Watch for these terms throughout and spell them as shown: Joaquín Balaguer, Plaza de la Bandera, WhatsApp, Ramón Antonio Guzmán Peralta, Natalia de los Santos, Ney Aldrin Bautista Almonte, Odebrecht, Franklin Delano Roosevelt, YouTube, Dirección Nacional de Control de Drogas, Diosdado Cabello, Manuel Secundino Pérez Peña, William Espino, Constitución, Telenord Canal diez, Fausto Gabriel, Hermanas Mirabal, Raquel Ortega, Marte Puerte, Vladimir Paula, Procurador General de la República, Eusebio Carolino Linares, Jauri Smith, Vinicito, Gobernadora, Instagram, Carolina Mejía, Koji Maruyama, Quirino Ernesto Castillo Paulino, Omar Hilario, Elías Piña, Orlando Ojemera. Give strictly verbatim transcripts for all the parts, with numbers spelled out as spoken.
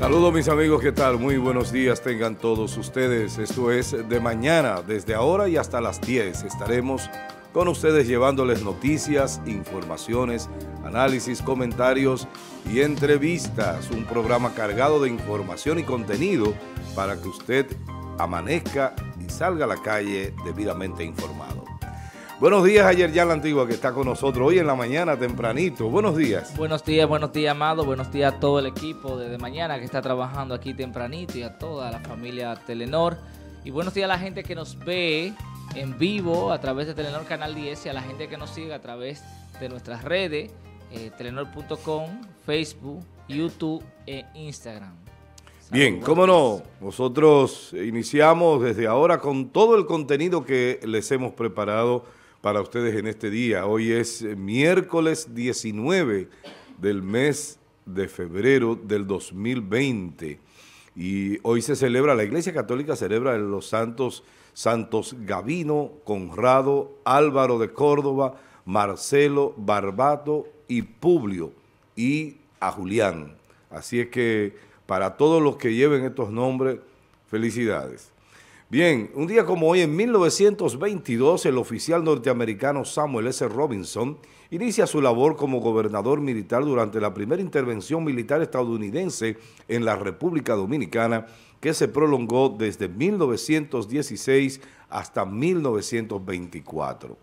Saludos mis amigos, ¿qué tal? Muy buenos días tengan todos ustedes. Esto es De Mañana, desde ahora y hasta las diez. Estaremos con ustedes llevándoles noticias, informaciones, análisis, comentarios y entrevistas. Un programa cargado de información y contenido para que usted amanezca y salga a la calle debidamente informado. Buenos días a Yerjan Lantigua, que está con nosotros hoy en la mañana tempranito. Buenos días. Buenos días, buenos días, Amado. Buenos días a todo el equipo de, de mañana que está trabajando aquí tempranito y a toda la familia Telenord. Y buenos días a la gente que nos ve en vivo a través de Telenord Canal diez y a la gente que nos sigue a través de nuestras redes, eh, telenord punto com, Facebook, YouTube e Instagram. Bien, cómo no, nosotros iniciamos desde ahora con todo el contenido que les hemos preparado para ustedes en este día. Hoy es miércoles diecinueve del mes de febrero del dos mil veinte y hoy se celebra, la Iglesia Católica celebra los santos Santos Gabino, Conrado, Álvaro de Córdoba, Marcelo, Barbato y Publio y a Julián. Así es que para todos los que lleven estos nombres, felicidades. Bien, un día como hoy, en mil novecientos veintidós, el oficial norteamericano Samuel ese Robinson inicia su labor como gobernador militar durante la primera intervención militar estadounidense en la República Dominicana, que se prolongó desde mil novecientos dieciséis hasta mil novecientos veinticuatro.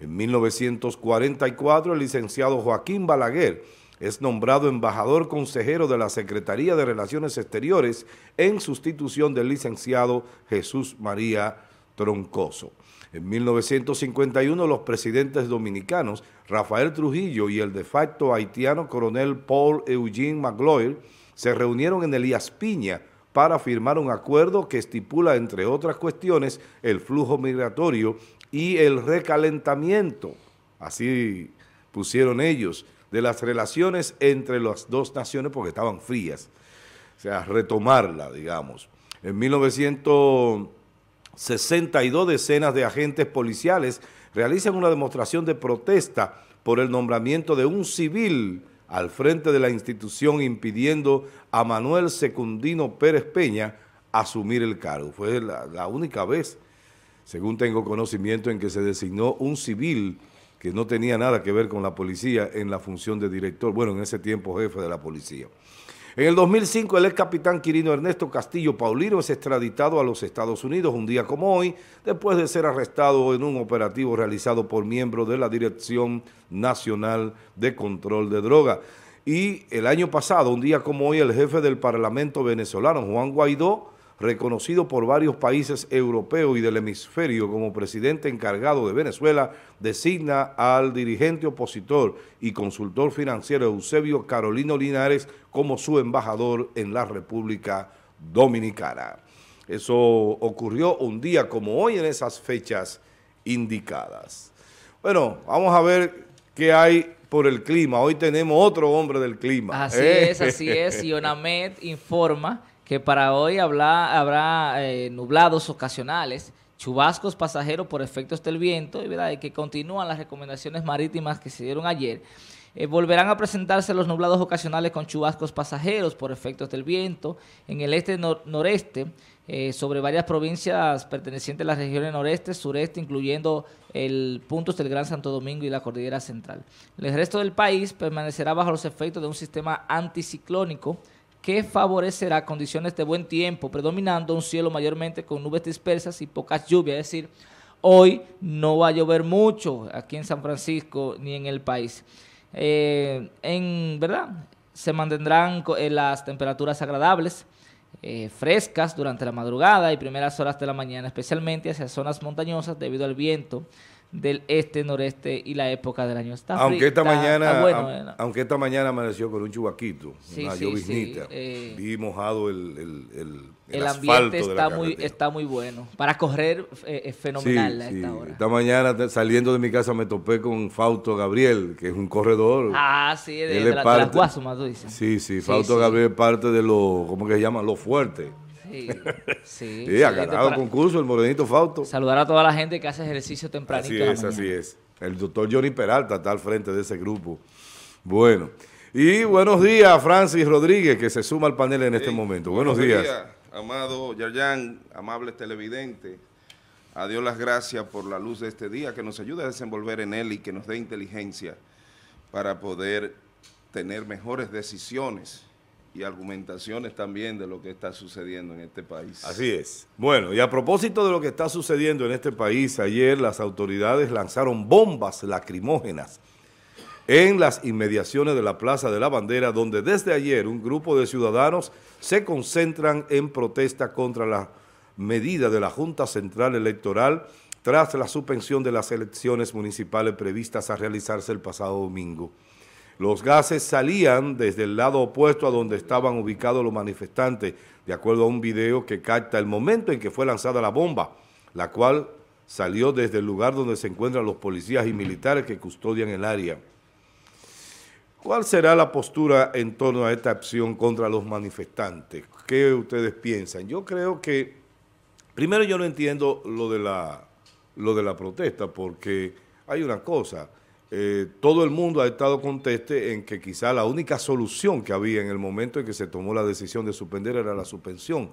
En mil novecientos cuarenta y cuatro, el licenciado Joaquín Balaguer es nombrado embajador consejero de la Secretaría de Relaciones Exteriores en sustitución del licenciado Jesús María Troncoso. En mil novecientos cincuenta y uno, los presidentes dominicanos Rafael Trujillo y el de facto haitiano coronel Paul Eugene McGloin se reunieron en Elías Piña para firmar un acuerdo que estipula, entre otras cuestiones, el flujo migratorio y el recalentamiento, así pusieron ellos, de las relaciones entre las dos naciones porque estaban frías, o sea, retomarla, digamos. En mil novecientos sesenta y dos, decenas de agentes policiales realizan una demostración de protesta por el nombramiento de un civil al frente de la institución, impidiendo a Manuel Secundino Pérez Peña asumir el cargo. Fue la, la única vez, según tengo conocimiento, en que se designó un civil que no tenía nada que ver con la policía en la función de director, bueno, en ese tiempo jefe de la policía. En el dos mil cinco, el ex capitán Quirino Ernesto Castillo Paulino es extraditado a los Estados Unidos un día como hoy, después de ser arrestado en un operativo realizado por miembros de la Dirección Nacional de Control de Drogas. Y el año pasado, un día como hoy, el jefe del Parlamento venezolano, Juan Guaidó, reconocido por varios países europeos y del hemisferio como presidente encargado de Venezuela, designa al dirigente opositor y consultor financiero Eusebio Carolino Linares como su embajador en la República Dominicana. Eso ocurrió un día como hoy en esas fechas indicadas. Bueno, vamos a ver qué hay por el clima. Hoy tenemos otro hombre del clima. Así ¿eh? es, así es. Y Onamed informa que para hoy habla, habrá eh, nublados ocasionales, chubascos pasajeros por efectos del viento, y verdad, que continúan las recomendaciones marítimas que se dieron ayer. Eh, volverán a presentarse los nublados ocasionales con chubascos pasajeros por efectos del viento en el este nor noreste, eh, sobre varias provincias pertenecientes a las regiones noreste, sureste, incluyendo el puntos del Gran Santo Domingo y la Cordillera Central. El resto del país permanecerá bajo los efectos de un sistema anticiclónico que favorecerá condiciones de buen tiempo, predominando un cielo mayormente con nubes dispersas y pocas lluvias. Es decir, hoy no va a llover mucho aquí en San Francisco ni en el país. Eh, en verdad, se mantendrán las temperaturas agradables, eh, frescas durante la madrugada y primeras horas de la mañana, especialmente hacia zonas montañosas debido al viento del este, noreste y la época del año. Está aunque frío, esta está, mañana está bueno, a, ¿no? Aunque esta mañana amaneció con un chubaquito, sí, una sí, lloviznita, sí, eh, vi mojado el, el, el, el, el asfalto de la carretera. El ambiente está muy bueno, para correr eh, es fenomenal sí, a esta sí. hora. Esta mañana saliendo de mi casa me topé con Fausto Gabriel, que es un corredor. Ah, sí, de, de, de, la, de las Guasumas, tú dices. Sí, sí, Fausto sí, Gabriel es sí. parte de lo, ¿cómo que se llama? Lo fuerte. Sí, sí, sí ha ganado el concurso el morenito Fausto. Saludar a toda la gente que hace ejercicio tempranito. Así es, así es. El doctor Johnny Peralta está al frente de ese grupo. Bueno, Y buenos días, Francis Rodríguez, que se suma al panel en este hey, momento. Buenos, buenos días. días. Amado Yerjan, amables televidentes, a Dios las gracias por la luz de este día, que nos ayude a desenvolver en él y que nos dé inteligencia para poder tener mejores decisiones y argumentaciones también de lo que está sucediendo en este país. Así es. Bueno, y a propósito de lo que está sucediendo en este país, ayer las autoridades lanzaron bombas lacrimógenas en las inmediaciones de la Plaza de la Bandera, donde desde ayer un grupo de ciudadanos se concentran en protesta contra la medida de la Junta Central Electoral tras la suspensión de las elecciones municipales previstas a realizarse el pasado domingo. Los gases salían desde el lado opuesto a donde estaban ubicados los manifestantes, de acuerdo a un video que capta el momento en que fue lanzada la bomba, la cual salió desde el lugar donde se encuentran los policías y militares que custodian el área. ¿Cuál será la postura en torno a esta acción contra los manifestantes? ¿Qué ustedes piensan? Yo creo que, primero, yo no entiendo lo de la, lo de la protesta, porque hay una cosa. Eh, todo el mundo ha estado conteste en que quizá la única solución que había en el momento en que se tomó la decisión de suspender era la suspensión.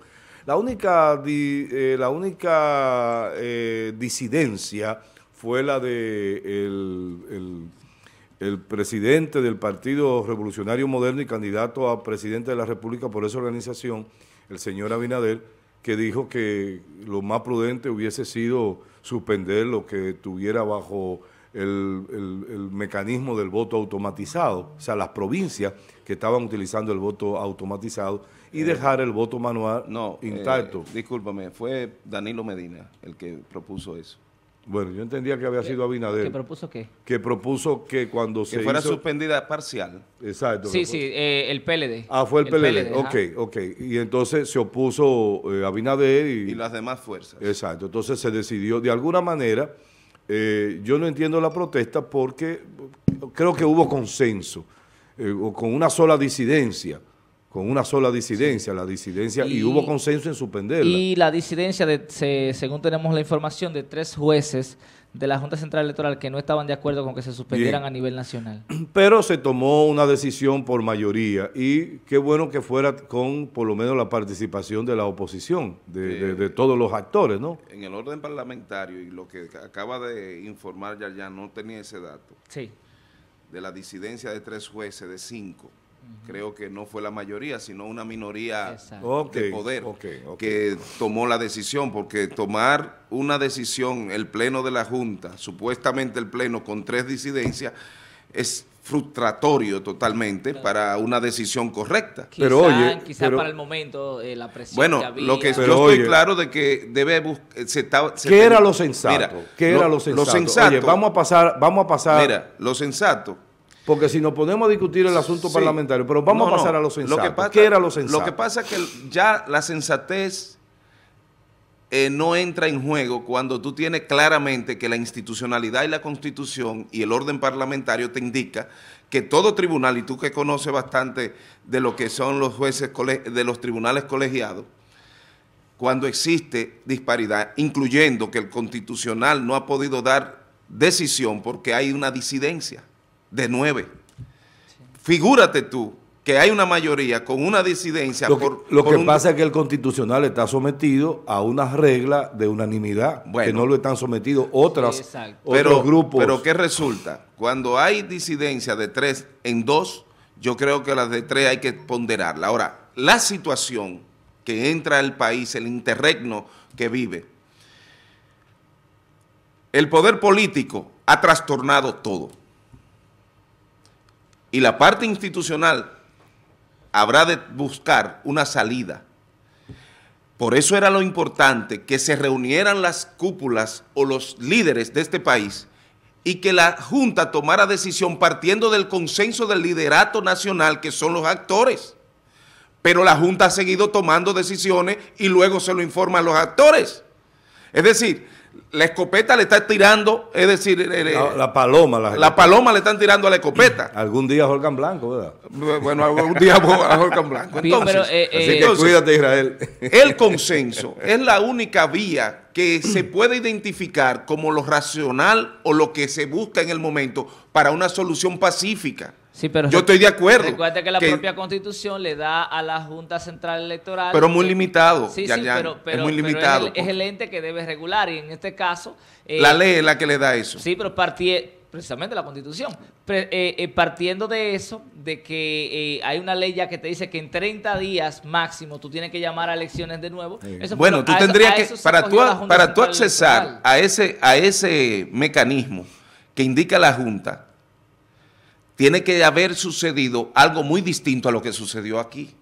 La única, di, eh, la única eh, disidencia fue la de el, el, el presidente del Partido Revolucionario Moderno y candidato a presidente de la República por esa organización, el señor Abinader, que dijo que lo más prudente hubiese sido suspender lo que tuviera bajo El, el, el mecanismo del voto automatizado, o sea, las provincias que estaban utilizando el voto automatizado y eh, dejar el voto manual no, intacto. Eh, discúlpame, fue Danilo Medina el que propuso eso. Bueno, yo entendía que había sido Abinader. ¿Que propuso qué? Que propuso que cuando que se fuera hizo... suspendida parcial. Exacto. Sí, sí, eh, el P L D. Ah, fue el, el P L D. P L D. Ok, ajá. ok. Y entonces se opuso eh, Abinader y... y las demás fuerzas. Exacto. Entonces se decidió, de alguna manera... Eh, yo no entiendo la protesta porque creo que hubo consenso, eh, o con una sola disidencia, con una sola disidencia, sí. la disidencia, y, y hubo consenso en suspenderla. Y la disidencia, de, se, según tenemos la información, de tres jueces de la Junta Central Electoral que no estaban de acuerdo con que se suspendieran Bien. a nivel nacional. Pero se tomó una decisión por mayoría, y qué bueno que fuera con por lo menos la participación de la oposición, de, eh, de, de todos los actores, ¿no? En el orden parlamentario, y lo que acaba de informar Yerjan, no tenía ese dato. Sí. De la disidencia de tres jueces, de cinco. Uh-huh. Creo que no fue la mayoría, sino una minoría okay, de poder okay, okay. que tomó la decisión, porque tomar una decisión, el pleno de la Junta, supuestamente el pleno con tres disidencias, es frustratorio totalmente claro. para una decisión correcta. Quizá, pero oye, quizá pero, para el momento eh, la presión bueno, que había. Bueno, lo que pero yo oye, estoy claro de que debe buscar. Se se ¿Qué era lo sensato? Mira, ¿Qué lo, era lo sensato? Lo sensato oye, vamos a pasar, vamos a pasar. Mira, lo sensato. Porque si nos ponemos a discutir el asunto sí. parlamentario, pero vamos no, a pasar no. a lo sensato. Lo que pasa, ¿Qué era lo sensato? Lo que pasa es que ya la sensatez eh, no entra en juego cuando tú tienes claramente que la institucionalidad y la Constitución y el orden parlamentario te indica que todo tribunal, y tú que conoces bastante de lo que son los jueces de los tribunales colegiados, cuando existe disparidad, incluyendo que el constitucional no ha podido dar decisión porque hay una disidencia. De nueve. Sí. Figúrate tú que hay una mayoría con una disidencia. Lo que, por, lo por que un... pasa es que el constitucional está sometido a unas reglas de unanimidad, bueno, que no lo están sometidos otras, sí, otros pero, grupos. Pero ¿qué resulta? Cuando hay disidencia de tres en dos, yo creo que las de tres hay que ponderarla. Ahora, la situación que entra el país, el interregno que vive, el poder político ha trastornado todo. Y la parte institucional habrá de buscar una salida. Por eso era lo importante que se reunieran las cúpulas o los líderes de este país y que la Junta tomara decisión partiendo del consenso del liderato nacional, que son los actores. Pero la Junta ha seguido tomando decisiones y luego se lo informan los actores. Es decir, la escopeta le está tirando, es decir... Eh, la, la paloma. La, la paloma le están tirando a la escopeta. Algún día a Jorge Blanco, ¿verdad? Bueno, algún día a Jorge Blanco. Entonces, Pero, eh, así eh, que entonces, cuídate, Israel. El consenso es la única vía que se puede identificar como lo racional o lo que se busca en el momento para una solución pacífica. Sí, pero yo estoy de acuerdo. Recuerda que la que, propia Constitución le da a la Junta Central Electoral... Pero muy limitado. Sí, ya, sí, ya, pero, pero, es muy limitado, pero es, el, es el ente que debe regular y en este caso... Eh, la ley es la que le da eso. Sí, pero partie, precisamente la Constitución. Pero, eh, eh, partiendo de eso, de que eh, hay una ley ya que te dice que en treinta días máximo tú tienes que llamar a elecciones de nuevo. Sí. Eso, bueno, tú tendrías que... Para tú, para tú accesar a ese, a ese mecanismo que indica la Junta... Tiene que haber sucedido algo muy distinto a lo que sucedió aquí.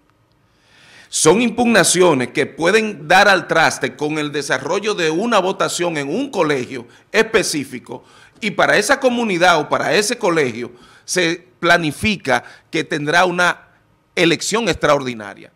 Son impugnaciones que pueden dar al traste con el desarrollo de una votación en un colegio específico y para esa comunidad o para ese colegio se planifica que tendrá una elección extraordinaria.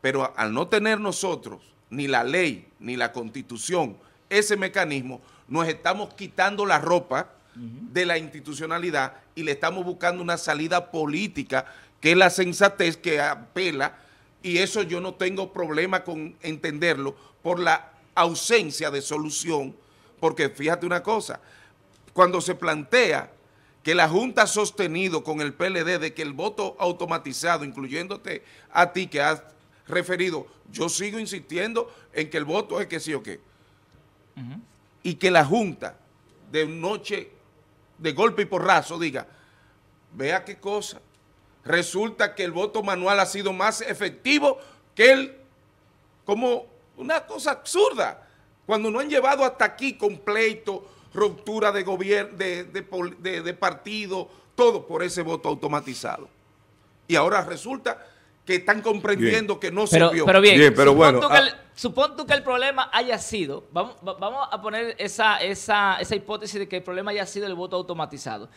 Pero al no tener nosotros ni la ley ni la Constitución ese mecanismo, nos estamos quitando la ropa de la institucionalidad y le estamos buscando una salida política que es la sensatez que apela, y eso yo no tengo problema con entenderlo por la ausencia de solución, porque fíjate una cosa, cuando se plantea que la Junta ha sostenido con el P L D de que el voto automatizado, incluyéndote a ti que has referido, yo sigo insistiendo en que el voto es que sí o que, uh-huh. y que la Junta de noche de golpe y porrazo diga, vea qué cosa, resulta que el voto manual ha sido más efectivo que el, como una cosa absurda, cuando no han llevado hasta aquí con pleito, ruptura de gobierno, de, de, de, de partido, todo por ese voto automatizado. Y ahora resulta que están comprendiendo bien. que no pero, sirvió. Pero bien, bien pero bueno, tú que el, supón tú que el problema haya sido, vamos, vamos a poner esa, esa, esa hipótesis de que el problema haya sido el voto automatizado.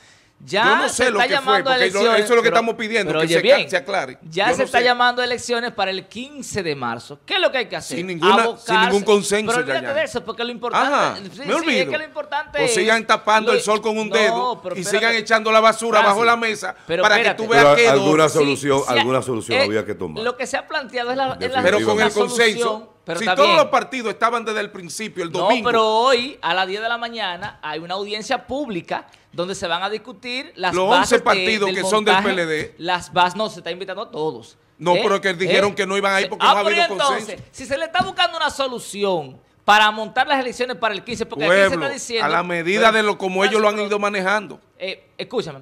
Ya yo no sé se lo está que llamando fue, a elecciones, eso es lo que pero, estamos pidiendo, pero, que oye, se, bien, se aclare. Ya yo se no está sé. llamando a elecciones para el quince de marzo. ¿Qué es lo que hay que hacer? Sin, ninguna, sin ningún consenso. Pero olvídate de eso, porque lo importante... Ajá, sí, me olvido. Sí, es que lo importante o es, sigan tapando lo, el sol con un no, dedo pero, y espérate, sigan echando la basura fácil, bajo la mesa pero, para espérate, que tú veas que... Alguna solución, sí, alguna solución eh, había que tomar. Lo que se ha planteado es la solución. Pero con el consenso... Pero si también, todos los partidos estaban desde el principio, el domingo. No, pero hoy, a las diez de la mañana, hay una audiencia pública donde se van a discutir las los bases once partidos de, del que montaje, son del P L D. Las bases, no, se está invitando a todos. No, ¿Eh? pero que dijeron ¿Eh? que no iban a ir porque ah, no ha habido entonces, consenso. Entonces, si se le está buscando una solución para montar las elecciones para el quince, porque Pueblo, aquí se está diciendo... a la medida pero, de lo como ellos lo han ido manejando. Eh, escúchame,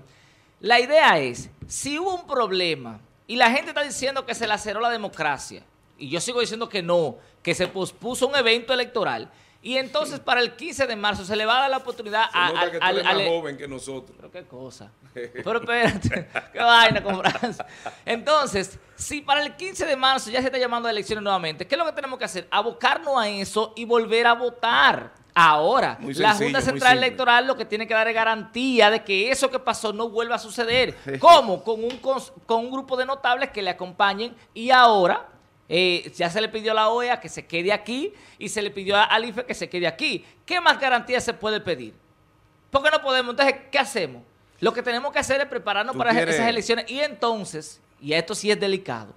la idea es, si hubo un problema y la gente está diciendo que se laceró la democracia, y yo sigo diciendo que no, que se pospuso un evento electoral, y entonces para el quince de marzo se le va a dar la oportunidad a... Se nota a, que tú eres a, más a, joven que nosotros. Pero qué cosa. Pero espérate, qué vaina con Francis. Entonces, si para el quince de marzo ya se está llamando a elecciones nuevamente, ¿qué es lo que tenemos que hacer? Abocarnos a eso y volver a votar. Ahora, sencillo, la Junta Central Electoral lo que tiene que dar es garantía de que eso que pasó no vuelva a suceder. ¿Cómo? Con un, con un grupo de notables que le acompañen y ahora... Eh, ya se le pidió a la O E A que se quede aquí y se le pidió al I F E que se quede aquí. ¿Qué más garantías se puede pedir? Porque no podemos. Entonces, ¿qué hacemos? Lo que tenemos que hacer es prepararnos para quieres? esas elecciones. Y entonces, y esto sí es delicado,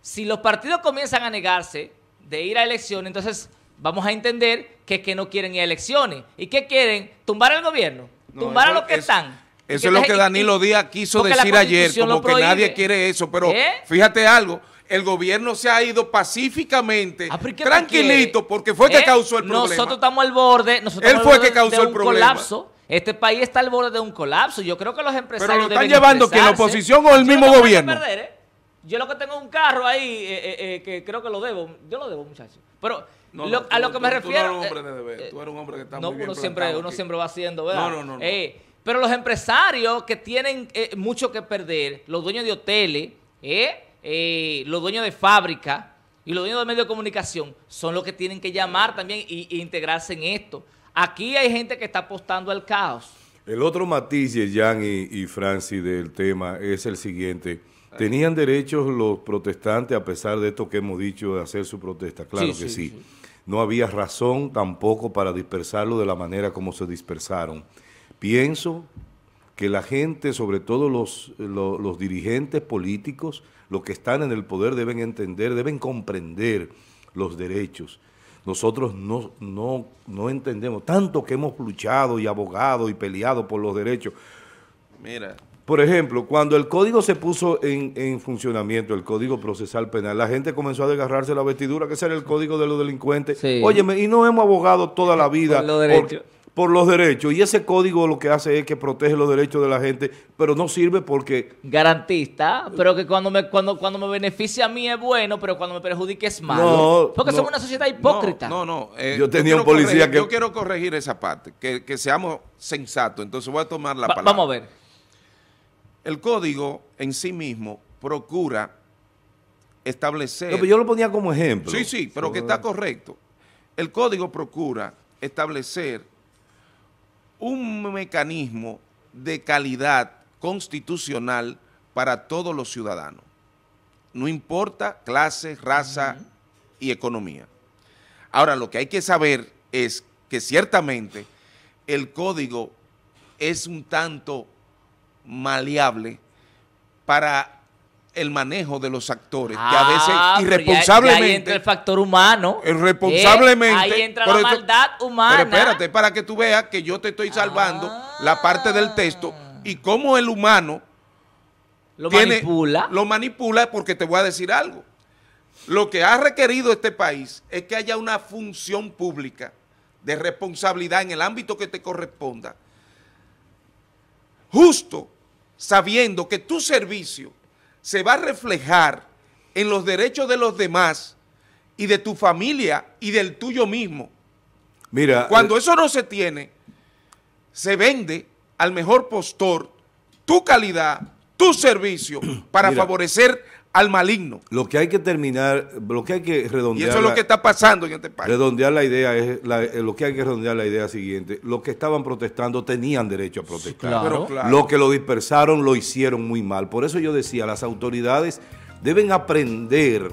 si los partidos comienzan a negarse de ir a elecciones, entonces vamos a entender que, que no quieren ir a elecciones. ¿Y qué quieren? Tumbar al gobierno, no, tumbar eso, a los que eso. están. Eso es lo que Danilo Díaz quiso decir ayer, como que nadie quiere eso, pero ¿Eh? fíjate algo, el gobierno se ha ido pacíficamente, ah, tranquilito, porque fue ¿Eh? que causó el problema. Nosotros estamos al borde, nosotros Él fue al borde que causó de un el problema. colapso. Este país está al borde de un colapso, yo creo que los empresarios Pero lo están llevando que la oposición o el mismo yo gobierno. Perder, ¿eh? Yo lo que tengo un carro ahí, eh, eh, eh, que creo que lo debo, yo lo debo muchachos, pero... No, lo, no, a lo que tú, me tú refiero... Tú no eres un hombre de deber, tú eres un hombre que está no, muy bien uno siempre, uno siempre va haciendo, ¿verdad? No, no, no. no. Eh, Pero los empresarios que tienen eh, mucho que perder, los dueños de hoteles, eh, eh, los dueños de fábricas y los dueños de medios de comunicación son los que tienen que llamar también e, e integrarse en esto. Aquí hay gente que está apostando al caos. El otro matiz, Yerjan y, y Francis, del tema es el siguiente. ¿Tenían derechos los protestantes, a pesar de esto que hemos dicho, de hacer su protesta? Claro sí, que sí. sí. No había razón tampoco para dispersarlo de la manera como se dispersaron. Pienso que la gente, sobre todo los, los, los dirigentes políticos, los que están en el poder deben entender, deben comprender los derechos. Nosotros no, no, no entendemos, tanto que hemos luchado y abogado y peleado por los derechos. Mira, por ejemplo, cuando el código se puso en, en funcionamiento, el Código Procesal Penal, la gente comenzó a desgarrarse la vestidura, que ese era el código de los delincuentes. Sí. Óyeme, y no hemos abogado toda la vida por los derechos. Por, por los derechos. Y ese código lo que hace es que protege los derechos de la gente, pero no sirve porque... garantista, pero que cuando me, cuando, cuando me beneficia a mí es bueno, pero cuando me perjudica es malo. No, porque no, somos una sociedad hipócrita. No, no. no. Eh, yo tenía yo un policía corregir, que... Yo quiero corregir esa parte, que, que seamos sensatos. Entonces voy a tomar la Va, palabra. Vamos a ver. El código en sí mismo procura establecer... No, pero yo lo ponía como ejemplo. Sí, sí, pero que está correcto. El código procura establecer un mecanismo de calidad constitucional para todos los ciudadanos. No importa clase, raza uh-huh. y economía. Ahora, lo que hay que saber es que ciertamente el código es un tanto... maleable para el manejo de los actores ah, que a veces irresponsablemente ya, ya ahí entra el factor humano irresponsablemente eh, ahí entra la esto, maldad humana. Pero espérate, para que tú veas que yo te estoy salvando ah, la parte del texto y cómo el humano lo tiene, manipula lo manipula porque te voy a decir algo. Lo que ha requerido este país es que haya una función pública de responsabilidad en el ámbito que te corresponda, justo sabiendo que tu servicio se va a reflejar en los derechos de los demás y de tu familia y del tuyo mismo. Mira, cuando eh, eso no se tiene, se vende al mejor postor tu calidad, tu servicio, para mira, favorecer al maligno. Lo que hay que terminar, lo que hay que redondear... Y eso es lo que está pasando en este país. Redondear la idea, es la, lo que hay que redondear la idea siguiente. Los que estaban protestando tenían derecho a protestar. Claro. Pero claro. Los que lo dispersaron lo hicieron muy mal. Por eso yo decía, las autoridades deben aprender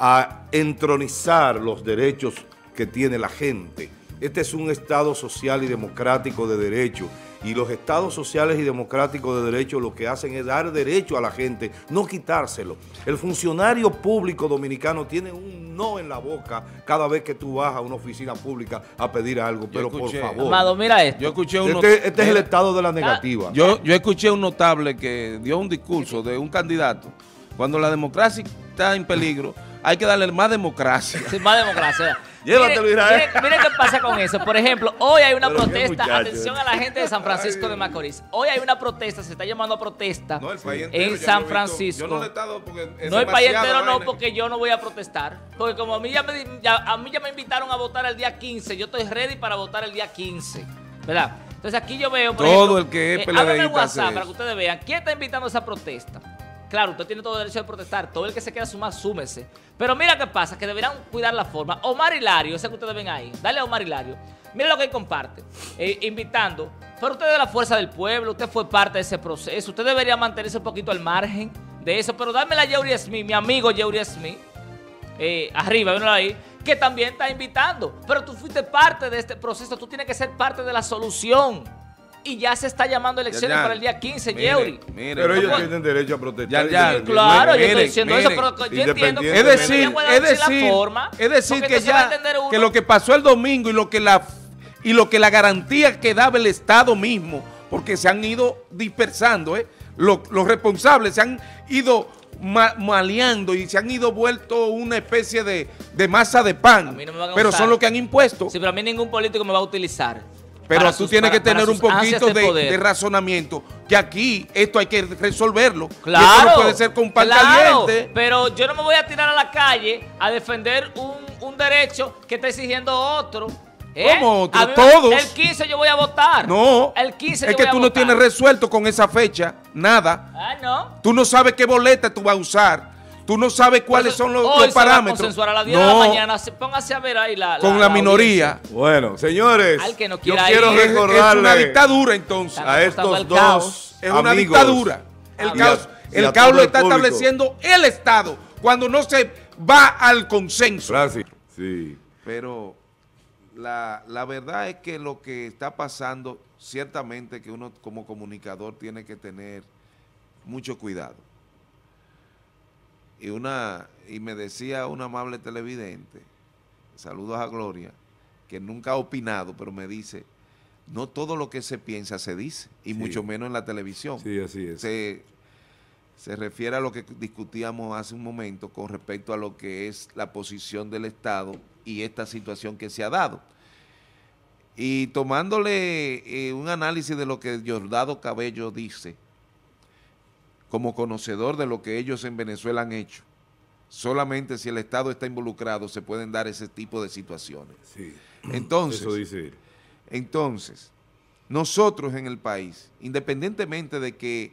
a entronizar los derechos que tiene la gente. Este es un Estado social y democrático de derecho. Y los estados sociales y democráticos de derecho lo que hacen es dar derecho a la gente, no quitárselo. El funcionario público dominicano tiene un no en la boca cada vez que tú vas a una oficina pública a pedir algo, pero escuché, por favor. Amado, mira esto. Yo escuché uno, este, este es el estado de la negativa. Yo, yo escuché un notable que dio un discurso de un candidato. Cuando la democracia está en peligro, hay que darle más democracia. Sí, más democracia. Llévatelo, miren, miren, miren qué pasa con eso. Por ejemplo, hoy hay una Pero protesta. Atención a la gente de San Francisco Ay, de Macorís. Hoy hay una protesta, se está llamando a protesta no, el país entero, en San Francisco. Yo no, he estado porque es no el país entero no, porque yo no voy a protestar. Porque como a mí ya me, ya, a mí ya me invitaron a votar el día quince, yo estoy ready para votar el día quince, ¿verdad? Entonces aquí yo veo, por todo ejemplo, el que es eh, háganme el WhatsApp para que ustedes vean quién está invitando a esa protesta. Claro, usted tiene todo el derecho de protestar. Todo el que se quiera sumar, súmese. Pero mira qué pasa, que deberán cuidar la forma. Omar Hilario, ese que ustedes ven ahí. Dale a Omar Hilario. Mira lo que él comparte. Eh, invitando. Pero usted de la Fuerza del Pueblo, usted fue parte de ese proceso. Usted debería mantenerse un poquito al margen de eso. Pero dámela a Jauri Smith, mi amigo Jauri Smith. Eh, arriba, véanlo ahí. Que también está invitando. Pero tú fuiste parte de este proceso. Tú tienes que ser parte de la solución. Y ya se está llamando elecciones ya, ya. para el día quince, Yeuri. Pero ellos tienen derecho a protestar. Ya, ya, claro, miren, yo estoy diciendo miren, eso, pero yo entiendo que es decir, es decir, la forma, es decir que ya que lo que pasó el domingo y lo que la y lo que la garantía que daba el Estado mismo, porque se han ido dispersando, ¿eh? Los, los responsables se han ido ma, maleando y se han ido vuelto una especie de, de masa de pan. No pero son los que han impuesto. Sí, pero a mí ningún político me va a utilizar. Pero tú sus, tienes para, que tener un poquito de, de, de razonamiento, que aquí esto hay que resolverlo. Claro. Y esto no puede ser con pan claro, caliente. Pero yo no me voy a tirar a la calle a defender un, un derecho que está exigiendo otro. ¿Eh? ¿Cómo otro? Mí, Todos. El quince yo voy a votar. No. El quince yo voy a votar. Es que tú no tienes resuelto con esa fecha nada. Ah, no. Tú no sabes qué boleta tú vas a usar. Tú no sabes cuáles son los, hoy los parámetros. Se va a consensuar a las diez no. de la mañana. Póngase a ver ahí la. la con la, la minoría. Audiencia. Bueno, señores. Al que no quiera yo ir. Quiero recordarle. Es una dictadura, entonces. A estos dos. Caos. Es amigos, una dictadura. El caos, el el caos lo está público. Estableciendo el Estado cuando no se va al consenso. Gracias. Sí. Pero la, la verdad es que lo que está pasando, ciertamente que uno como comunicador tiene que tener mucho cuidado. Y, una, y me decía un amable televidente, saludos a Gloria, que nunca ha opinado, pero me dice, no todo lo que se piensa se dice, y sí, mucho menos en la televisión. Sí, así es. Se, se refiere a lo que discutíamos hace un momento con respecto a lo que es la posición del Estado y esta situación que se ha dado. Y tomándole eh, un análisis de lo que Diosdado Cabello dice, como conocedor de lo que ellos en Venezuela han hecho, solamente si el Estado está involucrado se pueden dar ese tipo de situaciones. Sí, entonces, eso dice él. Entonces, nosotros en el país, independientemente de que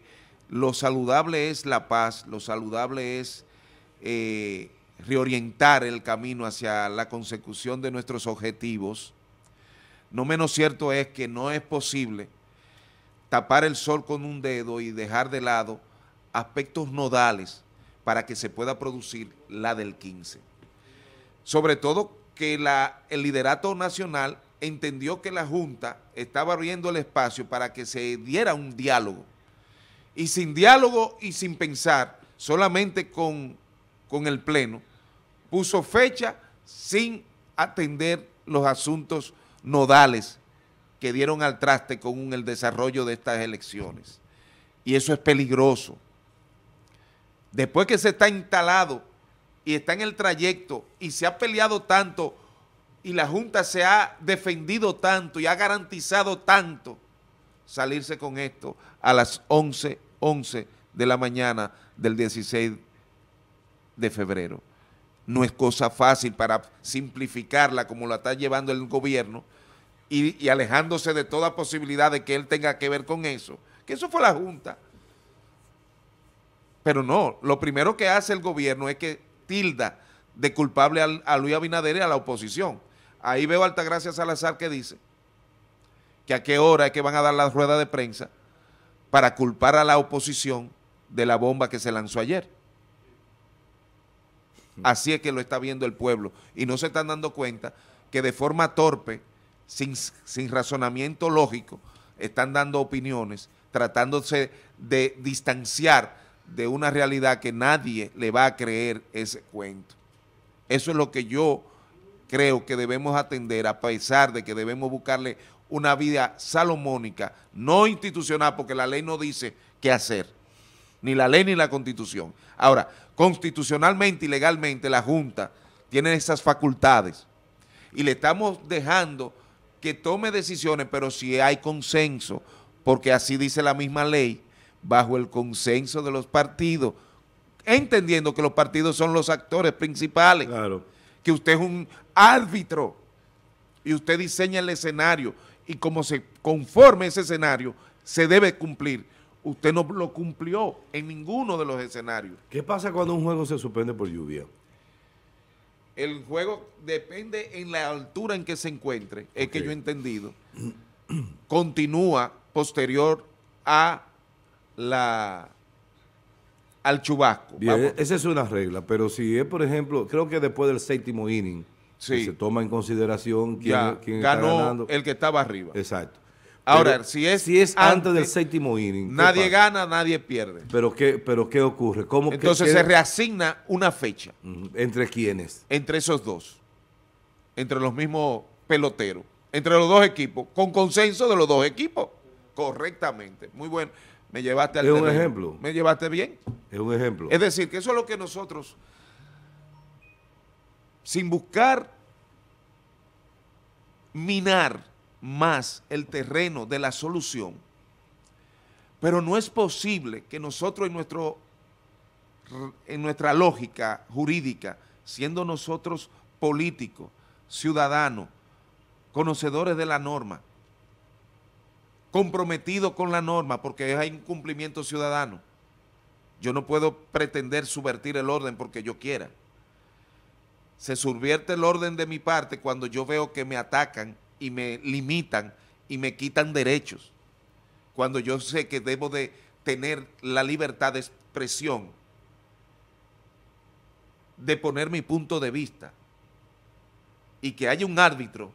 lo saludable es la paz, lo saludable es eh, reorientar el camino hacia la consecución de nuestros objetivos, no menos cierto es que no es posible tapar el sol con un dedo y dejar de lado aspectos nodales para que se pueda producir la del quince. Sobre todo que la, el liderato nacional entendió que la Junta estaba abriendo el espacio para que se diera un diálogo. Y sin diálogo y sin pensar, solamente con, con el Pleno, puso fecha sin atender los asuntos nodales que dieron al traste con el desarrollo de estas elecciones. Y eso es peligroso. Después que se está instalado y está en el trayecto y se ha peleado tanto y la Junta se ha defendido tanto y ha garantizado tanto, salirse con esto a las once, once de la mañana del dieciséis de febrero. No es cosa fácil para simplificarla como la está llevando el gobierno y, y alejándose de toda posibilidad de que él tenga que ver con eso. Que eso fue la Junta. Pero no, lo primero que hace el gobierno es que tilda de culpable al, a Luis Abinader y a la oposición. Ahí veo a Altagracia Salazar que dice que a qué hora es que van a dar la rueda de prensa para culpar a la oposición de la bomba que se lanzó ayer. Así es que lo está viendo el pueblo y no se están dando cuenta que de forma torpe, sin, sin razonamiento lógico, están dando opiniones, tratándose de distanciar de una realidad que nadie le va a creer ese cuento. Eso es lo que yo creo que debemos atender, a pesar de que debemos buscarle una vida salomónica, no institucional, porque la ley no dice qué hacer, ni la ley ni la Constitución. Ahora, constitucionalmente y legalmente la Junta tiene esas facultades y le estamos dejando que tome decisiones, pero si hay consenso, porque así dice la misma ley, bajo el consenso de los partidos, entendiendo que los partidos son los actores principales, claro, que usted es un árbitro y usted diseña el escenario y como se conforme ese escenario se debe cumplir. Usted no lo cumplió en ninguno de los escenarios. ¿Qué pasa cuando un juego se suspende por lluvia? El juego depende en la altura en que se encuentre, es okay, que yo he entendido. Continúa posterior a la al chubasco. Bien, vamos. Esa es una regla, pero si es, por ejemplo, creo que después del séptimo inning, sí, que se toma en consideración quién, ya, quién ganó, está ganando, el que estaba arriba. Exacto. Ahora, pero si es, si es antes, antes del séptimo inning, nadie gana, nadie pierde. ¿Pero qué, pero qué ocurre? ¿Cómo Entonces que, se qué? reasigna una fecha. ¿Entre quiénes? Entre esos dos. Entre los mismos peloteros. Entre los dos equipos. Con consenso de los dos equipos. Correctamente. Muy bueno. Me llevaste al Es terreno. un ejemplo. Me llevaste bien. Es un ejemplo. Es decir, que eso es lo que nosotros, sin buscar minar más el terreno de la solución, pero no es posible que nosotros en, nuestro, en nuestra lógica jurídica, siendo nosotros políticos, ciudadanos, conocedores de la norma, comprometidos con la norma, porque hay un cumplimiento ciudadano, yo no puedo pretender subvertir el orden porque yo quiera. Se subvierte el orden de mi parte cuando yo veo que me atacan y me limitan y me quitan derechos, cuando yo sé que debo de tener la libertad de expresión, de poner mi punto de vista, y que haya un árbitro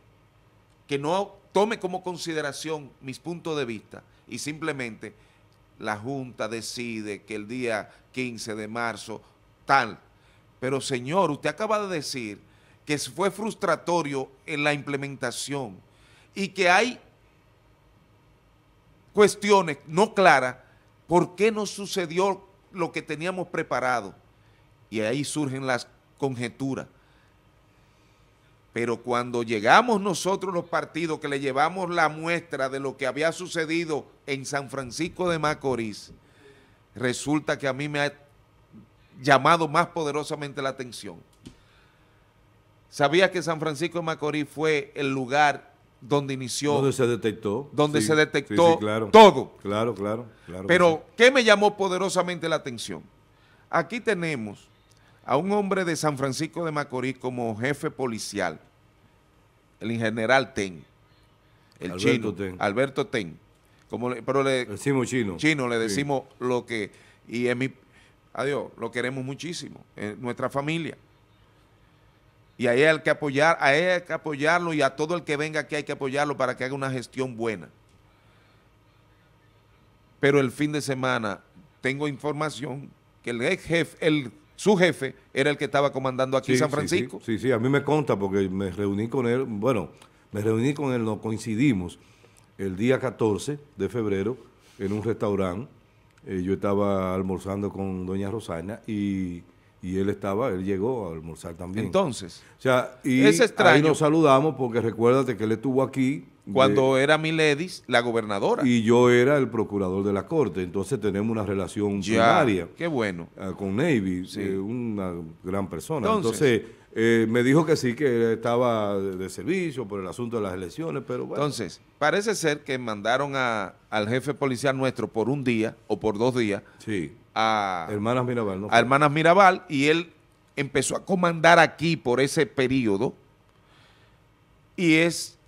que no tome como consideración mis puntos de vista y simplemente la Junta decide que el día quince de marzo tal. Pero señor, usted acaba de decir que fue frustratorio en la implementación y que hay cuestiones no claras, ¿por qué no sucedió lo que teníamos preparado? Y ahí surgen las conjeturas. Pero cuando llegamos nosotros los partidos que le llevamos la muestra de lo que había sucedido en San Francisco de Macorís, resulta que a mí me ha llamado más poderosamente la atención. ¿Sabías que San Francisco de Macorís fue el lugar donde inició? Donde se detectó. Donde sí, se detectó sí, sí, claro, todo. Claro, claro, claro. Pero, sí. ¿qué me llamó poderosamente la atención? Aquí tenemos a un hombre de San Francisco de Macorís como jefe policial, el general Ten, el Alberto chino, Ten. Alberto Ten. Como le, pero le decimos chino. Chino, le decimos sí. lo que, y en mi, adiós, lo queremos muchísimo, en nuestra familia. Y ahí hay que apoyar, ahí hay que apoyarlo y a todo el que venga aquí hay que apoyarlo para que haga una gestión buena. Pero el fin de semana tengo información que el ex jefe, el, su jefe era el que estaba comandando aquí sí, San Francisco. Sí sí, sí, sí, a mí me consta porque me reuní con él, bueno, me reuní con él, nos coincidimos el día catorce de febrero en un restaurante. Eh, yo estaba almorzando con doña Rosana y... Y él estaba, él llegó a almorzar también. Entonces, o sea, y es extraño. Ahí nos saludamos porque recuérdate que él estuvo aquí. Cuando de, era Miledis, la gobernadora. Y yo era el procurador de la corte, entonces tenemos una relación primaria. Qué bueno. Uh, con Navy, sí. eh, una gran persona. Entonces, entonces eh, me dijo que sí, que estaba de servicio por el asunto de las elecciones, pero bueno. Entonces, parece ser que mandaron a, al jefe policial nuestro por un día o por dos días. Sí. A Hermanas Mirabal, ¿no? A Hermanas Mirabal, y él empezó a comandar aquí por ese periodo y es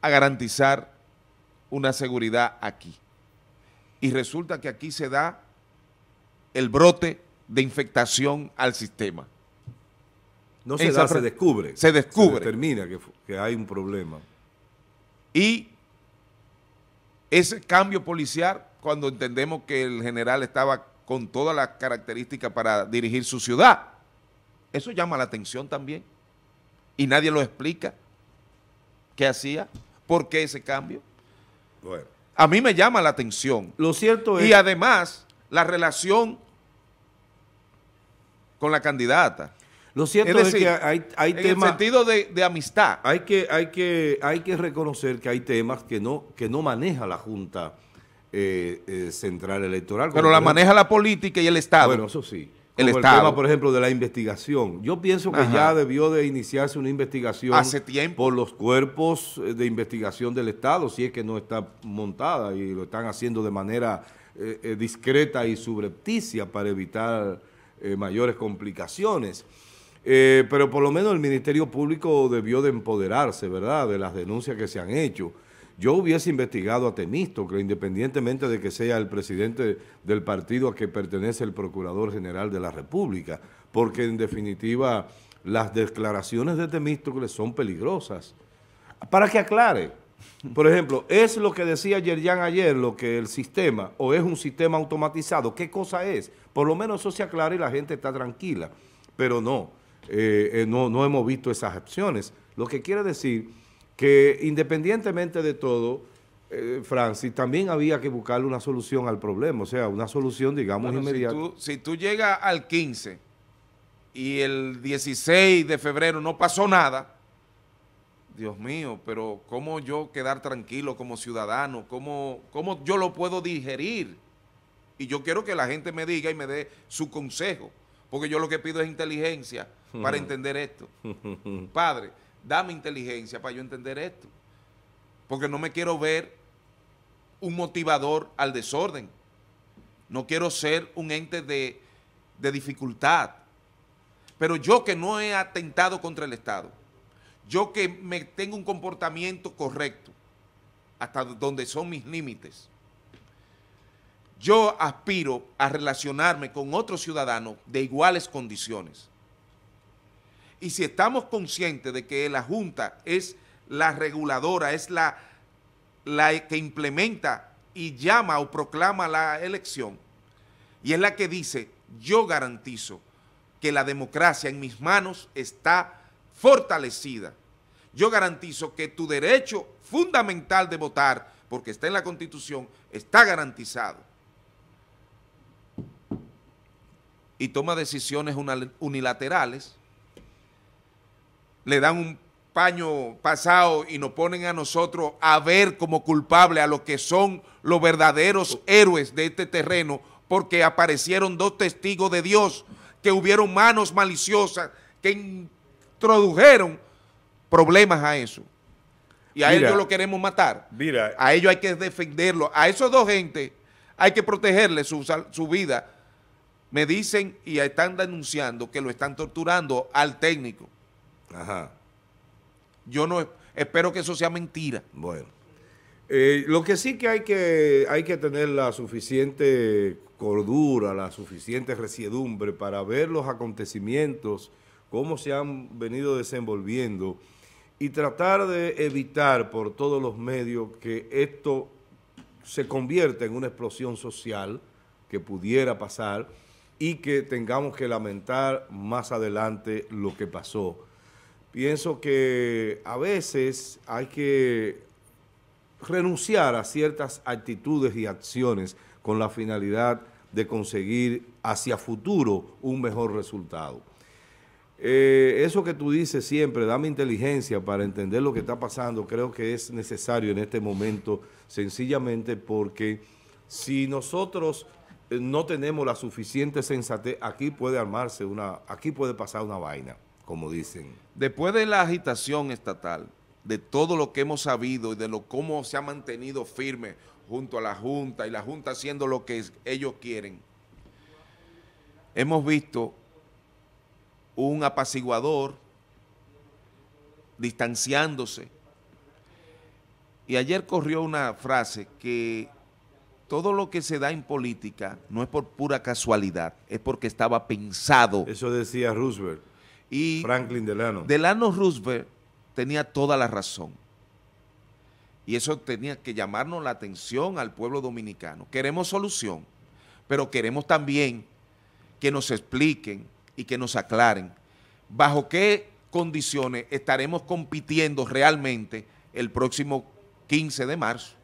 a garantizar una seguridad aquí. Y resulta que aquí se da el brote de infectación al sistema. No se da, se descubre. Se descubre. Se determina que, que hay un problema. Y ese cambio policial, cuando entendemos que el general estaba con todas las características para dirigir su ciudad. Eso llama la atención también. Y nadie lo explica. ¿Qué hacía? ¿Por qué ese cambio? Bueno. A mí me llama la atención. Lo cierto es... Y además, la relación con la candidata. Lo cierto es, decir, es que hay, hay en temas... En el sentido de, de amistad. Hay que, hay, que, hay que reconocer que hay temas que no, que no maneja la Junta Eh, eh, Central Electoral. Pero la ejemplo, maneja la política y el Estado. Bueno, eso sí. Como el, el Estado. Tema, por ejemplo, de la investigación. Yo pienso que Ajá. ya debió de iniciarse una investigación hace tiempo por los cuerpos de investigación del Estado, si es que no está montada y lo están haciendo de manera eh, eh, discreta y subrepticia para evitar eh, mayores complicaciones. Eh, pero por lo menos el Ministerio Público debió de empoderarse, ¿verdad?, de las denuncias que se han hecho. Yo hubiese investigado a Temístocles, independientemente de que sea el presidente del partido a que pertenece el Procurador General de la República, porque en definitiva las declaraciones de Temístocles son peligrosas. Para que aclare, por ejemplo, ¿es lo que decía Yerjan ayer lo que el sistema, o es un sistema automatizado? ¿Qué cosa es? Por lo menos eso se aclara y la gente está tranquila, pero no, eh, eh, no, no hemos visto esas acciones. Lo que quiere decir... que independientemente de todo, eh, Francis, también había que buscarle una solución al problema, o sea, una solución, digamos, bueno, inmediata. Si tú, si tú llegas al quince y el dieciséis de febrero no pasó nada, Dios mío, pero ¿cómo yo quedar tranquilo como ciudadano? ¿Cómo, cómo yo lo puedo digerir? Y yo quiero que la gente me diga y me dé su consejo, porque yo lo que pido es inteligencia para entender esto. Padre, dame inteligencia para yo entender esto, porque no me quiero ver un motivador al desorden, no quiero ser un ente de, de dificultad, pero yo que no he atentado contra el Estado, yo que me tengo un comportamiento correcto, hasta donde son mis límites, yo aspiro a relacionarme con otros ciudadanos de iguales condiciones. Y si estamos conscientes de que la Junta es la reguladora, es la, la que implementa y llama o proclama la elección, y es la que dice, yo garantizo que la democracia en mis manos está fortalecida. Yo garantizo que tu derecho fundamental de votar, porque está en la Constitución, está garantizado. Y toma decisiones unilaterales, le dan un paño pasado y nos ponen a nosotros a ver como culpables a los que son los verdaderos héroes de este terreno, porque aparecieron dos testigos de Dios, que hubieron manos maliciosas, que introdujeron problemas a eso. Y a mira, ellos lo queremos matar. Mira, a ellos hay que defenderlo. A esos dos gente hay que protegerles su, su vida. Me dicen y están denunciando que lo están torturando al técnico. Ajá. Yo no espero que eso sea mentira. Bueno. Eh, lo que sí que hay que hay que tener la suficiente cordura, la suficiente resiedumbre para ver los acontecimientos, cómo se han venido desenvolviendo, y tratar de evitar por todos los medios que esto se convierta en una explosión social que pudiera pasar y que tengamos que lamentar más adelante lo que pasó. Pienso que a veces hay que renunciar a ciertas actitudes y acciones con la finalidad de conseguir hacia futuro un mejor resultado. Eh, eso que tú dices siempre, dame inteligencia para entender lo que está pasando, creo que es necesario en este momento, sencillamente porque si nosotros no tenemos la suficiente sensatez, aquí puede armarse una, aquí puede pasar una vaina, como dicen. Después de la agitación estatal, de todo lo que hemos sabido y de lo cómo se ha mantenido firme junto a la Junta y la Junta haciendo lo que ellos quieren, hemos visto un apaciguador distanciándose. Y ayer corrió una frase que todo lo que se da en política no es por pura casualidad, es porque estaba pensado. Eso decía Roosevelt y Franklin Delano. Delano Roosevelt tenía toda la razón. Y eso tenía que llamarnos la atención al pueblo dominicano. Queremos solución, pero queremos también que nos expliquen y que nos aclaren bajo qué condiciones estaremos compitiendo realmente el próximo quince de marzo.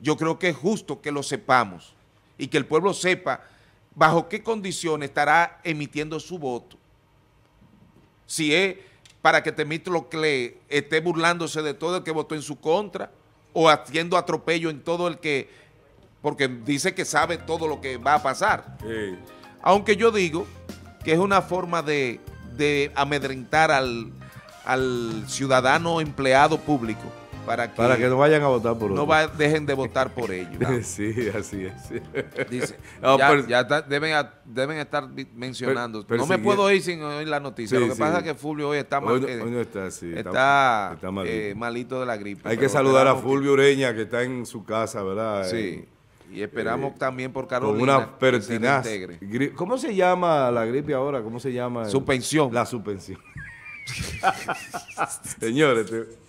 Yo creo que es justo que lo sepamos y que el pueblo sepa bajo qué condiciones estará emitiendo su voto. Si es para que Temístocles esté burlándose de todo el que votó en su contra o haciendo atropello en todo el que, porque dice que sabe todo lo que va a pasar. Sí. Aunque yo digo que es una forma de, de amedrentar al, al ciudadano empleado público para que, para que no vayan a votar por no va, dejen de votar por ellos. ¿No? Sí, así es. Dice, no, ya, ya está, deben, deben estar mencionando. Per, no me puedo ir sin oír la noticia. Sí, Lo que sí. pasa es que Fulvio hoy está, mal, hoy no, hoy no está, sí, está, está malito. Eh, malito de la gripe. Hay que saludar a Fulvio Ureña, que está en su casa, ¿verdad? Sí. Eh, Y esperamos eh, también por Carolina. Con una pertinaz. Se ¿Cómo se llama la gripe ahora? ¿Cómo se llama? El, suspensión. La suspensión. Señores, este,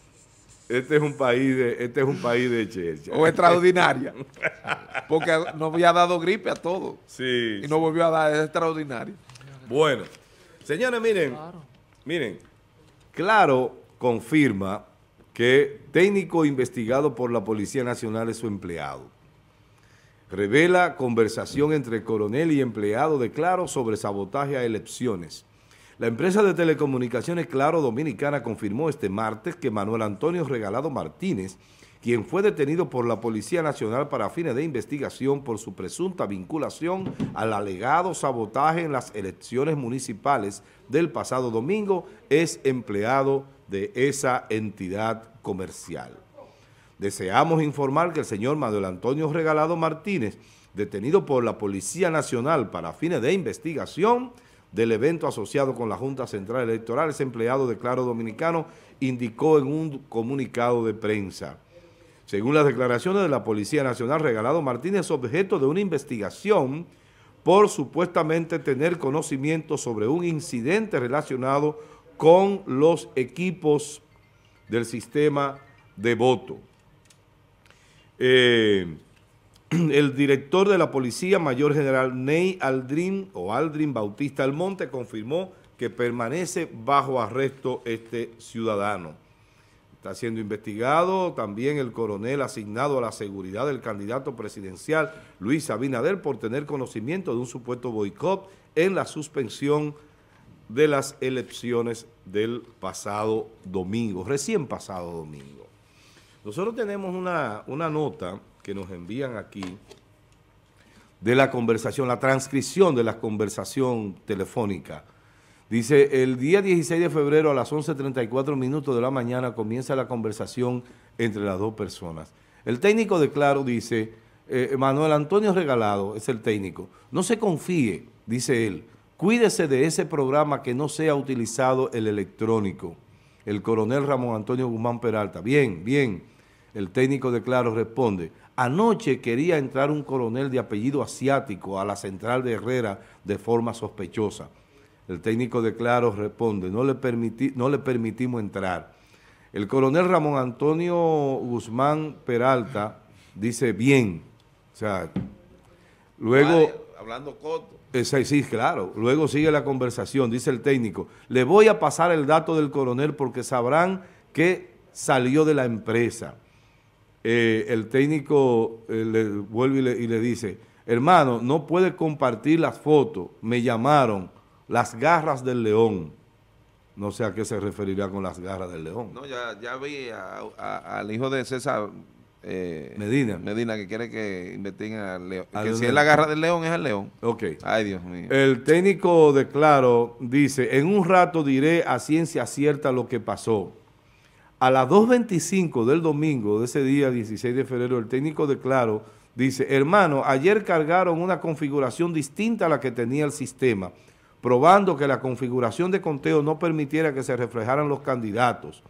este es un país de, este es un país de chercha. O extraordinaria. Porque nos había dado gripe a todos. Sí. Y nos volvió a dar, es extraordinaria. Bueno, señores, miren, claro. miren, Claro confirma que técnico investigado por la Policía Nacional es su empleado. Revela conversación entre coronel y empleado de Claro sobre sabotaje a elecciones. La empresa de telecomunicaciones Claro Dominicana confirmó este martes que Manuel Antonio Regalado Martínez, quien fue detenido por la Policía Nacional para fines de investigación por su presunta vinculación al alegado sabotaje en las elecciones municipales del pasado domingo, es empleado de esa entidad comercial. Deseamos informar que el señor Manuel Antonio Regalado Martínez, detenido por la Policía Nacional para fines de investigación del evento asociado con la Junta Central Electoral, es empleado de Claro Dominicano, indicó en un comunicado de prensa. Según las declaraciones de la Policía Nacional, Regalado Martínez es objeto de una investigación por supuestamente tener conocimiento sobre un incidente relacionado con los equipos del sistema de voto. Eh, el director de la Policía Mayor General Ney Aldrin o Aldrin Bautista Almonte confirmó que permanece bajo arresto este ciudadano. Está siendo investigado también el coronel asignado a la seguridad del candidato presidencial Luis Abinader por tener conocimiento de un supuesto boicot en la suspensión de las elecciones del pasado domingo, recién pasado domingo. Nosotros tenemos una, una nota que nos envían aquí de la conversación, la transcripción de la conversación telefónica. Dice, el día dieciséis de febrero a las once treinta y cuatro minutos de la mañana comienza la conversación entre las dos personas. El técnico de Claro dice, eh, Manuel Antonio Regalado es el técnico, no se confíe, dice él, cuídese de ese programa que no sea utilizado el electrónico. El coronel Ramón Antonio Guzmán Peralta, bien, bien, el técnico de Claro responde, anoche quería entrar un coronel de apellido asiático a la central de Herrera de forma sospechosa. El técnico de Claro responde, no le, permiti, no le permitimos entrar. El coronel Ramón Antonio Guzmán Peralta dice, bien. O sea, luego... Vale, hablando coto. Es, sí, claro. Luego sigue la conversación, dice el técnico. Le voy a pasar el dato del coronel porque sabrán que salió de la empresa. Eh, el técnico eh, le vuelve y le, y le dice, hermano, no puede compartir las fotos, me llamaron. Las garras del león. No sé a qué se referirá con las garras del león. No, ya, ya vi a, a, al hijo de César eh, Medina. Medina, que quiere que investiguen al león. Que si es la garra del león, es el león. Ok. Ay, Dios mío. El técnico de Claro dice, en un rato diré a ciencia cierta lo que pasó. A las dos veinticinco del domingo, de ese día dieciséis de febrero, el técnico de Claro dice, hermano, ayer cargaron una configuración distinta a la que tenía el sistema, probando que la configuración de conteo no permitiera que se reflejaran los candidatos.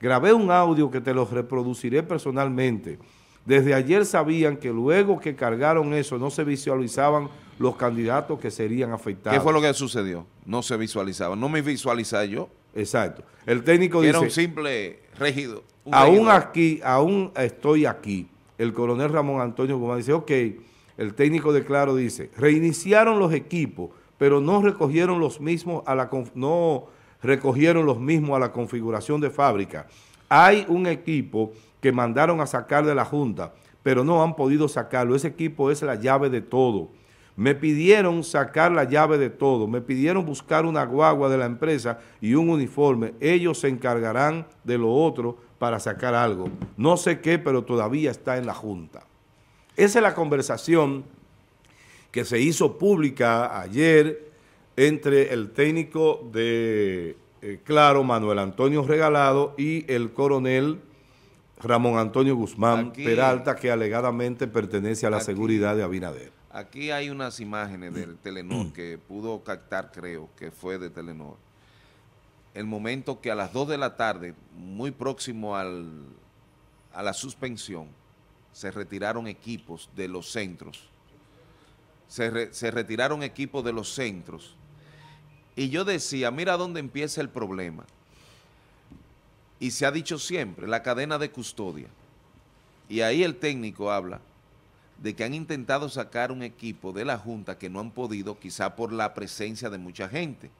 Grabé un audio que te lo reproduciré personalmente. Desde ayer sabían que luego que cargaron eso no se visualizaban los candidatos que serían afectados. ¿Qué fue lo que sucedió? No se visualizaban. No me visualizaba yo. Exacto. El técnico dice... Era un simple regido. Un aún regidor. Aquí, aún estoy aquí. El coronel Ramón Antonio Guzmán dice, ok, el técnico de Claro dice, reiniciaron los equipos, pero no recogieron los mismos a la no recogieron los mismos a la configuración de fábrica. Hay un equipo que mandaron a sacar de la Junta, pero no han podido sacarlo. Ese equipo es la llave de todo. Me pidieron sacar la llave de todo. Me pidieron buscar una guagua de la empresa y un uniforme. Ellos se encargarán de lo otro para sacar algo. No sé qué, pero todavía está en la Junta. Esa es la conversación que se hizo pública ayer entre el técnico de eh, Claro, Manuel Antonio Regalado, y el coronel Ramón Antonio Guzmán aquí, Peralta, que alegadamente pertenece a la aquí, seguridad de Abinader. Aquí hay unas imágenes del Telenord que pudo captar, creo, que fue de Telenord. El momento que a las dos de la tarde, muy próximo al, a la suspensión, se retiraron equipos de los centros. Se, re, se retiraron equipos de los centros. Y yo decía, mira dónde empieza el problema. Y se ha dicho siempre, la cadena de custodia. Y ahí el técnico habla de que han intentado sacar un equipo de la Junta que no han podido, quizá por la presencia de mucha gente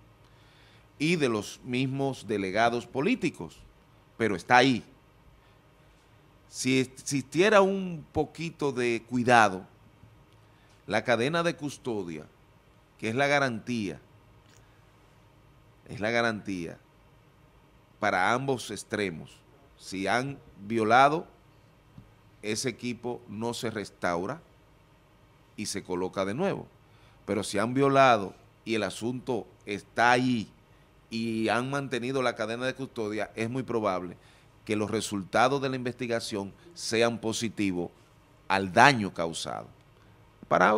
y de los mismos delegados políticos, pero está ahí. Si existiera un poquito de cuidado, la cadena de custodia, que es la garantía, es la garantía para ambos extremos. Si han violado, ese equipo no se restaura y se coloca de nuevo. Pero si han violado y el asunto está ahí y han mantenido la cadena de custodia, es muy probable que los resultados de la investigación sean positivos al daño causado. Para,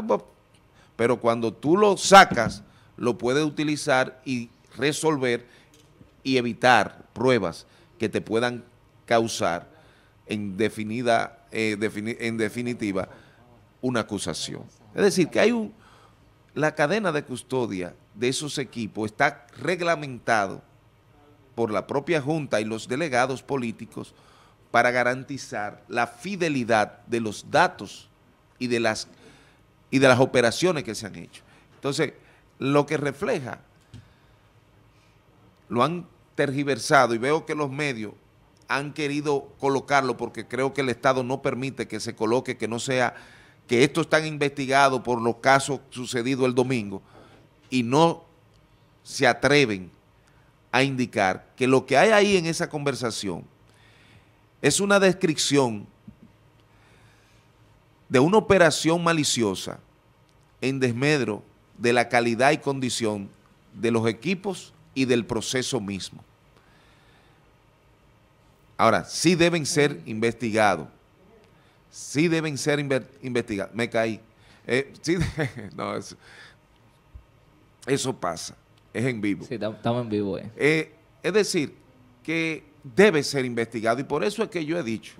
pero cuando tú lo sacas, lo puedes utilizar y resolver y evitar pruebas que te puedan causar en, definida, eh, defini en definitiva una acusación. Es decir, que hay un, la cadena de custodia de esos equipos está reglamentado por la propia Junta y los delegados políticos para garantizar la fidelidad de los datos y de las, y de las operaciones que se han hecho. Entonces, lo que refleja, lo han tergiversado y veo que los medios han querido colocarlo porque creo que el Estado no permite que se coloque, que no sea, que esto está investigado por los casos sucedidos el domingo y no se atreven a indicar que lo que hay ahí en esa conversación es una descripción de una operación maliciosa en desmedro de la calidad y condición de los equipos y del proceso mismo. Ahora, sí deben ser investigados, sí deben ser investigados, me caí, eh, sí de, no, eso, eso pasa, es en vivo. Sí, estamos en vivo. Eh. Eh, es decir, que debe ser investigado y por eso es que yo he dicho,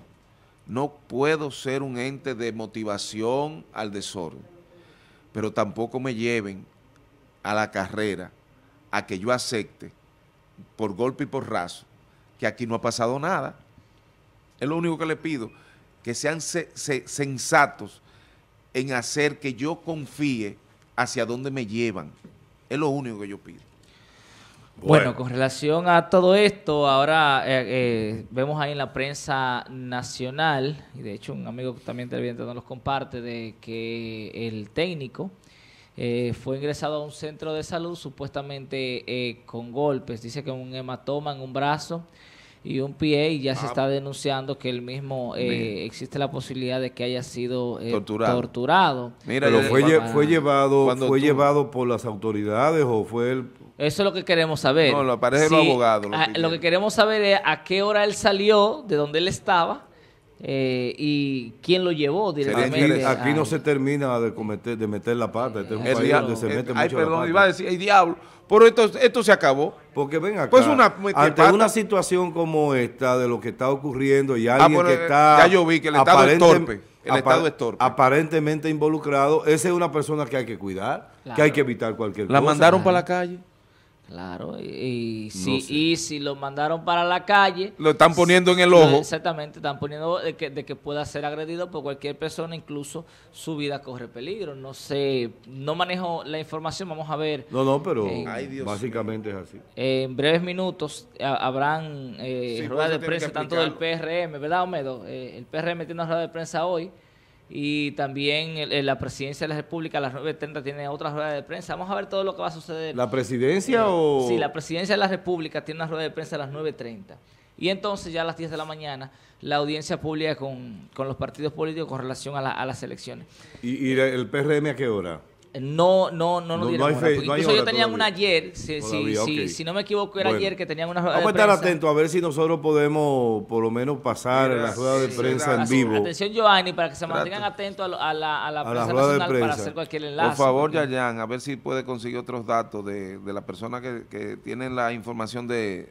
no puedo ser un ente de motivación al desorden, pero tampoco me lleven a la carrera a que yo acepte, por golpe y por raso, que aquí no ha pasado nada. Es lo único que le pido, que sean se, se, sensatos en hacer que yo confíe hacia dónde me llevan. Es lo único que yo pido. Bueno, bueno, con relación a todo esto, ahora eh, eh, vemos ahí en la prensa nacional, y de hecho un amigo también televidente nos los comparte, de que el técnico Eh, fue ingresado a un centro de salud supuestamente eh, con golpes, dice que un hematoma en un brazo y un pie, y ya ah, se está denunciando que él mismo eh, existe la posibilidad de que haya sido eh, torturado. torturado. Mira, pero fue, lle fue, llevado, fue llevado por las autoridades o fue el... Eso es lo que queremos saber. No, lo parece sí, los abogados. Lo, a, lo que queremos saber es a qué hora él salió, de donde él estaba. Eh, y quién lo llevó directamente. Aquí, aquí no se termina de cometer, de meter la pata. Este es un país donde se mete mucho la pata. Ay, perdón, iba a decir, ay, diablo, pero esto, esto se acabó. Porque ven acá, pues una, ante una situación como esta, de lo que está ocurriendo, y alguien ah, bueno, que está... Ya yo vi que el Estado es torpe. El Estado es torpe. Aparentemente involucrado, esa es una persona que hay que cuidar, claro, que hay que evitar cualquier la cosa. La mandaron para la calle. Claro, y, y, si, no sé. y si lo mandaron para la calle... Lo están poniendo en el ojo. Exactamente, están poniendo de que, de que pueda ser agredido por cualquier persona, incluso su vida corre peligro. No sé, no manejo la información, vamos a ver. No, no, pero eh, ay, Dios, básicamente es así. Eh, en breves minutos a, habrán eh, sí, rueda de prensa, tanto del P R M, ¿verdad, Olmedo? Eh, el P R M tiene una rueda de prensa hoy. Y también el, el, la presidencia de la República a las nueve treinta tiene otra rueda de prensa. Vamos a ver todo lo que va a suceder. ¿La presidencia eh, o...? Sí, la presidencia de la República tiene una rueda de prensa a las nueve treinta. Y entonces ya a las diez de la mañana la audiencia pública con, con los partidos políticos con relación a, la, a las elecciones. ¿Y, y el P R M a qué hora? No, no, no, no, no hay fe, incluso no hay yo tenía todavía. una ayer, si, todavía, si, okay. si, si no me equivoco, era bueno. ayer que tenían una rueda Vamos de prensa. Vamos a estar atentos a ver si nosotros podemos por lo menos pasar sí, la rueda de sí, prensa sí, en así, vivo. Atención, Giovanni, para que se Trato. mantengan atentos a, lo, a la, a la a prensa la nacional prensa. para hacer cualquier enlace. Por favor, porque... Yerjan, a ver si puede conseguir otros datos de, de la persona que, que tiene la información de,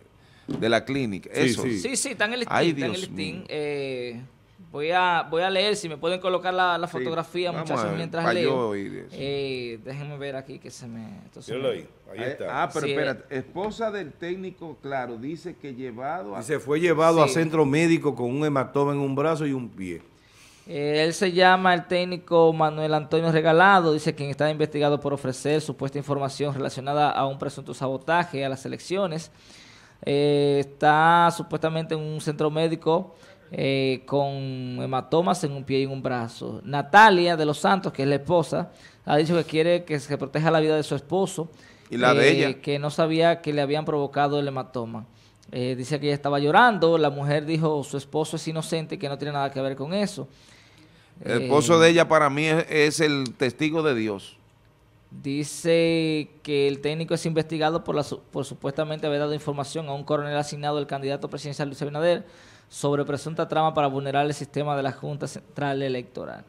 de la clínica. Sí, Eso. Sí. sí, sí, está en el listín. Ay, está en el listín. Eh, Voy a, voy a leer, si me pueden colocar la, la sí, fotografía, muchachos, ver, mientras leo. Eh, déjenme ver aquí que se me... Yo lo oí, ahí está. Ah, pero sí, espérate, esposa del técnico, claro, dice que llevado... A... Dice, fue llevado sí. a centro médico con un hematoma en un brazo y un pie. Eh, él se llama el técnico Manuel Antonio Regalado, dice quien está investigado por ofrecer supuesta información relacionada a un presunto sabotaje a las elecciones. Eh, está supuestamente en un centro médico... Eh, con hematomas en un pie y en un brazo. Natalia de los Santos, que es la esposa, ha dicho que quiere que se proteja la vida de su esposo y la eh, de ella, que no sabía que le habían provocado el hematoma. Eh, dice que ella estaba llorando, la mujer dijo su esposo es inocente, que no tiene nada que ver con eso. El eh, esposo de ella para mí es, es el testigo de Dios. Dice que el técnico es investigado por, la, por supuestamente haber dado información a un coronel asignado del candidato presidencial Luis Abinader sobre presunta trama para vulnerar el sistema de la Junta Central Electoral.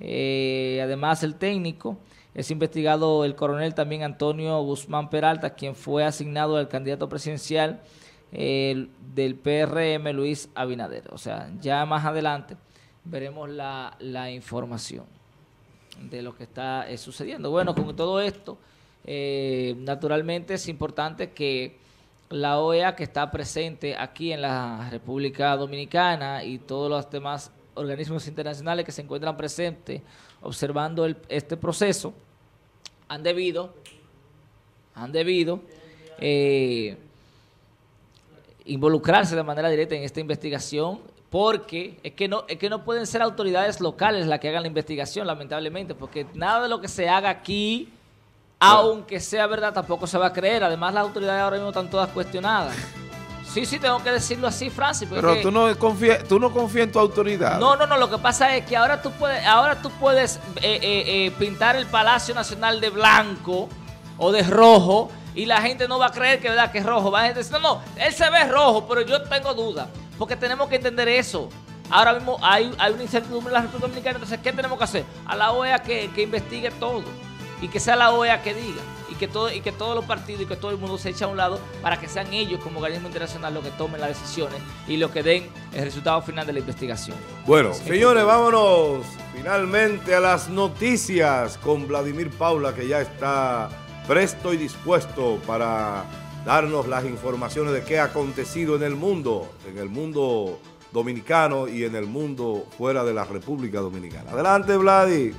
Eh, además, el técnico es investigado el coronel también Antonio Guzmán Peralta, quien fue asignado al candidato presidencial eh, del P R M Luis Abinader. O sea, ya más adelante veremos la, la información de lo que está eh, sucediendo. Bueno, con todo esto, eh, naturalmente es importante que la O E A, que está presente aquí en la República Dominicana, y todas las demás organismos internacionales que se encuentran presentes observando el, este proceso han debido, han debido eh, involucrarse de manera directa en esta investigación, porque es que, no, es que no pueden ser autoridades locales las que hagan la investigación, lamentablemente, porque nada de lo que se haga aquí, aunque sea verdad, tampoco se va a creer. Además, las autoridades ahora mismo están todas cuestionadas. Sí, sí, tengo que decirlo así, Francis. Pero tú no confías, tú no confías en tu autoridad. No, no, no. Lo que pasa es que ahora tú puedes, ahora tú puedes eh, eh, eh, pintar el Palacio Nacional de blanco o de rojo y la gente no va a creer que, ¿verdad?, que es rojo. Va a decir, no, no, él se ve rojo, pero yo tengo duda. Porque tenemos que entender eso. Ahora mismo hay, hay una incertidumbre en la República Dominicana. Entonces, ¿qué tenemos que hacer? A la O E A que, que investigue todo. Y que sea la O E A que diga, y que, todo, y que todos los partidos y que todo el mundo se eche a un lado para que sean ellos como organismo internacional los que tomen las decisiones y los que den el resultado final de la investigación. Bueno, sí, señores, que... vámonos finalmente a las noticias con Vladimir Paula, que ya está presto y dispuesto para darnos las informaciones de qué ha acontecido en el mundo, en el mundo dominicano y en el mundo fuera de la República Dominicana. Adelante, Vladi.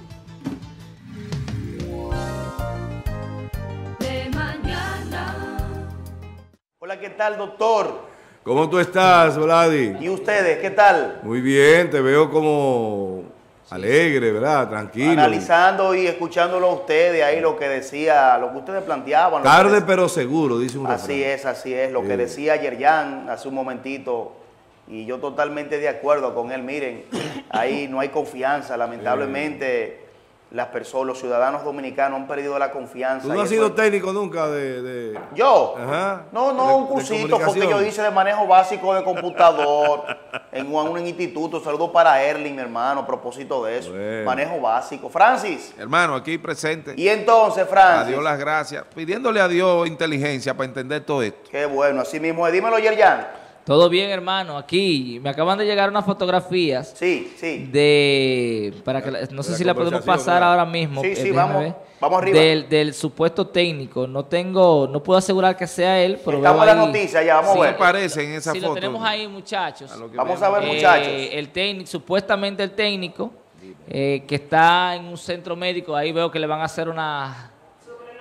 Hola, ¿qué tal, doctor? ¿Cómo tú estás, Vladi? ¿Y ustedes, qué tal? Muy bien, te veo como alegre, ¿verdad? Tranquilo. Analizando y escuchándolo a ustedes, ahí lo que decía, lo que ustedes planteaban. Tarde pero seguro, dice un refrán. Así es, así es, lo que decía Yerjan hace un momentito, y yo totalmente de acuerdo con él. Miren, ahí no hay confianza, lamentablemente. Las personas, los ciudadanos dominicanos han perdido la confianza. ¿Tú no has sido técnico nunca de...? de... ¿Yo? Ajá. No, no, de, un cursito porque yo hice de manejo básico de computador en un, un instituto. Saludos para Erling, mi hermano, a propósito de eso. Bueno. Manejo básico. Francis. Hermano, aquí presente. Y entonces, Francis. A Dios las gracias. Pidiéndole a Dios inteligencia para entender todo esto. Qué bueno, así mismo. Dímelo, Yerjan. Todo bien, hermano. Aquí me acaban de llegar unas fotografías. Sí, sí. De, para que, no sé si la podemos pasar ahora mismo. Sí, sí, vamos, vamos arriba. Del, del supuesto técnico. No tengo, no puedo asegurar que sea él, pero estamos en la noticia, ya vamos a ver. ¿Qué parece en esa foto? Sí, lo tenemos ahí, muchachos. Vamos a ver, muchachos. Eh, el técnico, supuestamente el técnico, eh, que está en un centro médico. Ahí veo que le van a hacer una...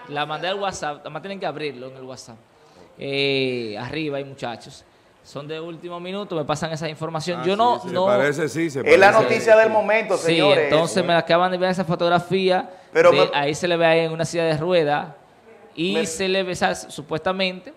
La mandé al WhatsApp. Además tienen que abrirlo en el WhatsApp. Eh, arriba hay muchachos. Son de último minuto, me pasan esa información. Ah, yo no, sí, se no parece, sí, se parece. Es la noticia del momento, sí, señores. Entonces bueno, me acaban de ver esa fotografía. Pero de, me... ahí se le ve ahí en una silla de rueda y me... se le ve, ¿sabes?, supuestamente,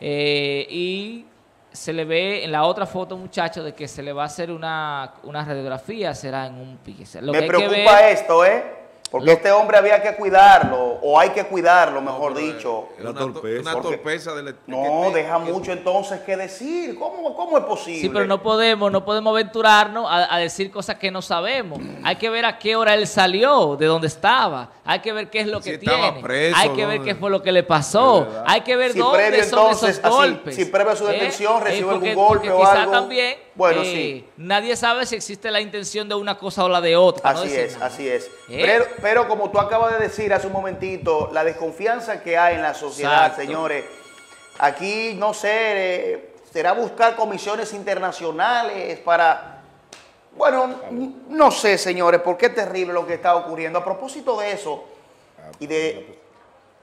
eh, y se le ve en la otra foto, muchacho, de que se le va a hacer una, una radiografía, será en un pie. Lo me que preocupa que ver, esto, ¿eh? Porque este hombre había que cuidarlo, o hay que cuidarlo, mejor no, dicho. Una torpeza. Una torpeza de la, de no, que, deja que, mucho que, entonces que decir. ¿Cómo, ¿Cómo es posible? Sí, pero no podemos, no podemos aventurarnos a, a decir cosas que no sabemos. Hay que ver a qué hora él salió, de dónde estaba. Hay que ver qué es lo si que tiene. Preso, hay que ¿no? ver qué fue lo que le pasó. Hay que ver si dónde previo, son entonces, esos golpes. Así, si previa su detención, eh, recibe eh, porque, algún golpe o algo. También, bueno, eh, sí. Nadie sabe si existe la intención de una cosa o la de otra. Así ¿no? es, nada. así es. Eh. Pero, pero como tú acabas de decir hace un momentito, la desconfianza que hay en la sociedad, exacto, señores, aquí no sé, eh, será buscar comisiones internacionales para... Bueno, no sé, señores, porque es terrible lo que está ocurriendo. A propósito de eso y de,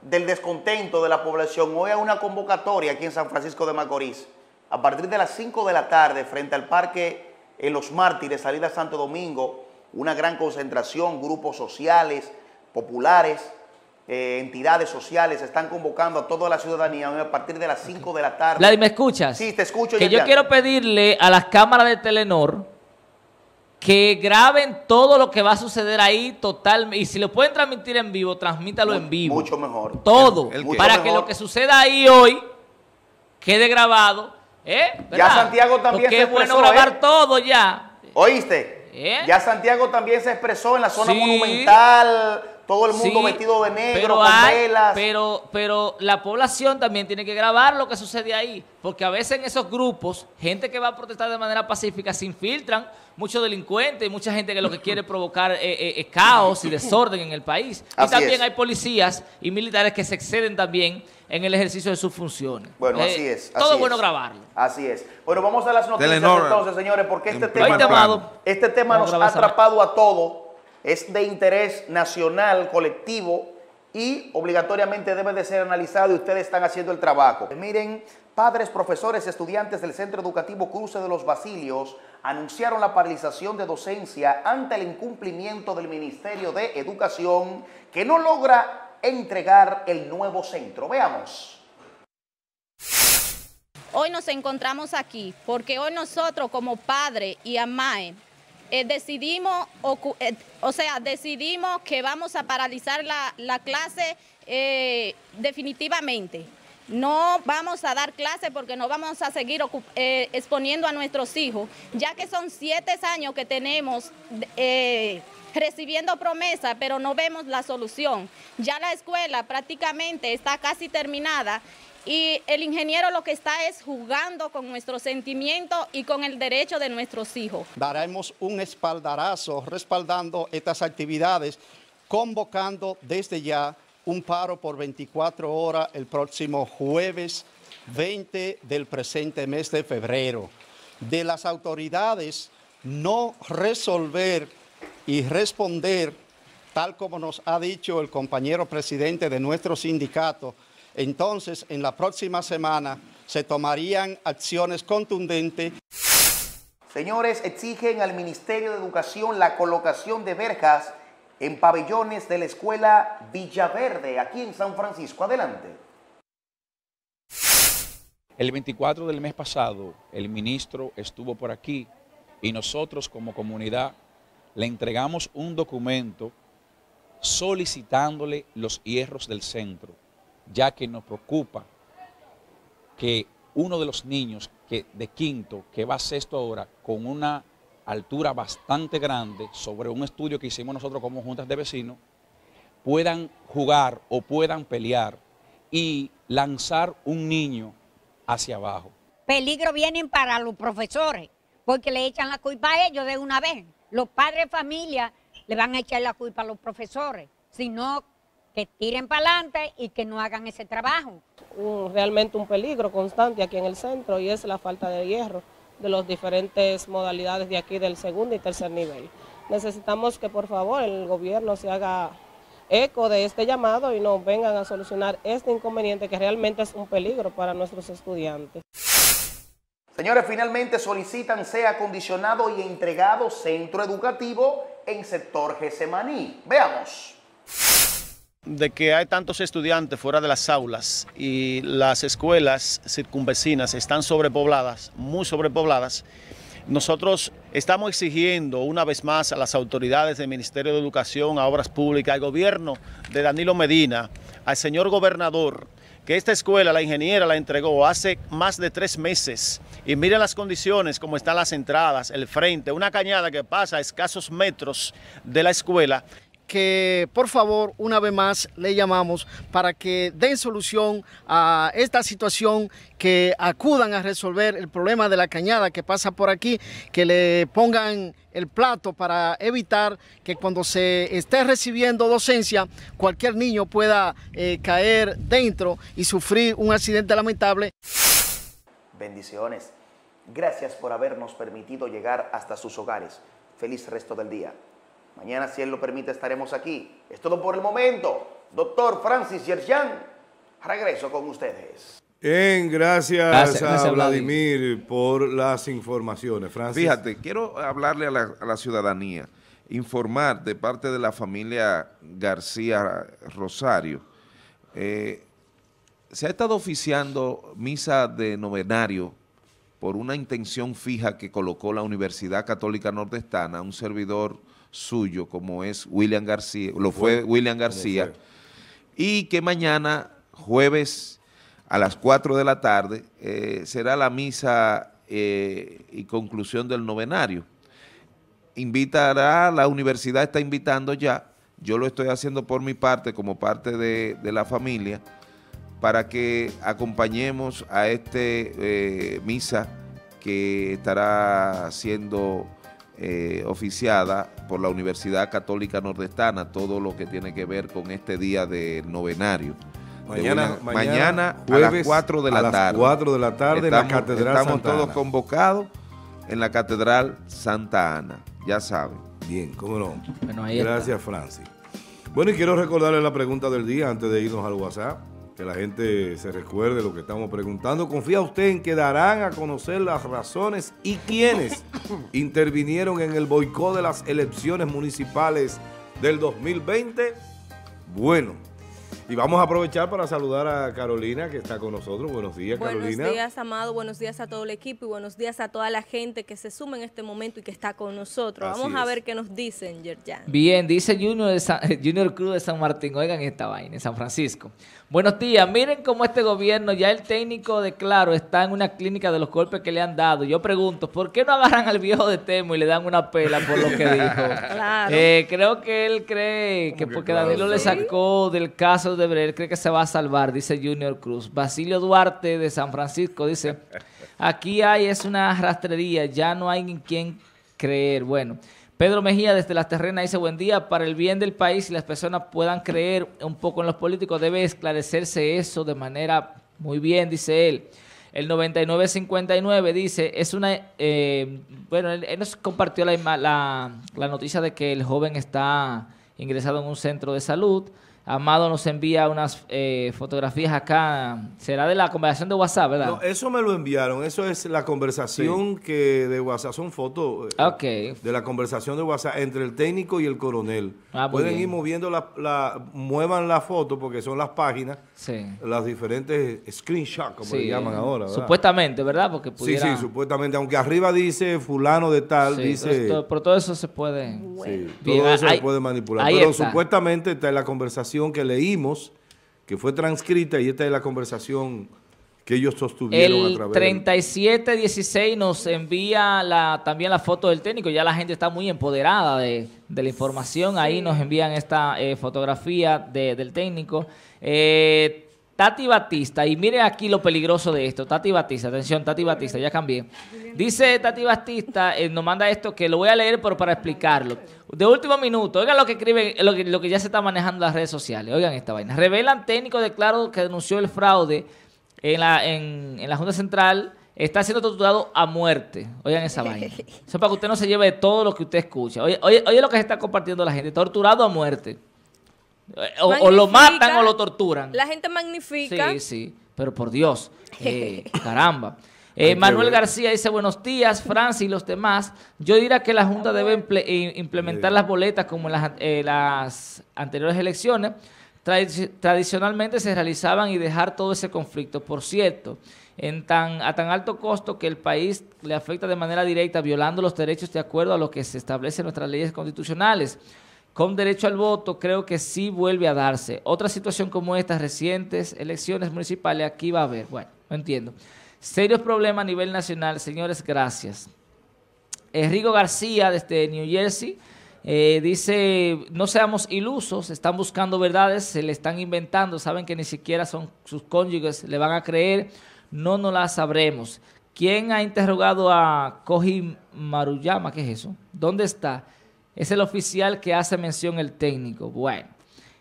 del descontento de la población, hoy hay una convocatoria aquí en San Francisco de Macorís. A partir de las cinco de la tarde, frente al Parque en Los Mártires, salida Santo Domingo, una gran concentración, grupos sociales, populares, eh, entidades sociales, están convocando a toda la ciudadanía a partir de las cinco de la tarde. Vladi, ¿me escuchas? Sí, te escucho. Que yo ya quiero pedirle a las cámaras de Telenord que graben todo lo que va a suceder ahí totalmente. Y si lo pueden transmitir en vivo, transmítalo mucho, en vivo. Mucho mejor. Todo. El, el que, para mejor. que lo que suceda ahí hoy quede grabado. ¿Eh? Ya Santiago también Porque se expresó. Es bueno grabar ¿eh? todo ya. ¿Oíste? ¿Eh? Ya Santiago también se expresó en la zona sí. monumental. todo el mundo sí, vestido de negro, pero con hay, velas. Pero, pero la población también tiene que grabar lo que sucede ahí, porque a veces en esos grupos, gente que va a protestar de manera pacífica se infiltran, muchos delincuentes, mucha gente que lo que quiere es provocar eh, eh, eh, caos y desorden en el país. Así y también es. Hay policías y militares que se exceden también en el ejercicio de sus funciones. Bueno, eh, así es. Así todo es bueno grabarlo. Así es. Bueno, vamos a las noticias Telenord, entonces, señores, porque este tema, tema, este tema nos ha atrapado a todos. Es de interés nacional, colectivo y obligatoriamente debe de ser analizado y ustedes están haciendo el trabajo. Miren, padres, profesores, estudiantes del Centro Educativo Cruce de los Basilios anunciaron la paralización de docencia ante el incumplimiento del Ministerio de Educación que no logra entregar el nuevo centro. Veamos. Hoy nos encontramos aquí porque hoy nosotros como padre y AMAE Eh, decidimos, o, eh, o sea, decidimos que vamos a paralizar la, la clase eh, definitivamente. No vamos a dar clase porque no vamos a seguir eh, exponiendo a nuestros hijos, ya que son siete años que tenemos eh, recibiendo promesas, pero no vemos la solución. Ya la escuela prácticamente está casi terminada y el ingeniero lo que está es jugando con nuestros sentimientos y con el derecho de nuestros hijos. Daremos un espaldarazo respaldando estas actividades, convocando desde ya un paro por veinticuatro horas el próximo jueves veinte del presente mes de febrero. De las autoridades no resolver y responder, tal como nos ha dicho el compañero presidente de nuestro sindicato, entonces, en la próxima semana se tomarían acciones contundentes. Señores, exigen al Ministerio de Educación la colocación de verjas en pabellones de la Escuela Villaverde, aquí en San Francisco. Adelante. El veinticuatro del mes pasado, el ministro estuvo por aquí y nosotros como comunidad le entregamos un documento solicitándole los hierros del centro, ya que nos preocupa que uno de los niños que de quinto, que va a sexto ahora, con una altura bastante grande, sobre un estudio que hicimos nosotros como juntas de vecinos, puedan jugar o puedan pelear y lanzar un niño hacia abajo. Peligro vienen para los profesores, porque le echan la culpa a ellos de una vez. Los padres de familia le van a echar la culpa a los profesores, si no, que tiren para adelante y que no hagan ese trabajo. Realmente un peligro constante aquí en el centro y es la falta de hierro de las diferentes modalidades de aquí del segundo y tercer nivel. Necesitamos que por favor el gobierno se haga eco de este llamado y nos vengan a solucionar este inconveniente que realmente es un peligro para nuestros estudiantes. Señores, finalmente solicitan sea acondicionado y entregado centro educativo en sector Gesemaní. Veamos. De que hay tantos estudiantes fuera de las aulas y las escuelas circunvecinas están sobrepobladas, muy sobrepobladas, nosotros estamos exigiendo una vez más a las autoridades del Ministerio de Educación, a Obras Públicas, al gobierno de Danilo Medina, al señor gobernador, que esta escuela, la ingeniera la entregó hace más de tres meses y miren las condiciones, como están las entradas, el frente, una cañada que pasa a escasos metros de la escuela. Que por favor una vez más le llamamos para que den solución a esta situación, que acudan a resolver el problema de la cañada que pasa por aquí, que le pongan el plato para evitar que cuando se esté recibiendo docencia cualquier niño pueda eh, caer dentro y sufrir un accidente lamentable. Bendiciones, gracias por habernos permitido llegar hasta sus hogares, feliz resto del día. Mañana, si Él lo permite, estaremos aquí. Es todo por el momento. Doctor Francis Yerjan, regreso con ustedes. Bien, gracias, gracias, a, gracias a Vladimir, Vladimir por las informaciones. Francis. Fíjate, quiero hablarle a la, a la ciudadanía, informar de parte de la familia García Rosario. Eh, se ha estado oficiando misa de novenario por una intención fija que colocó la Universidad Católica Nordestana, un servidor suyo, como es William García, lo fue William García, y que mañana, jueves, a las cuatro de la tarde, eh, será la misa eh, y conclusión del novenario. Invitará, la universidad está invitando ya, Yo lo estoy haciendo por mi parte, como parte de, de la familia, para que acompañemos a este eh, misa que estará siendo eh, oficiada por la Universidad Católica Nordestana, todo lo que tiene que ver con este día del novenario. Mañana, de una, mañana, mañana jueves, a las cuatro de la tarde, estamos, en la Catedral estamos Santa todos Ana. Convocados en la Catedral Santa Ana, ya saben. Bien, cómo no. Bueno, gracias, Francis. Bueno, y quiero recordarles la pregunta del día antes de irnos al WhatsApp, que la gente se recuerde lo que estamos preguntando. ¿Confía usted en que darán a conocer las razones y quiénes intervinieron en el boicot de las elecciones municipales del dos mil veinte? Bueno, y vamos a aprovechar para saludar a Carolina, que está con nosotros. Buenos días, buenos Carolina. Buenos días, Amado. Buenos días a todo el equipo y buenos días a toda la gente que se suma en este momento y que está con nosotros. Así vamos es. A ver qué nos dicen, Yerjan. Bien, dice Junior, de San, Junior Cruz de San Martín. Oigan esta vaina, en San Francisco. Buenos días. Miren cómo este gobierno, ya el técnico de Claro, está en una clínica de los golpes que le han dado. Yo pregunto, ¿por qué no agarran al viejo de Temo y le dan una pela por lo que dijo? Claro. Eh, creo que él cree que porque claro, Danilo ¿sí? le sacó del caso de Brecht, cree que se va a salvar, dice Junior Cruz. Basilio Duarte de San Francisco dice, aquí hay es una rastrería, ya no hay en quien creer. Bueno, Pedro Mejía desde Las Terrenas dice, buen día, para el bien del país y las personas puedan creer un poco en los políticos, debe esclarecerse eso de manera muy bien, dice él. El noventa y nueve cincuenta y nueve dice, es una, eh, bueno, él, él nos compartió la, la, la noticia de que el joven está ingresado en un centro de salud. Amado nos envía unas eh, fotografías acá. Será de la conversación de WhatsApp, ¿verdad? No, eso me lo enviaron. Eso es la conversación sí. que de WhatsApp. Son fotos okay. de la conversación de WhatsApp entre el técnico y el coronel. Ah, pueden bien. ir moviendo, la, la muevan la foto porque son las páginas, sí. las diferentes screenshots, como sí. le llaman ahora, ¿verdad? Supuestamente, ¿verdad? Porque pudiera... Sí, sí, supuestamente. Aunque arriba dice fulano de tal, sí, dice... Esto, pero todo eso se puede... Bueno. Sí, todo bien, eso ahí, se puede manipular. Pero está. Supuestamente está en la conversación que leímos, que fue transcrita, y esta es la conversación que ellos sostuvieron el a través. El treinta y siete dieciséis nos envía la, también la foto del técnico, ya la gente está muy empoderada de, de la información, sí. ahí nos envían esta eh, fotografía de, del técnico. Eh, Tati Batista, y miren aquí lo peligroso de esto, Tati Batista, atención Tati Batista, ya cambié. Dice Tati Batista, eh, nos manda esto que lo voy a leer pero para explicarlo. De último minuto, oigan lo que escriben, lo que, lo que ya se está manejando en las redes sociales, oigan esta vaina. Revelan técnico de Claro que denunció el fraude en la, en, en la Junta Central, está siendo torturado a muerte. Oigan esa vaina. Eso para que usted no se lleve de todo lo que usted escucha. Oye, oye, oye lo que se está compartiendo la gente, torturado a muerte. O, o lo matan o lo torturan. La gente magnifica. Sí, sí, pero por Dios, eh, caramba. Eh, Manuel García dice, buenos días, Francis y los demás. Yo diría que la Junta debe implementar las boletas como en las, eh, las anteriores elecciones. Tradici tradicionalmente se realizaban y dejar todo ese conflicto. Por cierto, en tan, a tan alto costo que el país le afecta de manera directa, violando los derechos de acuerdo a lo que se establece en nuestras leyes constitucionales. Con derecho al voto, creo que sí vuelve a darse. Otra situación como estas recientes elecciones municipales, aquí va a haber. Bueno, no entiendo. Serios problemas a nivel nacional. Señores, gracias. Enrico García, desde New Jersey, eh, dice, no seamos ilusos, están buscando verdades, se le están inventando, saben que ni siquiera son sus cónyuges, le van a creer, no nos las sabremos. ¿Quién ha interrogado a Koji Maruyama? ¿Qué es eso? ¿Dónde está? Es el oficial que hace mención el técnico. Bueno,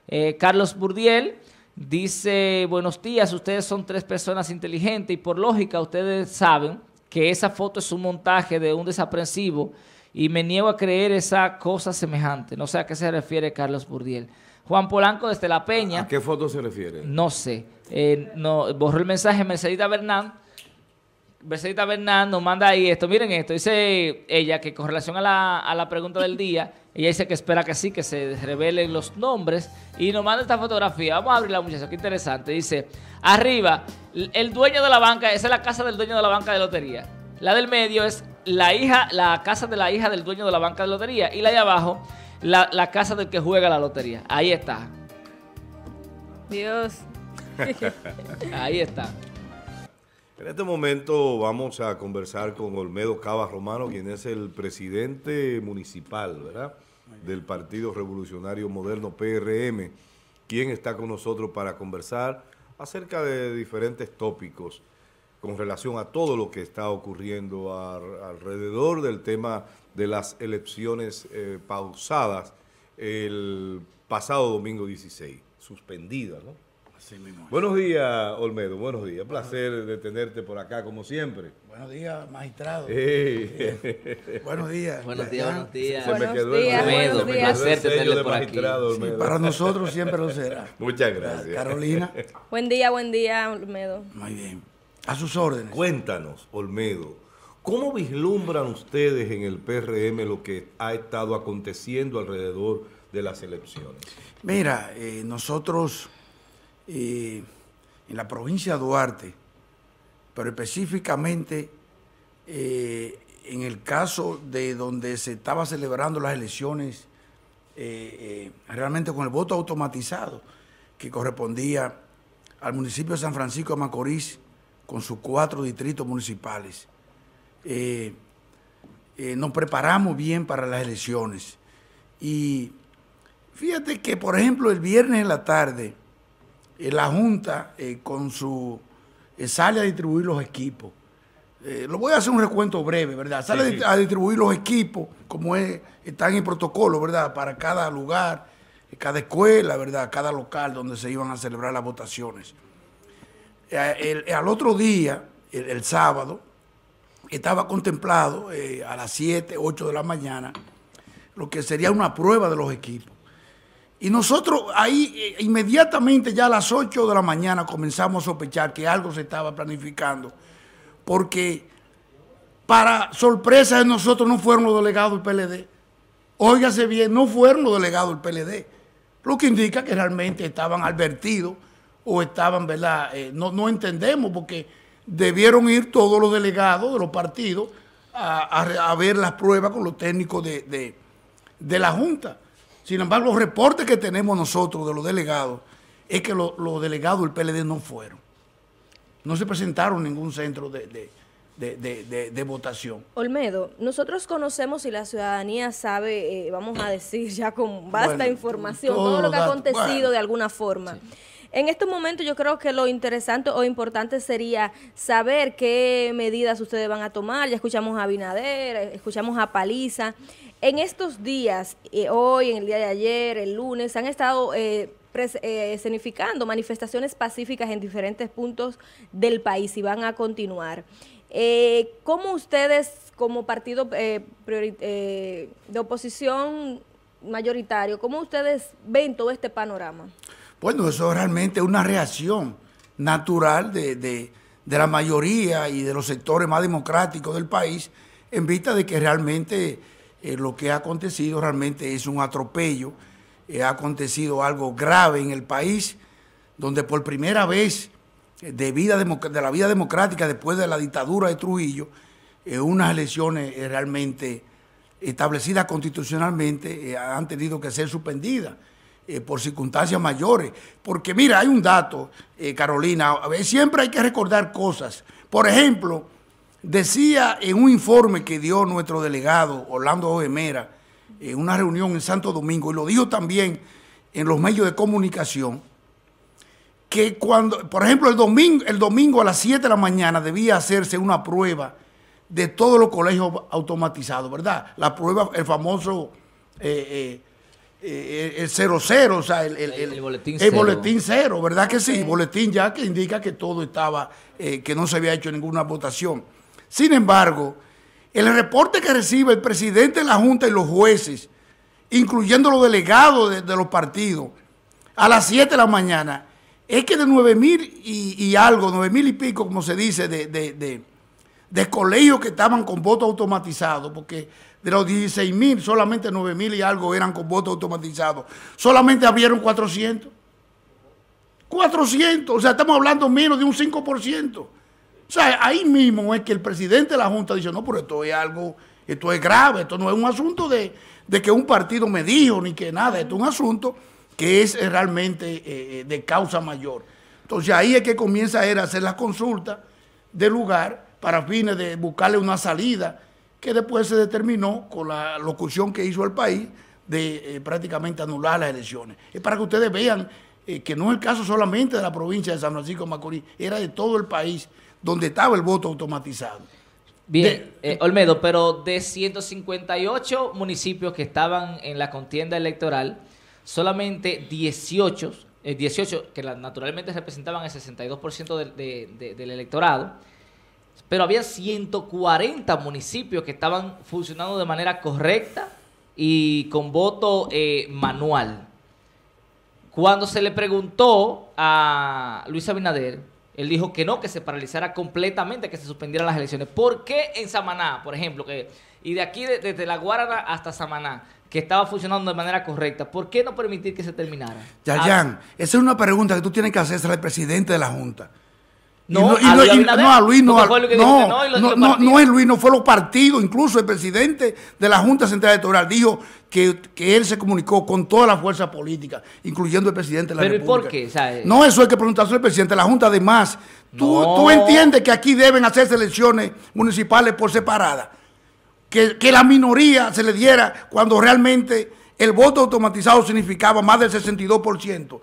eh, Carlos Burdiel dice, buenos días, ustedes son tres personas inteligentes y por lógica ustedes saben que esa foto es un montaje de un desaprensivo y me niego a creer esa cosa semejante. No sé a qué se refiere Carlos Burdiel. Juan Polanco desde La Peña. ¿A qué foto se refiere? No sé. Eh, no, borró el mensaje Mercedita Bernán. Mercedita Bernán nos manda ahí esto, miren esto, dice ella que con relación a la, a la pregunta del día, ella dice que espera que sí, que se revelen los nombres y nos manda esta fotografía, vamos a abrirla muchachos, qué interesante, dice, arriba, el dueño de la banca, esa es la casa del dueño de la banca de lotería, la del medio es la hija, la casa de la hija del dueño de la banca de lotería y la de abajo, la, la casa del que juega la lotería, ahí está. Dios. Ahí está. En este momento vamos a conversar con Olmedo Caba Romano, quien es el presidente municipal, ¿verdad? del Partido Revolucionario Moderno, P R M, quien está con nosotros para conversar acerca de diferentes tópicos con relación a todo lo que está ocurriendo a, alrededor del tema de las elecciones eh, pausadas el pasado domingo dieciséis, suspendidas, ¿no? Así mismo. Buenos días, Olmedo, buenos días. Placer de tenerte por acá, como siempre. Buenos días, magistrado. Hey. Eh, buenos días. Buenos días, buenos días. Se me quedó el Olmedo, placer tenerle por aquí. Sí, para nosotros siempre lo será. Muchas gracias. Carolina. Buen día, buen día, Olmedo. Muy bien. A sus órdenes. Cuéntanos, Olmedo, ¿cómo vislumbran ustedes en el P R M lo que ha estado aconteciendo alrededor de las elecciones? Mira, eh, nosotros eh, en la provincia de Duarte, pero específicamente eh, en el caso de donde se estaba celebrando las elecciones eh, eh, realmente con el voto automatizado que correspondía al municipio de San Francisco de Macorís, con sus cuatro distritos municipales. Eh, eh, nos preparamos bien para las elecciones. Y fíjate que, por ejemplo, el viernes en la tarde, eh, la Junta eh, con su eh, sale a distribuir los equipos. Eh, lo voy a hacer un recuento breve, ¿verdad? Sale sí, sí. a distribuir los equipos, como es, está en el protocolo, ¿verdad? Para cada lugar, cada escuela, ¿verdad? Cada local donde se iban a celebrar las votaciones. El, el, al otro día, el, el sábado, estaba contemplado eh, a las siete, ocho de la mañana, lo que sería una prueba de los equipos. Y nosotros ahí, inmediatamente ya a las ocho de la mañana, comenzamos a sospechar que algo se estaba planificando, porque para sorpresa de nosotros no fueron los delegados del P L D. Óigase bien, no fueron los delegados del P L D, lo que indica que realmente estaban advertidos o estaban, ¿verdad? Eh, no, no entendemos porque debieron ir todos los delegados de los partidos a, a, a ver las pruebas con los técnicos de, de, de la Junta. Sin embargo, los reportes que tenemos nosotros de los delegados es que lo, los delegados del P L D no fueron. No se presentaron en ningún centro de, de, de, de, de, de votación. Olmedo, nosotros conocemos y la ciudadanía sabe, eh, vamos a decir ya con vasta bueno, información, todo, todo lo que ha acontecido bueno, de alguna forma. Sí. En este momento yo creo que lo interesante o importante sería saber qué medidas ustedes van a tomar. Ya escuchamos a Abinader, escuchamos a Paliza. En estos días, eh, hoy, en el día de ayer, el lunes, han estado eh, eh, escenificando manifestaciones pacíficas en diferentes puntos del país y van a continuar. Eh, ¿Cómo ustedes, como partido eh, eh, de oposición mayoritario, cómo ustedes ven todo este panorama? Bueno, eso es realmente una reacción natural de, de, de la mayoría y de los sectores más democráticos del país en vista de que realmente eh, lo que ha acontecido realmente es un atropello, eh, ha acontecido algo grave en el país donde por primera vez de, vida de la vida democrática después de la dictadura de Trujillo, eh, unas elecciones eh, realmente establecidas constitucionalmente eh, han tenido que ser suspendidas. Eh, por circunstancias mayores, porque mira, hay un dato, eh, Carolina, a ver, siempre hay que recordar cosas. Por ejemplo, decía en un informe que dio nuestro delegado Orlando Ojemera en eh, una reunión en Santo Domingo, y lo dijo también en los medios de comunicación, que cuando, por ejemplo, el domingo, el domingo a las siete de la mañana debía hacerse una prueba de todos los colegios automatizados, ¿verdad? La prueba, el famoso eh, eh, Eh, el cero cero, o sea, el, el, el, el, boletín, el cero. boletín cero, ¿verdad que sí? El boletín ya que indica que todo estaba, eh, que no se había hecho ninguna votación. Sin embargo, el reporte que recibe el presidente de la Junta y los jueces, incluyendo los delegados de, de los partidos, a las siete de la mañana, es que de nueve mil y, y algo, nueve mil y pico, como se dice, de, de, de, de colegios que estaban con voto automatizado, porque de los dieciséis mil, solamente nueve mil y algo eran con voto automatizado. Solamente abrieron cuatrocientos. cuatrocientos, o sea, estamos hablando menos de un cinco por ciento. O sea, ahí mismo es que el presidente de la Junta dice, no, pero esto es algo, esto es grave, esto no es un asunto de, de que un partido me dijo ni que nada, esto es un asunto que es realmente eh, de causa mayor. Entonces ahí es que comienza a hacer las consultas de lugar para fines de buscarle una salida que después se determinó con la locución que hizo el país de eh, prácticamente anular las elecciones. Es para que ustedes vean eh, que no es el caso solamente de la provincia de San Francisco de Macorís, era de todo el país donde estaba el voto automatizado. Bien, de, eh, Olmedo, pero de ciento cincuenta y ocho municipios que estaban en la contienda electoral, solamente dieciocho, eh, dieciocho que naturalmente representaban el sesenta y dos por ciento de, de, de, del electorado, pero había ciento cuarenta municipios que estaban funcionando de manera correcta y con voto eh, manual. Cuando se le preguntó a Luis Abinader, él dijo que no, que se paralizara completamente, que se suspendieran las elecciones. ¿Por qué en Samaná, por ejemplo, que y de aquí de, desde La Guarana hasta Samaná, que estaba funcionando de manera correcta, por qué no permitir que se terminara? Yerjan, ah, esa es una pregunta que tú tienes que hacer al presidente de la Junta. No, y no, y no, a, Luis y, no a Luis, no, no, dijiste, no, los, no, no, no es Luis, no fue los partidos, incluso el presidente de la Junta Central Electoral dijo que, que él se comunicó con toda la fuerza política, incluyendo el presidente de la República. ¿Pero por qué? O sea, eh, no, eso hay que preguntarse al presidente de la Junta. Además, tú, no. tú entiendes que aquí deben hacerse elecciones municipales por separada, que, que la minoría se le diera cuando realmente el voto automatizado significaba más del sesenta y dos por ciento.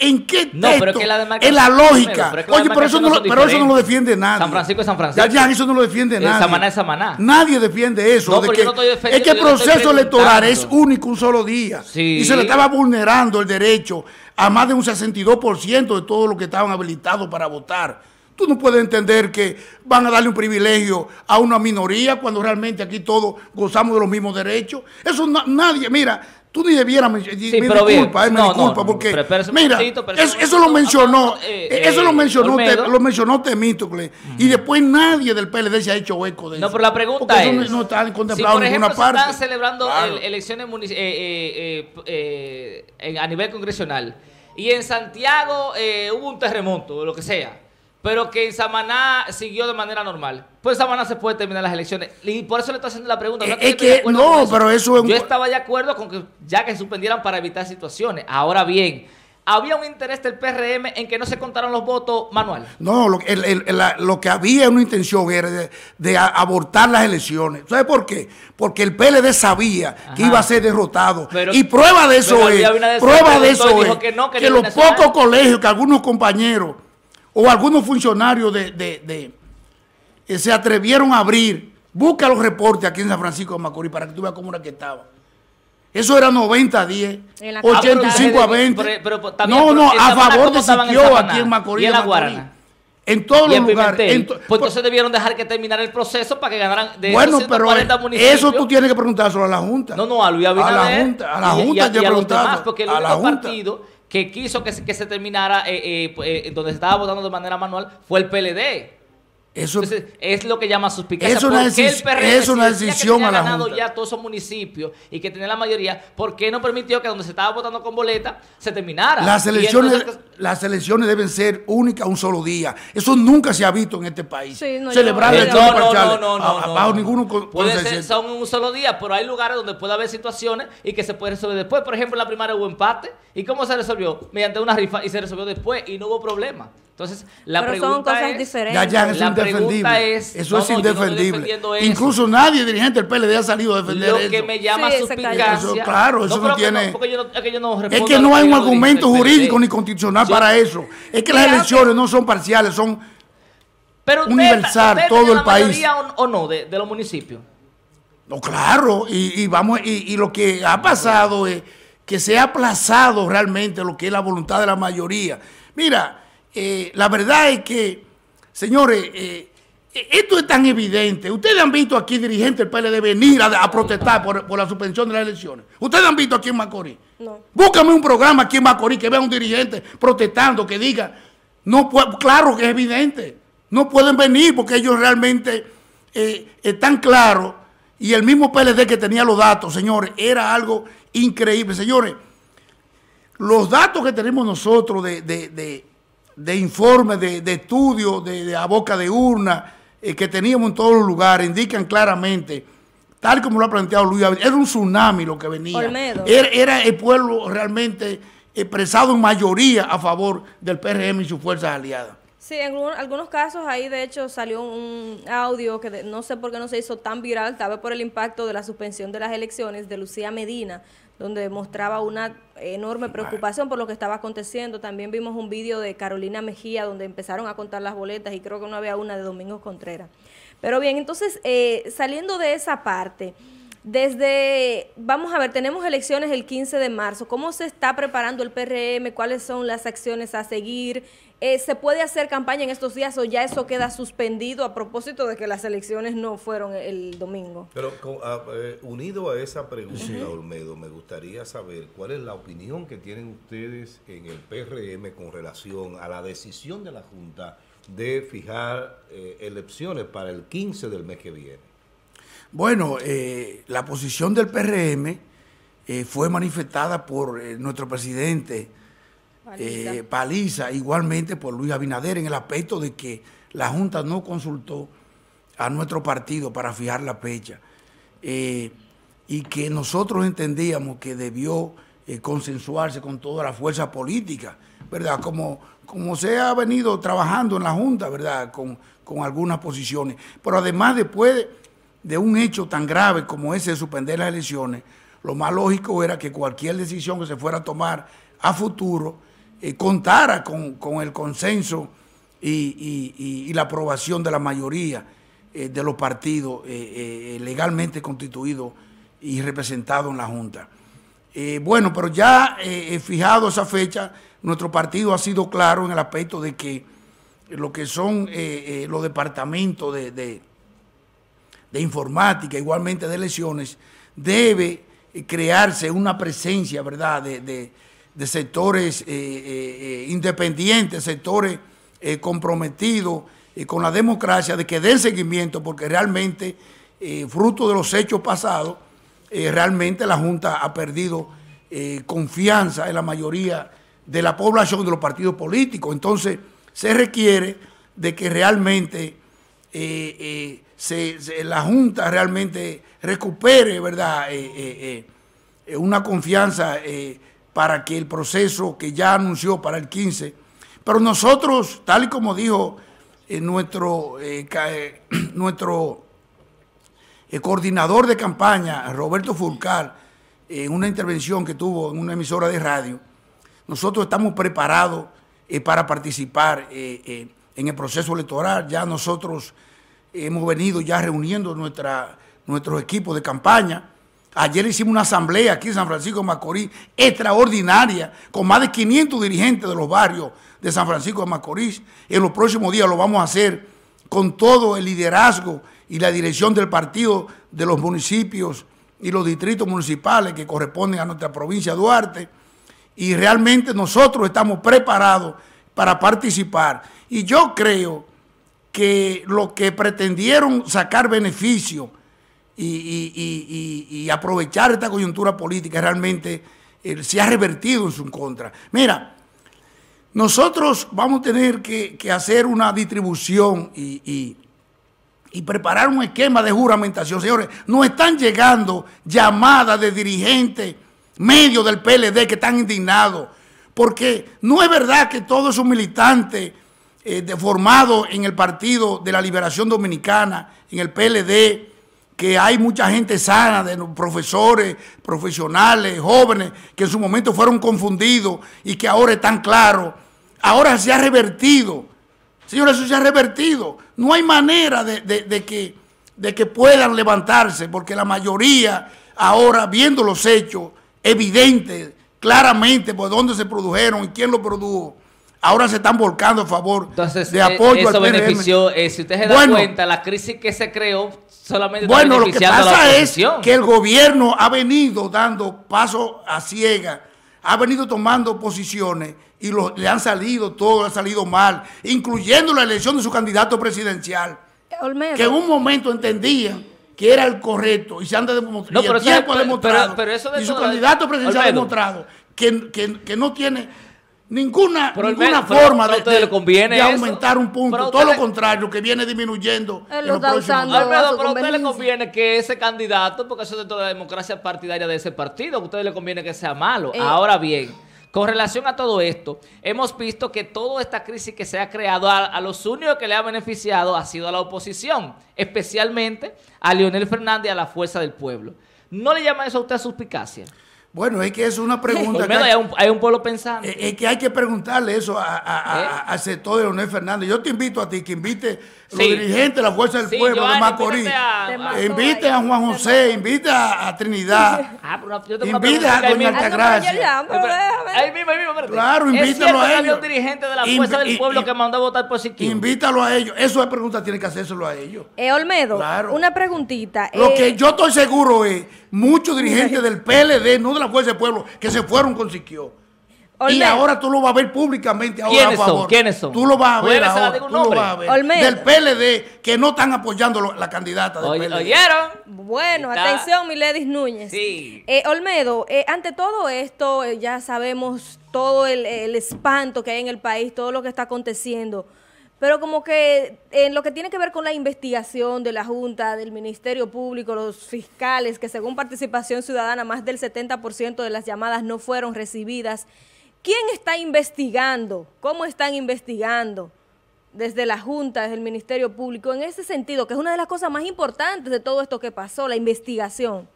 ¿En qué texto? No, pero que la en la lógica. Pero, pero, Oye, pero, eso no lo, pero eso no lo defiende nadie. San Francisco es San Francisco. Yerjan, eso no lo defiende nadie. Samaná es Samaná. Nadie defiende eso. No, de que, no es que el proceso electoral es único un solo día. Sí. Y se le estaba vulnerando el derecho a más de un sesenta y dos por ciento de todos los que estaban habilitados para votar. Tú no puedes entender que van a darle un privilegio a una minoría cuando realmente aquí todos gozamos de los mismos derechos. Eso no, nadie, mira... Tú ni debieras, me, sí, me disculpa, eh, me no, disculpa, no, porque, no, mira, poquito, eso, eso lo mencionó, eh, eh, eso lo mencionó, te, lo mencionó Temístocles, uh-huh. y después nadie del P L D se ha hecho hueco de eso. No, pero la pregunta es, eso no está contemplado si, por ejemplo, en ninguna parte. Están celebrando claro. el, elecciones eh, eh, eh, eh, a nivel congresional, y en Santiago eh, hubo un terremoto, o lo que sea, pero que en Samaná siguió de manera normal. Pues Samaná se puede terminar las elecciones. Y por eso le estoy haciendo la pregunta. No, es que, no eso. pero eso es un... Yo estaba de acuerdo con que ya que se suspendieran para evitar situaciones. Ahora bien, ¿había un interés del P R M en que no se contaron los votos manuales? No, lo, el, el, la, lo que había una intención era de, de abortar las elecciones. ¿Sabes por qué? Porque el P L D sabía Ajá. que iba a ser derrotado. Pero, y prueba de eso es, prueba de eso es, que, no, que, que los nacional. pocos colegios, que algunos compañeros... o algunos funcionarios de, de, de, de, se atrevieron a abrir. Busca los reportes aquí en San Francisco de Macorís para que tú veas cómo era que estaba. Eso era noventa a diez, ochenta y cinco a veinte. Pero, pero, pero, también, no, no, a favor de Siquio aquí en Macorís. Y en la Guarana. En todos los lugares. En to pues por, entonces debieron dejar que terminara el proceso para que ganaran de bueno, ciento cuarenta pero municipios. Eso tú tienes que preguntárselo a la Junta. No, no, a Luis Abinader. A la Junta, a la Junta y, y, y, y a los demás, porque el único partido que quiso que se, que se terminara, eh, eh, eh, donde se estaba votando de manera manual, fue el P L D. Eso, Entonces, es lo que llama suspicacia. Es una, decis el P R M, es una decisión a la Junta. Que tenía ganado ya todos esos municipios y que tenía la mayoría, ¿por qué no permitió que donde se estaba votando con boleta se terminara? Las elecciones, entonces... las elecciones deben ser únicas un solo día. Eso nunca se ha visto en este país. Sí, no, Celebrar no, elecciones no, parciales. No, no, no, a, no, bajo no. ninguno con, Puede con ser son un solo día, pero hay lugares donde puede haber situaciones y que se puede resolver después. Por ejemplo, en la primaria hubo empate. ¿Y cómo se resolvió? Mediante una rifa y se resolvió después y no hubo problema. Entonces, la pero pregunta son cosas es, diferentes. Ya, ya, es la pregunta es... Eso no, es indefendible. No eso. Incluso nadie dirigente del P L D ha salido a defender eso. Lo que eso. me llama sí, suspicacia... Eso, claro, eso no, no tiene... No, yo no, es, que yo no es que no hay un argumento jurídico ni constitucional sí. para eso. Es que y las hace... elecciones no son parciales, son pero usted, universal, usted todo el país. ¿La mayoría o no de, de los municipios? No, claro. Y, y, vamos, y, y lo que ha pasado es que se ha aplazado realmente lo que es la voluntad de la mayoría. Mira... Eh, la verdad es que, señores, eh, esto es tan evidente. Ustedes han visto aquí dirigentes del P L D venir a, a protestar por, por la suspensión de las elecciones. Ustedes han visto aquí en Macorís. No. Búscame un programa aquí en Macorís que vea a un dirigente protestando, que diga, no puede, claro que es evidente, no pueden venir porque ellos realmente eh, están claros. Y el mismo P L D que tenía los datos, señores, era algo increíble. Señores, los datos que tenemos nosotros de... de, de de informes, de, de estudios, de, de a boca de urna, eh, que teníamos en todos los lugares, indican claramente, tal como lo ha planteado Luis Abinader, era un tsunami lo que venía. Era, era el pueblo realmente expresado en mayoría a favor del P R M y sus fuerzas aliadas. Sí, en algunos casos ahí de hecho salió un audio que de, no sé por qué no se hizo tan viral, tal vez por el impacto de la suspensión de las elecciones de Lucía Medina, donde mostraba una enorme preocupación por lo que estaba aconteciendo. También vimos un vídeo de Carolina Mejía donde empezaron a contar las boletas y creo que no había una de Domingo Contreras. Pero bien, entonces, eh, saliendo de esa parte, desde, vamos a ver, tenemos elecciones el quince de marzo, ¿cómo se está preparando el P R M? ¿Cuáles son las acciones a seguir? Eh, ¿Se puede hacer campaña en estos días o ya eso queda suspendido a propósito de que las elecciones no fueron el domingo? Pero con, a, eh, unido a esa pregunta, uh-huh. Olmedo, me gustaría saber cuál es la opinión que tienen ustedes en el P R M con relación a la decisión de la Junta de fijar eh, elecciones para el quince del mes que viene. Bueno, eh, la posición del P R M eh, fue manifestada por eh, nuestro presidente Paliza. Eh, Paliza, igualmente por Luis Abinader, en el aspecto de que la Junta no consultó a nuestro partido para fijar la fecha eh, y que nosotros entendíamos que debió eh, consensuarse con toda la fuerza política, ¿verdad? Como, como se ha venido trabajando en la Junta, ¿verdad? Con, con algunas posiciones. Pero además, después de, de un hecho tan grave como ese de suspender las elecciones, lo más lógico era que cualquier decisión que se fuera a tomar a futuro eh, contara con, con el consenso y, y, y, y la aprobación de la mayoría eh, de los partidos eh, eh, legalmente constituidos y representados en la Junta. Eh, bueno, pero ya eh, fijado esa fecha, nuestro partido ha sido claro en el aspecto de que lo que son eh, eh, los departamentos de, de, de informática, igualmente de elecciones, debe crearse una presencia, ¿verdad?, de, de de sectores eh, eh, independientes, sectores eh, comprometidos eh, con la democracia, de que den seguimiento, porque realmente, eh, fruto de los hechos pasados, eh, realmente la Junta ha perdido eh, confianza en la mayoría de la población, de los partidos políticos. Entonces, se requiere de que realmente eh, eh, se, se, la Junta realmente recupere, ¿verdad?, eh, eh, eh, una confianza eh, para que el proceso que ya anunció para el quince, pero nosotros, tal y como dijo eh, nuestro, eh, eh, nuestro eh, coordinador de campaña, Roberto Fulcar, eh, en una intervención que tuvo en una emisora de radio, nosotros estamos preparados eh, para participar eh, eh, en el proceso electoral. Ya nosotros hemos venido ya reuniendo nuestra, nuestros equipos de campaña. Ayer hicimos una asamblea aquí en San Francisco de Macorís, extraordinaria, con más de quinientos dirigentes de los barrios de San Francisco de Macorís. En los próximos días lo vamos a hacer con todo el liderazgo y la dirección del partido de los municipios y los distritos municipales que corresponden a nuestra provincia de Duarte. Y realmente nosotros estamos preparados para participar. Y yo creo que lo que pretendieron sacar beneficio Y, y, y, y aprovechar esta coyuntura política realmente eh, se ha revertido en su contra. Mira, nosotros vamos a tener que, que hacer una distribución y, y, y preparar un esquema de juramentación. Señores, nos están llegando llamadas de dirigentes, medios del P L D que están indignados, porque no es verdad que todos esos militantes eh, formados en el Partido de la Liberación Dominicana, en el P L D, que hay mucha gente sana, de profesores, profesionales, jóvenes, que en su momento fueron confundidos y que ahora están claros. Ahora se ha revertido. Señores, eso se ha revertido. No hay manera de, de, de, que, de que puedan levantarse, porque la mayoría ahora, viendo los hechos evidentes, claramente por dónde se produjeron y quién lo produjo, ahora se están volcando a favor. Entonces, de apoyo eso al P R M. Benefició, eh, si usted se da bueno, cuenta, la crisis que se creó solamente está bueno, beneficiando lo que pasa es que el gobierno ha venido dando paso a ciega, ha venido tomando posiciones y lo, le han salido todo, le ha salido mal, incluyendo la elección de su candidato presidencial, Olmedo, que en un momento entendían que era el correcto y se han demostrado, no, pero eso, ha demostrado pero, pero eso de y su todo, candidato presidencial Olmedo, ha demostrado que, que, que no tiene Ninguna, pero ninguna pero, forma pero, de, pero de, de aumentar un punto, pero todo lo le... contrario, que viene disminuyendo. Él lo está usando. Alberto, pero a usted le conviene que ese candidato, porque eso es de toda la democracia partidaria de ese partido, a usted le conviene que sea malo. Eh. Ahora bien, con relación a todo esto, hemos visto que toda esta crisis que se ha creado, a, a los únicos que le ha beneficiado ha sido a la oposición, especialmente a Leonel Fernández y a la Fuerza del Pueblo. ¿No le llama eso a usted suspicacia? Bueno, es que es una pregunta. Olmedo, que hay, hay, un, hay un pueblo pensando. Es, es que hay que preguntarle eso a, a, a, ¿Eh? a sector de Leonel Fernández. Yo te invito a ti que invite sí. los dirigentes de la Fuerza del sí, Pueblo Joan, de Macorís. A... Invite a Juan José, invite a, a Trinidad. Ah, pero yo tengo invita a Doña Altagracia. Ahí mismo, ahí mismo. Claro, invítalo a ellos. Dirigente de la Fuerza del Pueblo que mandó a votar por Siquio. Invítalo a ellos. Eso es pregunta, tiene que hacérselo a ellos. Eh, Olmedo, claro. una preguntita. Lo eh... que yo estoy seguro es muchos dirigentes del P L D, no de la Fuerza del Pueblo, que se fueron con Siquio. Olmedo. Y ahora tú lo vas a ver públicamente ahora. ¿Quiénes a favor. son? ¿Quiénes son? Tú lo vas a ver ahora. Tú lo vas a ver. Olmedo. Del P L D que no están apoyando la candidata del Oye, P L D. ¿Oyeron? Bueno, Está. atención, Miledis Núñez. Sí. Eh, Olmedo, eh, ante todo esto, eh, ya sabemos todo el, el espanto que hay en el país, todo lo que está aconteciendo. Pero como que en lo que tiene que ver con la investigación de la Junta, del Ministerio Público, los fiscales, que según Participación Ciudadana más del setenta por ciento de las llamadas no fueron recibidas, ¿quién está investigando? ¿Cómo están investigando desde la Junta, desde el Ministerio Público? En ese sentido, que es una de las cosas más importantes de todo esto que pasó, la investigación.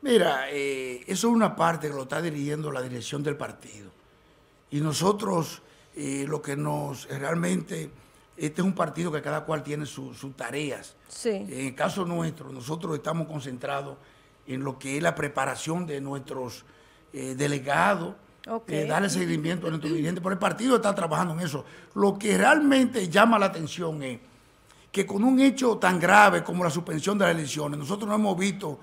Mira, eh, eso es una parte que lo está dirigiendo la dirección del partido. Y nosotros, eh, lo que nos realmente... Este es un partido que cada cual tiene sus su tareas. Sí. En el caso nuestro, nosotros estamos concentrados en lo que es la preparación de nuestros eh, delegados, okay. eh, darle seguimiento a nuestros dirigentes, pero el partido está trabajando en eso. Lo que realmente llama la atención es que con un hecho tan grave como la suspensión de las elecciones, nosotros no hemos visto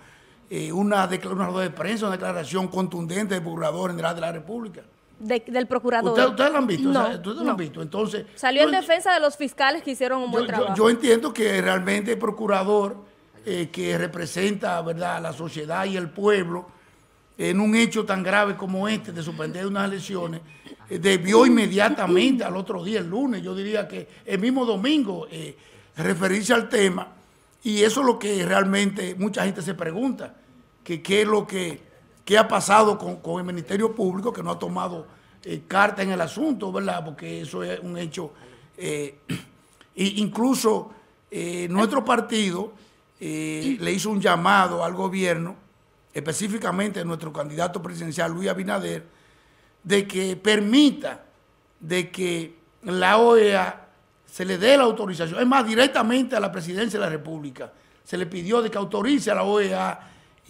eh, una, una rueda de prensa, una declaración contundente del Procurador General de la República. De, del procurador. ¿Ustedes usted lo han visto? No, o sea, ¿ustedes no. lo han visto? Entonces, Salió en yo, defensa de los fiscales que hicieron un buen yo, trabajo. Yo, yo entiendo que realmente el procurador eh, que representa, ¿verdad?, a la sociedad y el pueblo en un hecho tan grave como este de suspender unas elecciones, eh, debió inmediatamente al otro día, el lunes, yo diría que el mismo domingo, eh, referirse al tema. Y eso es lo que realmente mucha gente se pregunta, que qué es lo que... ¿Qué ha pasado con, con el Ministerio Público que no ha tomado eh, carta en el asunto, verdad? Porque eso es un hecho. Eh, e incluso eh, nuestro partido eh, le hizo un llamado al gobierno, específicamente a nuestro candidato presidencial Luis Abinader, de que permita de que la O E A se le dé la autorización. Es más, directamente a la presidencia de la República se le pidió de que autorice a la O E A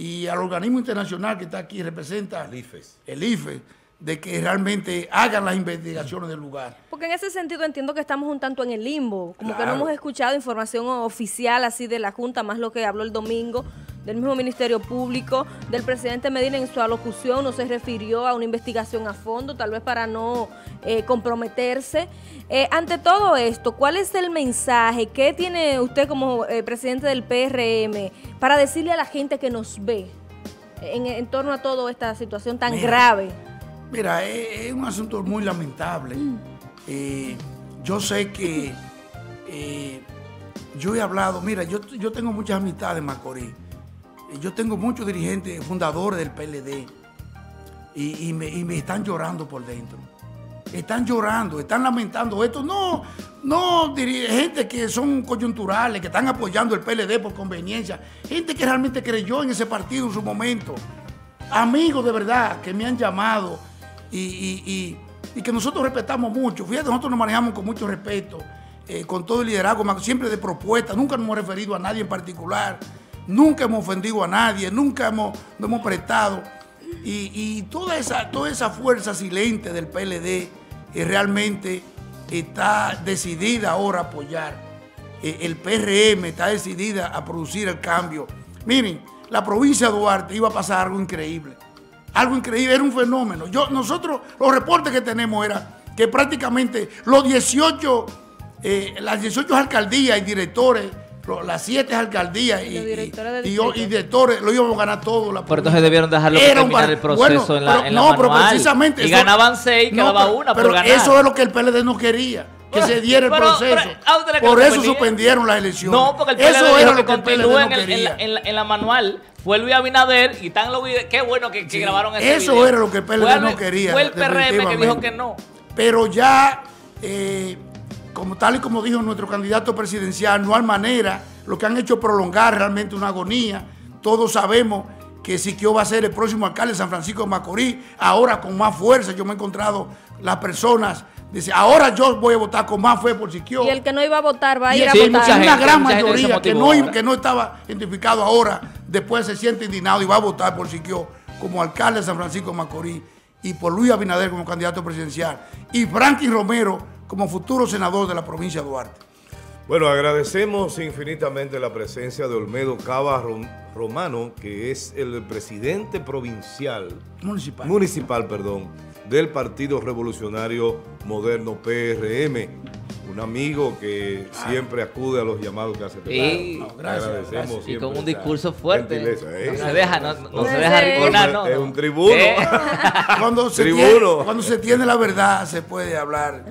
y al organismo internacional que está aquí, representa el I F E, el I F E, de que realmente hagan las investigaciones del lugar. Porque en ese sentido entiendo que estamos un tanto en el limbo, como claro. que no hemos escuchado información oficial así de la Junta, más lo que habló el domingo, del mismo Ministerio Público, del presidente Medina en su alocución, no se refirió a una investigación a fondo, tal vez para no eh, comprometerse. Eh, ante todo esto, ¿cuál es el mensaje? ¿Qué tiene usted como eh, presidente del P R M? Para decirle a la gente que nos ve en, en torno a toda esta situación tan mira, grave. Mira, es, es un asunto muy lamentable. Mm. Eh, yo sé que eh, yo he hablado, mira, yo, yo tengo muchas amistades en Macorís. Yo tengo muchos dirigentes fundadores del P L D y, y, me, y me están llorando por dentro. Están llorando, están lamentando esto. No, no gente que son coyunturales, que están apoyando el P L D por conveniencia. Gente que realmente creyó en ese partido en su momento. Amigos de verdad que me han llamado y, y, y, y que nosotros respetamos mucho. Fíjate, nosotros nos manejamos con mucho respeto, eh, con todo el liderazgo, siempre de propuestas. Nunca nos hemos referido a nadie en particular. Nunca hemos ofendido a nadie, nunca hemos, no hemos prestado. Y, y toda, esa, toda esa fuerza silente del P L D eh, realmente está decidida ahora a apoyar. Eh, el P R M está decidida a producir el cambio. Miren, la provincia de Duarte iba a pasar algo increíble. Algo increíble, era un fenómeno. Yo, nosotros, los reportes que tenemos eran que prácticamente los dieciocho, eh, las dieciocho alcaldías y directores, las siete alcaldías y, y, directores, y, y, y directores lo íbamos a ganar todo. La pero entonces debieron dejarlo para terminar el proceso bueno, en la, pero, en la no, manual. Pero precisamente y eso, ganaban seis, no, quedaba pero, una por pero ganar. Eso es lo que el P L D no quería, que pero, se diera el pero, proceso. Pero, por eso suspendieron las elecciones. No, porque el P L D eso era lo que, que el P L D no en, el, en, la, en, la, en la manual. Fue Luis Abinader y tan lo qué bueno que, que sí, grabaron ese eso video. Era lo que el P L D fue, no quería. Fue el P R M que dijo que no. Pero ya... Eh, Como tal y como dijo nuestro candidato presidencial, no hay manera, lo que han hecho prolongar realmente una agonía. Todos sabemos que Siquio va a ser el próximo alcalde de San Francisco de Macorís, ahora con más fuerza. Yo me he encontrado las personas, dice, ahora yo voy a votar con más fe por Siquio. Y el que no iba a votar va a ir a votar. Hay una gran mayoría que no, que no estaba identificado ahora, después se siente indignado y va a votar por Siquio como alcalde de San Francisco de Macorís y por Luis Abinader como candidato presidencial y Franklin Romero como futuro senador de la provincia de Duarte. Bueno, agradecemos infinitamente la presencia de Olmedo Caba Romano, que es el presidente provincial, municipal, municipal perdón, del Partido Revolucionario Moderno P R M, un amigo que ah. siempre acude a los llamados que hace. Sí. No, gracias, gracias. Y con un discurso fuerte. Eh. No, no se deja, no, no, no se deja recordar, no, no. Es un tribuno. Eh. Cuando, se tribuno. Tiene, cuando se tiene la verdad se puede hablar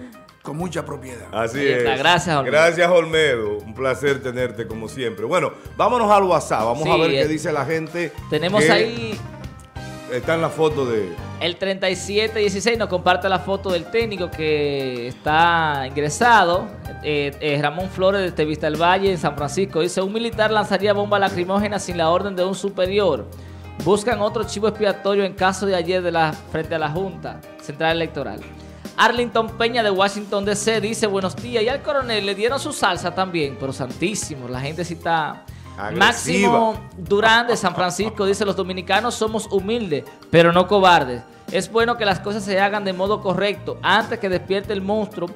con mucha propiedad. Así es. Gracias, Olmedo. Gracias, Olmedo. Un placer tenerte como siempre. Bueno, vámonos al WhatsApp. Vamos sí, a ver qué el, dice la gente. Tenemos ahí... Está en la foto de... El treinta y siete dieciséis nos comparte la foto del técnico que está ingresado. Eh, eh, Ramón Flores de Tevista del Valle, en San Francisco. Dice, un militar lanzaría bomba lacrimógena sin la orden de un superior. Buscan otro chivo expiatorio en caso de ayer de la, frente a la Junta Central Electoral. Arlington Peña de Washington D C dice, buenos días. Y al coronel le dieron su salsa también, pero santísimo, la gente sí está... Agresiva. Máximo Durán de San Francisco dice, los dominicanos somos humildes, pero no cobardes. Es bueno que las cosas se hagan de modo correcto antes que despierte el monstruo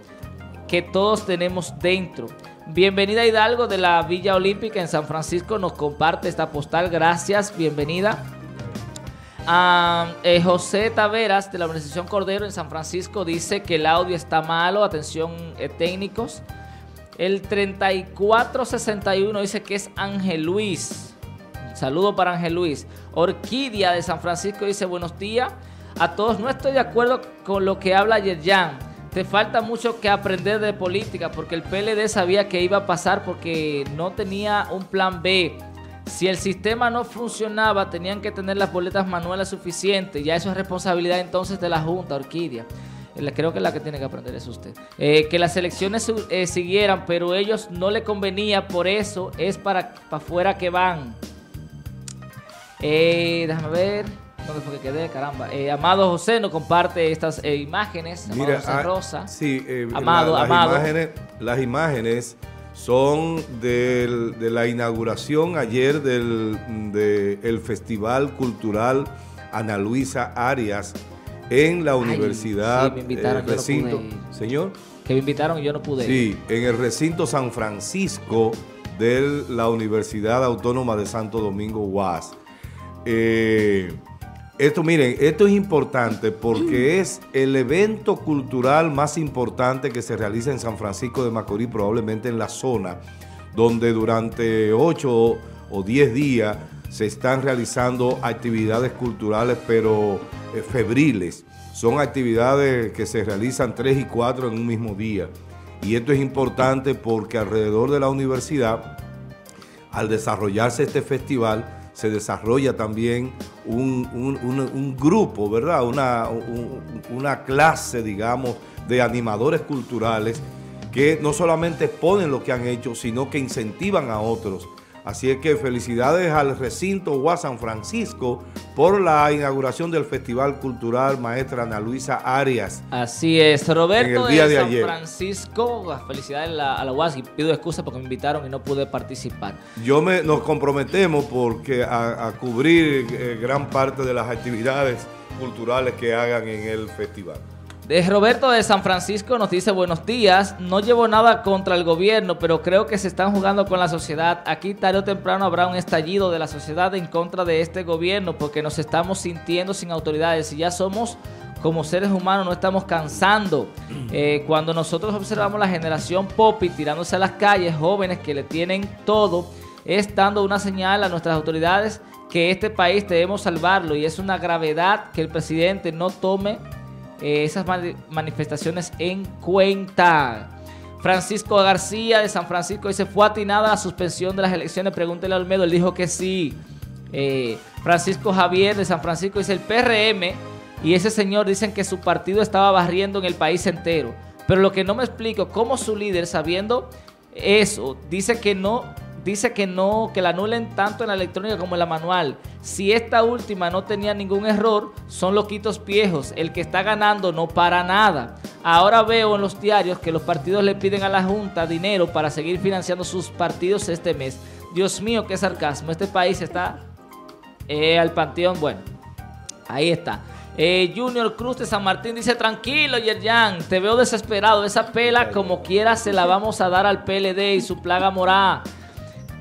que todos tenemos dentro. Bienvenida Hidalgo de la Villa Olímpica en San Francisco nos comparte esta postal. Gracias, bienvenida. Ah, eh, José Taveras de la organización Cordero en San Francisco dice que el audio está malo, atención eh, técnicos. El treinta y cuatro sesenta y uno dice que es Ángel Luis, un saludo para Ángel Luis. Orquídea de San Francisco dice buenos días a todos, no estoy de acuerdo con lo que habla Yerjan, te falta mucho que aprender de política porque el P L D sabía que iba a pasar porque no tenía un plan B. Si el sistema no funcionaba, tenían que tener las boletas manuales suficientes. Ya eso es responsabilidad entonces de la Junta, Orquídea. Creo que la que tiene que aprender es usted. Eh, que las elecciones eh, siguieran, pero ellos no le convenía, por eso es para, para afuera que van. Eh, déjame ver, ¿dónde fue que quedé? Caramba. Eh, Amado José nos comparte estas eh, imágenes. Amado Mira, José Rosa. Ah, sí, eh, Amado, la, las Amado. Imágenes, las imágenes... son del, de la inauguración ayer del de el Festival Cultural Ana Luisa Arias en la Ay, Universidad sí, el recinto, no señor que me invitaron y yo no pude sí, en el recinto San Francisco de la Universidad Autónoma de Santo Domingo U A S. eh, esto miren, esto es importante porque es el evento cultural más importante que se realiza en San Francisco de Macorís, probablemente en la zona, donde durante ocho o diez días se están realizando actividades culturales, pero eh, febriles. Son actividades que se realizan tres y cuatro en un mismo día. Y esto es importante porque alrededor de la universidad, al desarrollarse este festival, se desarrolla también un, un, un, un grupo, ¿verdad? Una, un, una clase, digamos, de animadores culturales que no solamente exponen lo que han hecho, sino que incentivan a otros. Así es que felicidades al recinto U A S San Francisco por la inauguración del Festival Cultural Maestra Ana Luisa Arias. Así es, Roberto de, de San ayer. Francisco, felicidades a la, a la U A S y pido excusas porque me invitaron y no pude participar. Yo me, nos comprometemos porque a, a cubrir eh, gran parte de las actividades culturales que hagan en el festival. De Roberto de San Francisco nos dice, buenos días, no llevo nada contra el gobierno, pero creo que se están jugando con la sociedad. Aquí tarde o temprano habrá un estallido de la sociedad en contra de este gobierno porque nos estamos sintiendo sin autoridades y ya somos como seres humanos, no estamos cansando. Eh, cuando nosotros observamos la generación Popi tirándose a las calles, jóvenes que le tienen todo, es dando una señal a nuestras autoridades que este país debemos salvarlo y es una gravedad que el presidente no tome esas manifestaciones en cuenta. Francisco García de San Francisco dice, ¿fue atinada la suspensión de las elecciones? Pregúntele a Olmedo, él dijo que sí. eh, Francisco Javier de San Francisco dice, el P R M y ese señor dicen que su partido estaba barriendo en el país entero, pero lo que no me explico, ¿cómo su líder sabiendo eso dice que no dice que no, que la anulen tanto en la electrónica como en la manual. Si esta última no tenía ningún error, son loquitos viejos. El que está ganando no para nada. Ahora veo en los diarios que los partidos le piden a la Junta dinero para seguir financiando sus partidos este mes. Dios mío, qué sarcasmo. Este país está eh, al panteón. Bueno, ahí está. Eh, Junior Cruz de San Martín dice: tranquilo, Yerjan, te veo desesperado. Esa pela, como quiera, se la vamos a dar al P L D y su plaga morada.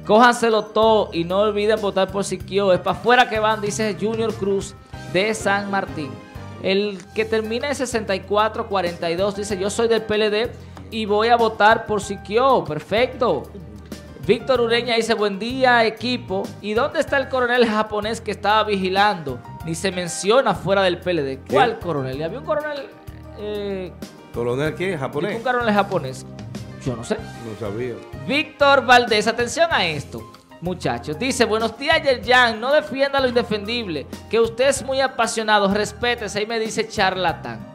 Cójanselo todo y no olviden votar por Siquio. Es para afuera que van, dice Junior Cruz de San Martín. El que termina en sesenta y cuatro cuarenta y dos dice: yo soy del P L D y voy a votar por Siquio. Perfecto. Víctor Ureña dice: buen día, equipo. ¿Y dónde está el coronel japonés que estaba vigilando? Ni se menciona fuera del P L D. ¿Cuál ¿Qué? coronel? ¿Había un coronel? Eh, ¿Coronel qué? ¿Japonés? ¿Un coronel japonés? Yo no sé. No sabía. Víctor Valdés, atención a esto, muchachos. Dice: buenos días, Yerjan. No defienda lo indefendible, que usted es muy apasionado. Respétese. Ahí me dice charlatán.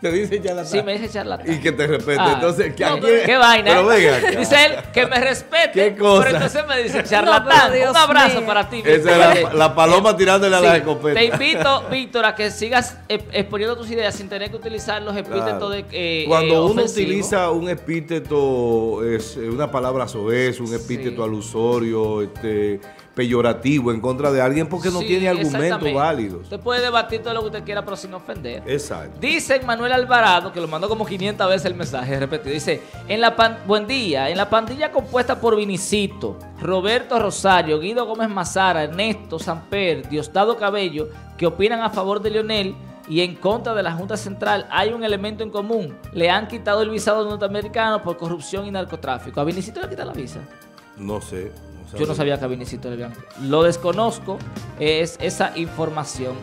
Te dice charlatán. Sí, me dice charlatán. Y que te respete. Ah, entonces, ¿qué, no, ¿qué vaina? Pero venga, dice él que me respete. ¿Qué cosa? Pero entonces me dice charlatán. No, un abrazo mío. Para ti. Esa es la, la paloma tirándole sí. a la escopeta. Te invito, Víctor, a que sigas exponiendo tus ideas sin tener que utilizar los epítetos claro. de eh, Cuando eh, uno utiliza un epíteto, es una palabra soez, un epíteto sí. alusorio, este... peyorativo en contra de alguien porque no sí, tiene argumentos válidos. Usted puede debatir todo lo que usted quiera, pero sin ofender. Exacto. Dice Manuel Alvarado, que lo mandó como quinientas veces el mensaje repetido, dice: en la pan buen día, en la pandilla compuesta por Vinicito, Roberto Rosario, Guido Gómez Mazara, Ernesto Samper, Diosdado Cabello, que opinan a favor de Leonel y en contra de la Junta Central, hay un elemento en común: le han quitado el visado norteamericano por corrupción y narcotráfico. ¿A Vinicito le quitan la visa? No sé. Yo no sabía que a Vinicito le habían... Lo desconozco, es esa información.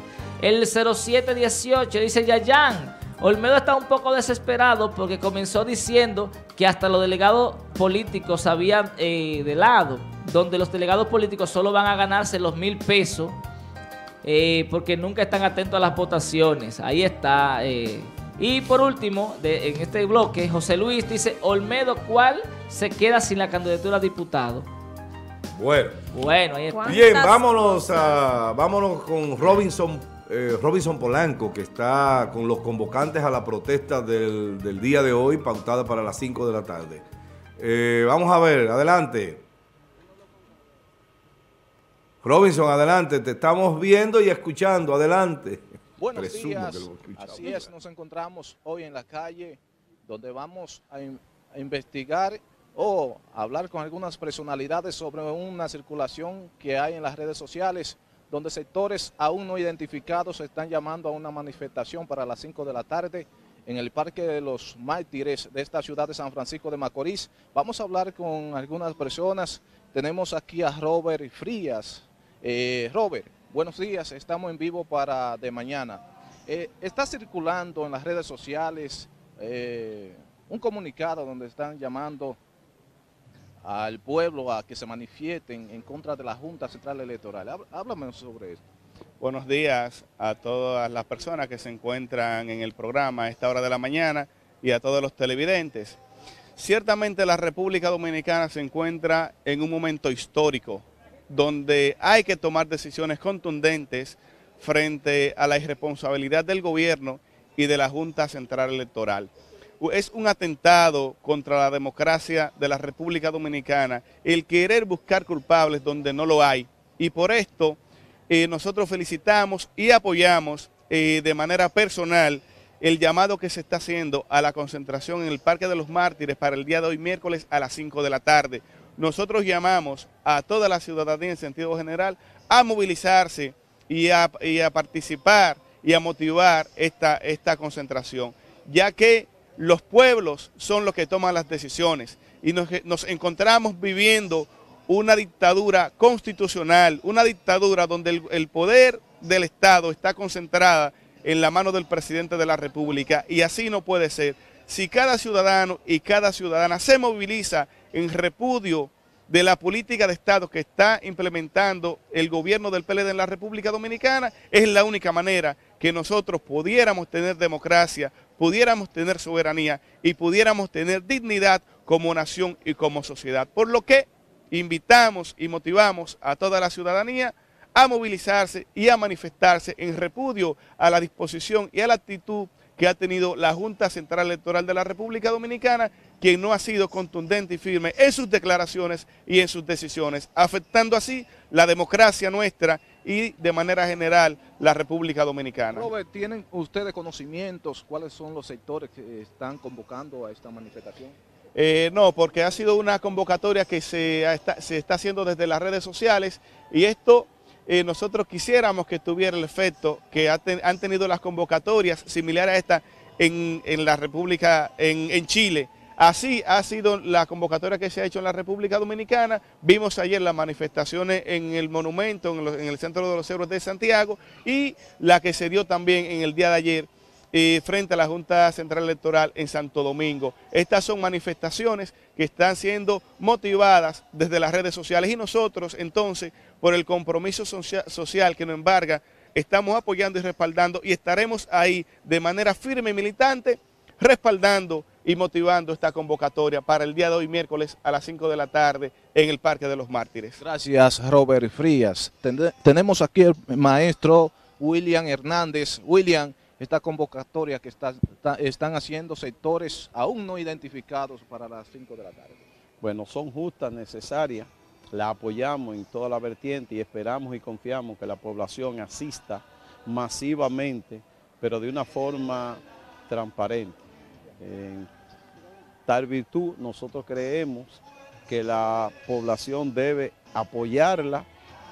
El cero siete dieciocho dice: Yerjan, Olmedo está un poco desesperado porque comenzó diciendo que hasta los delegados políticos habían eh, de lado, donde los delegados políticos solo van a ganarse los mil pesos eh, porque nunca están atentos a las votaciones. Ahí está. Eh. Y por último, de, en este bloque, José Luis dice: Olmedo, ¿cuál se queda sin la candidatura a diputado? Bueno, bueno ahí está. Bien, vámonos, a, vámonos con Robinson, eh, Robinson Polanco, que está con los convocantes a la protesta del, del día de hoy, pautada para las cinco de la tarde. Eh, vamos a ver, adelante. Robinson, adelante, te estamos viendo y escuchando, adelante. Buenos Presumo días, así es, nos encontramos hoy en la calle, donde vamos a, in, a investigar o hablar con algunas personalidades sobre una circulación que hay en las redes sociales, donde sectores aún no identificados están llamando a una manifestación para las cinco de la tarde en el Parque de los Mártires de esta ciudad de San Francisco de Macorís. Vamos a hablar con algunas personas. Tenemos aquí a Robert Frías. Eh, Robert, buenos días, estamos en vivo para de mañana. Eh, está circulando en las redes sociales eh, un comunicado donde están llamando al pueblo a que se manifiesten en contra de la Junta Central Electoral. Háblame sobre esto. Buenos días a todas las personas que se encuentran en el programa a esta hora de la mañana y a todos los televidentes. Ciertamente la República Dominicana se encuentra en un momento histórico donde hay que tomar decisiones contundentes frente a la irresponsabilidad del gobierno y de la Junta Central Electoral. Es un atentado contra la democracia de la República Dominicana el querer buscar culpables donde no lo hay. Y por esto eh, nosotros felicitamos y apoyamos eh, de manera personal el llamado que se está haciendo a la concentración en el Parque de los Mártires para el día de hoy miércoles a las cinco de la tarde. Nosotros llamamos a toda la ciudadanía en sentido general a movilizarse y a, y a participar y a motivar esta, esta concentración, ya que los pueblos son los que toman las decisiones y nos, nos encontramos viviendo una dictadura constitucional, una dictadura donde el, el poder del Estado está concentrada en la mano del presidente de la República, y así no puede ser. Si cada ciudadano y cada ciudadana se moviliza en repudio de la política de Estado que está implementando el gobierno del P L D en la República Dominicana, es la única manera que nosotros pudiéramos tener democracia, pudiéramos tener soberanía y pudiéramos tener dignidad como nación y como sociedad. Por lo que invitamos y motivamos a toda la ciudadanía a movilizarse y a manifestarse en repudio a la disposición y a la actitud que ha tenido la Junta Central Electoral de la República Dominicana, quien no ha sido contundente y firme en sus declaraciones y en sus decisiones, afectando así la democracia nuestra y de manera general la República Dominicana. Robert, ¿tienen ustedes conocimientos cuáles son los sectores que están convocando a esta manifestación? Eh, no, porque ha sido una convocatoria que se está, se está haciendo desde las redes sociales y esto... Eh, nosotros quisiéramos que tuviera el efecto que ha ten, han tenido las convocatorias similares a esta en, en la República, en, en Chile. Así ha sido la convocatoria que se ha hecho en la República Dominicana. Vimos ayer las manifestaciones en el monumento, en, los, en el Centro de los Héroes de Santiago, y la que se dio también en el día de ayer eh, frente a la Junta Central Electoral en Santo Domingo. Estas son manifestaciones que están siendo motivadas desde las redes sociales y nosotros entonces, por el compromiso social que nos embarga, estamos apoyando y respaldando y estaremos ahí de manera firme y militante, respaldando y motivando esta convocatoria para el día de hoy, miércoles a las cinco de la tarde, en el Parque de los Mártires. Gracias, Robert Frías. Ten- tenemos aquí el maestro William Hernández. William, esta convocatoria que está, está, están haciendo sectores aún no identificados para las cinco de la tarde. Bueno, son justas, necesarias. La apoyamos en toda la vertiente y esperamos y confiamos que la población asista masivamente, pero de una forma transparente. En tal virtud, nosotros creemos que la población debe apoyarla,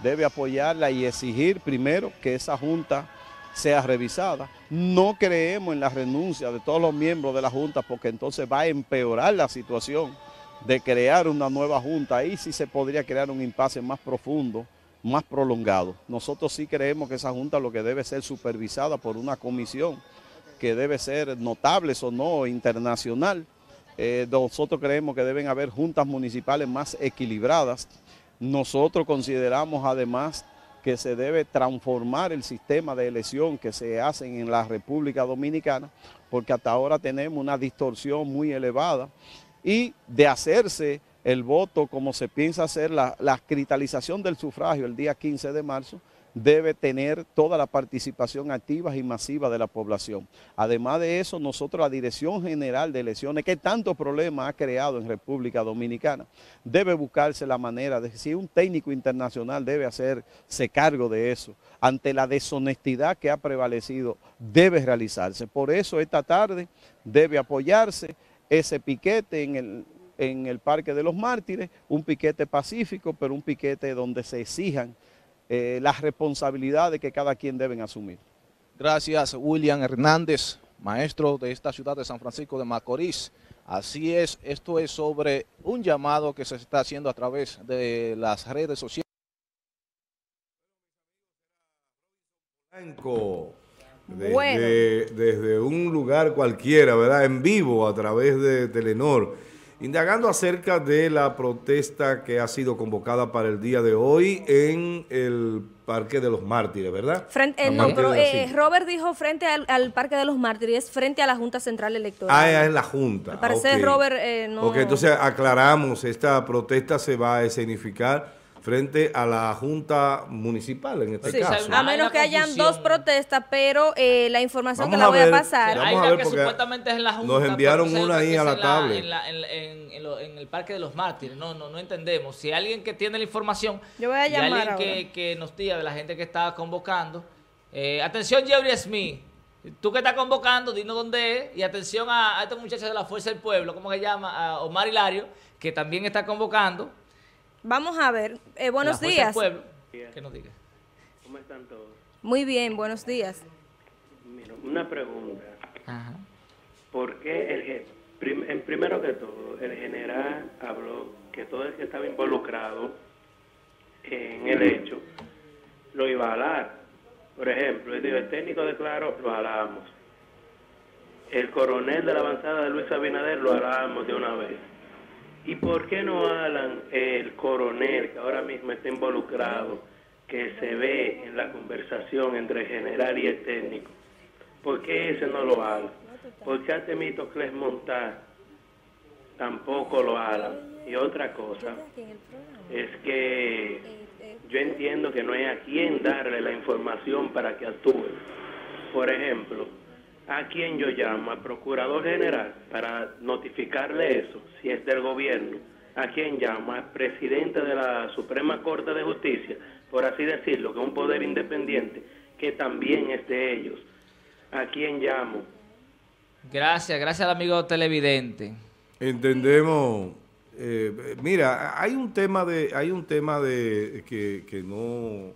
debe apoyarla y exigir primero que esa junta sea revisada. No creemos en la renuncia de todos los miembros de la junta porque entonces va a empeorar la situación de crear una nueva junta. Ahí sí se podría crear un impasse más profundo, más prolongado. Nosotros sí creemos que esa junta lo que debe ser supervisada por una comisión que debe ser notable o no, internacional. Eh, nosotros creemos que deben haber juntas municipales más equilibradas. Nosotros consideramos además que se debe transformar el sistema de elección que se hace en la República Dominicana, porque hasta ahora tenemos una distorsión muy elevada. Y de hacerse el voto como se piensa hacer, la, la cristalización del sufragio el día quince de marzo debe tener toda la participación activa y masiva de la población. Además de eso, nosotros la Dirección General de Elecciones, que tantos problemas ha creado en República Dominicana, debe buscarse la manera de que si un técnico internacional debe hacerse cargo de eso, ante la deshonestidad que ha prevalecido, debe realizarse. Por eso esta tarde debe apoyarse ese piquete en el, en el Parque de los Mártires, un piquete pacífico, pero un piquete donde se exijan eh, las responsabilidades que cada quien deben asumir. Gracias, William Hernández, maestro de esta ciudad de San Francisco de Macorís. Así es, esto es sobre un llamado que se está haciendo a través de las redes sociales. Blanco. Desde, bueno. desde un lugar cualquiera, ¿verdad? En vivo, a través de Telenord, indagando acerca de la protesta que ha sido convocada para el día de hoy en el Parque de los Mártires, ¿verdad? Frente, eh, no, pero eh, Robert dijo frente al, al Parque de los Mártires, frente a la Junta Central Electoral. Ah, es en la Junta. Al parecer, okay. Robert, eh, no... Ok, entonces aclaramos, esta protesta se va a escenificar frente a la Junta Municipal, en este sí, caso. A menos que hayan dos protestas, pero eh, la información vamos que la voy a, ver, a pasar... Vamos a ver porque supuestamente es en la Junta, nos enviaron no una ahí a la tablet. En, la, en, en, en, lo, en el Parque de los Mártires, no no no entendemos. Si alguien que tiene la información, yo voy a llamar alguien que, que nos diga de la gente que está convocando. Eh, atención, Jauri Smith, tú que estás convocando, dinos dónde es. Y atención a, a estos muchachos de la Fuerza del Pueblo, ¿cómo se llama? A Omar Hilario, que también está convocando. Vamos a ver, eh, buenos días. Pueblo, que nos diga. ¿Cómo están todos? Muy bien, buenos días. Mira, una pregunta. Ajá. ¿Por qué, el, en primero que todo, el general habló que todo el que estaba involucrado en el hecho lo iba a alar? Por ejemplo, él dijo, el técnico de Claro lo alamos. El coronel de la avanzada de Luis Abinader lo alamos de una vez. ¿Y por qué no alan el coronel que ahora mismo está involucrado, que se ve en la conversación entre el general y el técnico? ¿Por qué ese no lo alan? ¿Por qué a Temístocles montar tampoco lo hagan. Y otra cosa es que yo entiendo que no hay a quién darle la información para que actúe. Por ejemplo, ¿a quién yo llamo? ¿Al Procurador General para notificarle eso, si es del gobierno? ¿A quién llamo? ¿Al Presidente de la Suprema Corte de Justicia? Por así decirlo, que es un poder independiente, que también es de ellos. ¿A quién llamo? Gracias, gracias al amigo televidente. Entendemos. Eh, mira, hay un tema de, hay un tema de que, que no,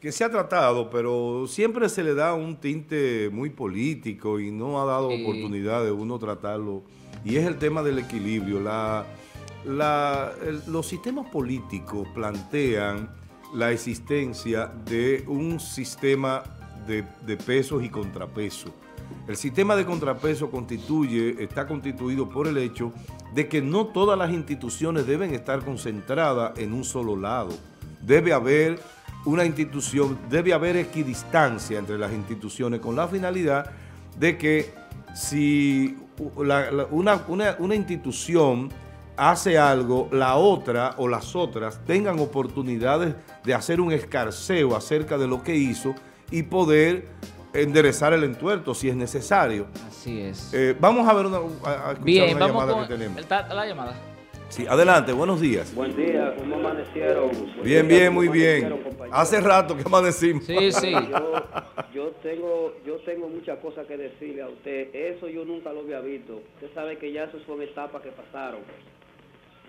que se ha tratado, pero siempre se le da un tinte muy político y no ha dado sí. oportunidad de uno tratarlo. Y es el tema del equilibrio. La, la, el, los sistemas políticos plantean la existencia de un sistema de, de pesos y contrapesos. El sistema de contrapeso constituye, está constituido por el hecho de que no todas las instituciones deben estar concentradas en un solo lado. Debe haber una institución, debe haber equidistancia entre las instituciones con la finalidad de que si la, la, una, una, una institución hace algo, la otra o las otras tengan oportunidades de hacer un escarceo acerca de lo que hizo y poder enderezar el entuerto si es necesario. Así es. Eh, vamos a ver una, a escuchar Bien, una vamos llamada que tenemos. El, la llamada. Sí, adelante, buenos días. Buen día, ¿cómo amanecieron? Bien, bien, muy bien. Hace rato que amanecimos. Sí, sí. Yo, yo, tengo, yo tengo muchas cosas que decirle a usted. Eso yo nunca lo había visto. Usted sabe que ya esas son etapas que pasaron.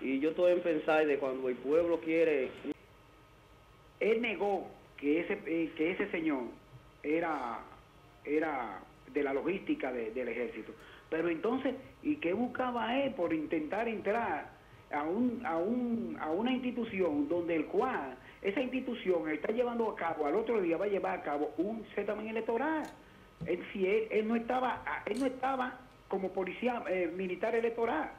Y yo estoy en pensar de cuando el pueblo quiere... Él negó que ese, que ese señor era... era de la logística de, del ejército, pero entonces, ¿y qué buscaba él por intentar entrar a, un, a, un, a una institución donde el cual, esa institución está llevando a cabo, al otro día va a llevar a cabo un certamen electoral? Él, si él, él, no estaba, él no estaba como policía eh, militar electoral.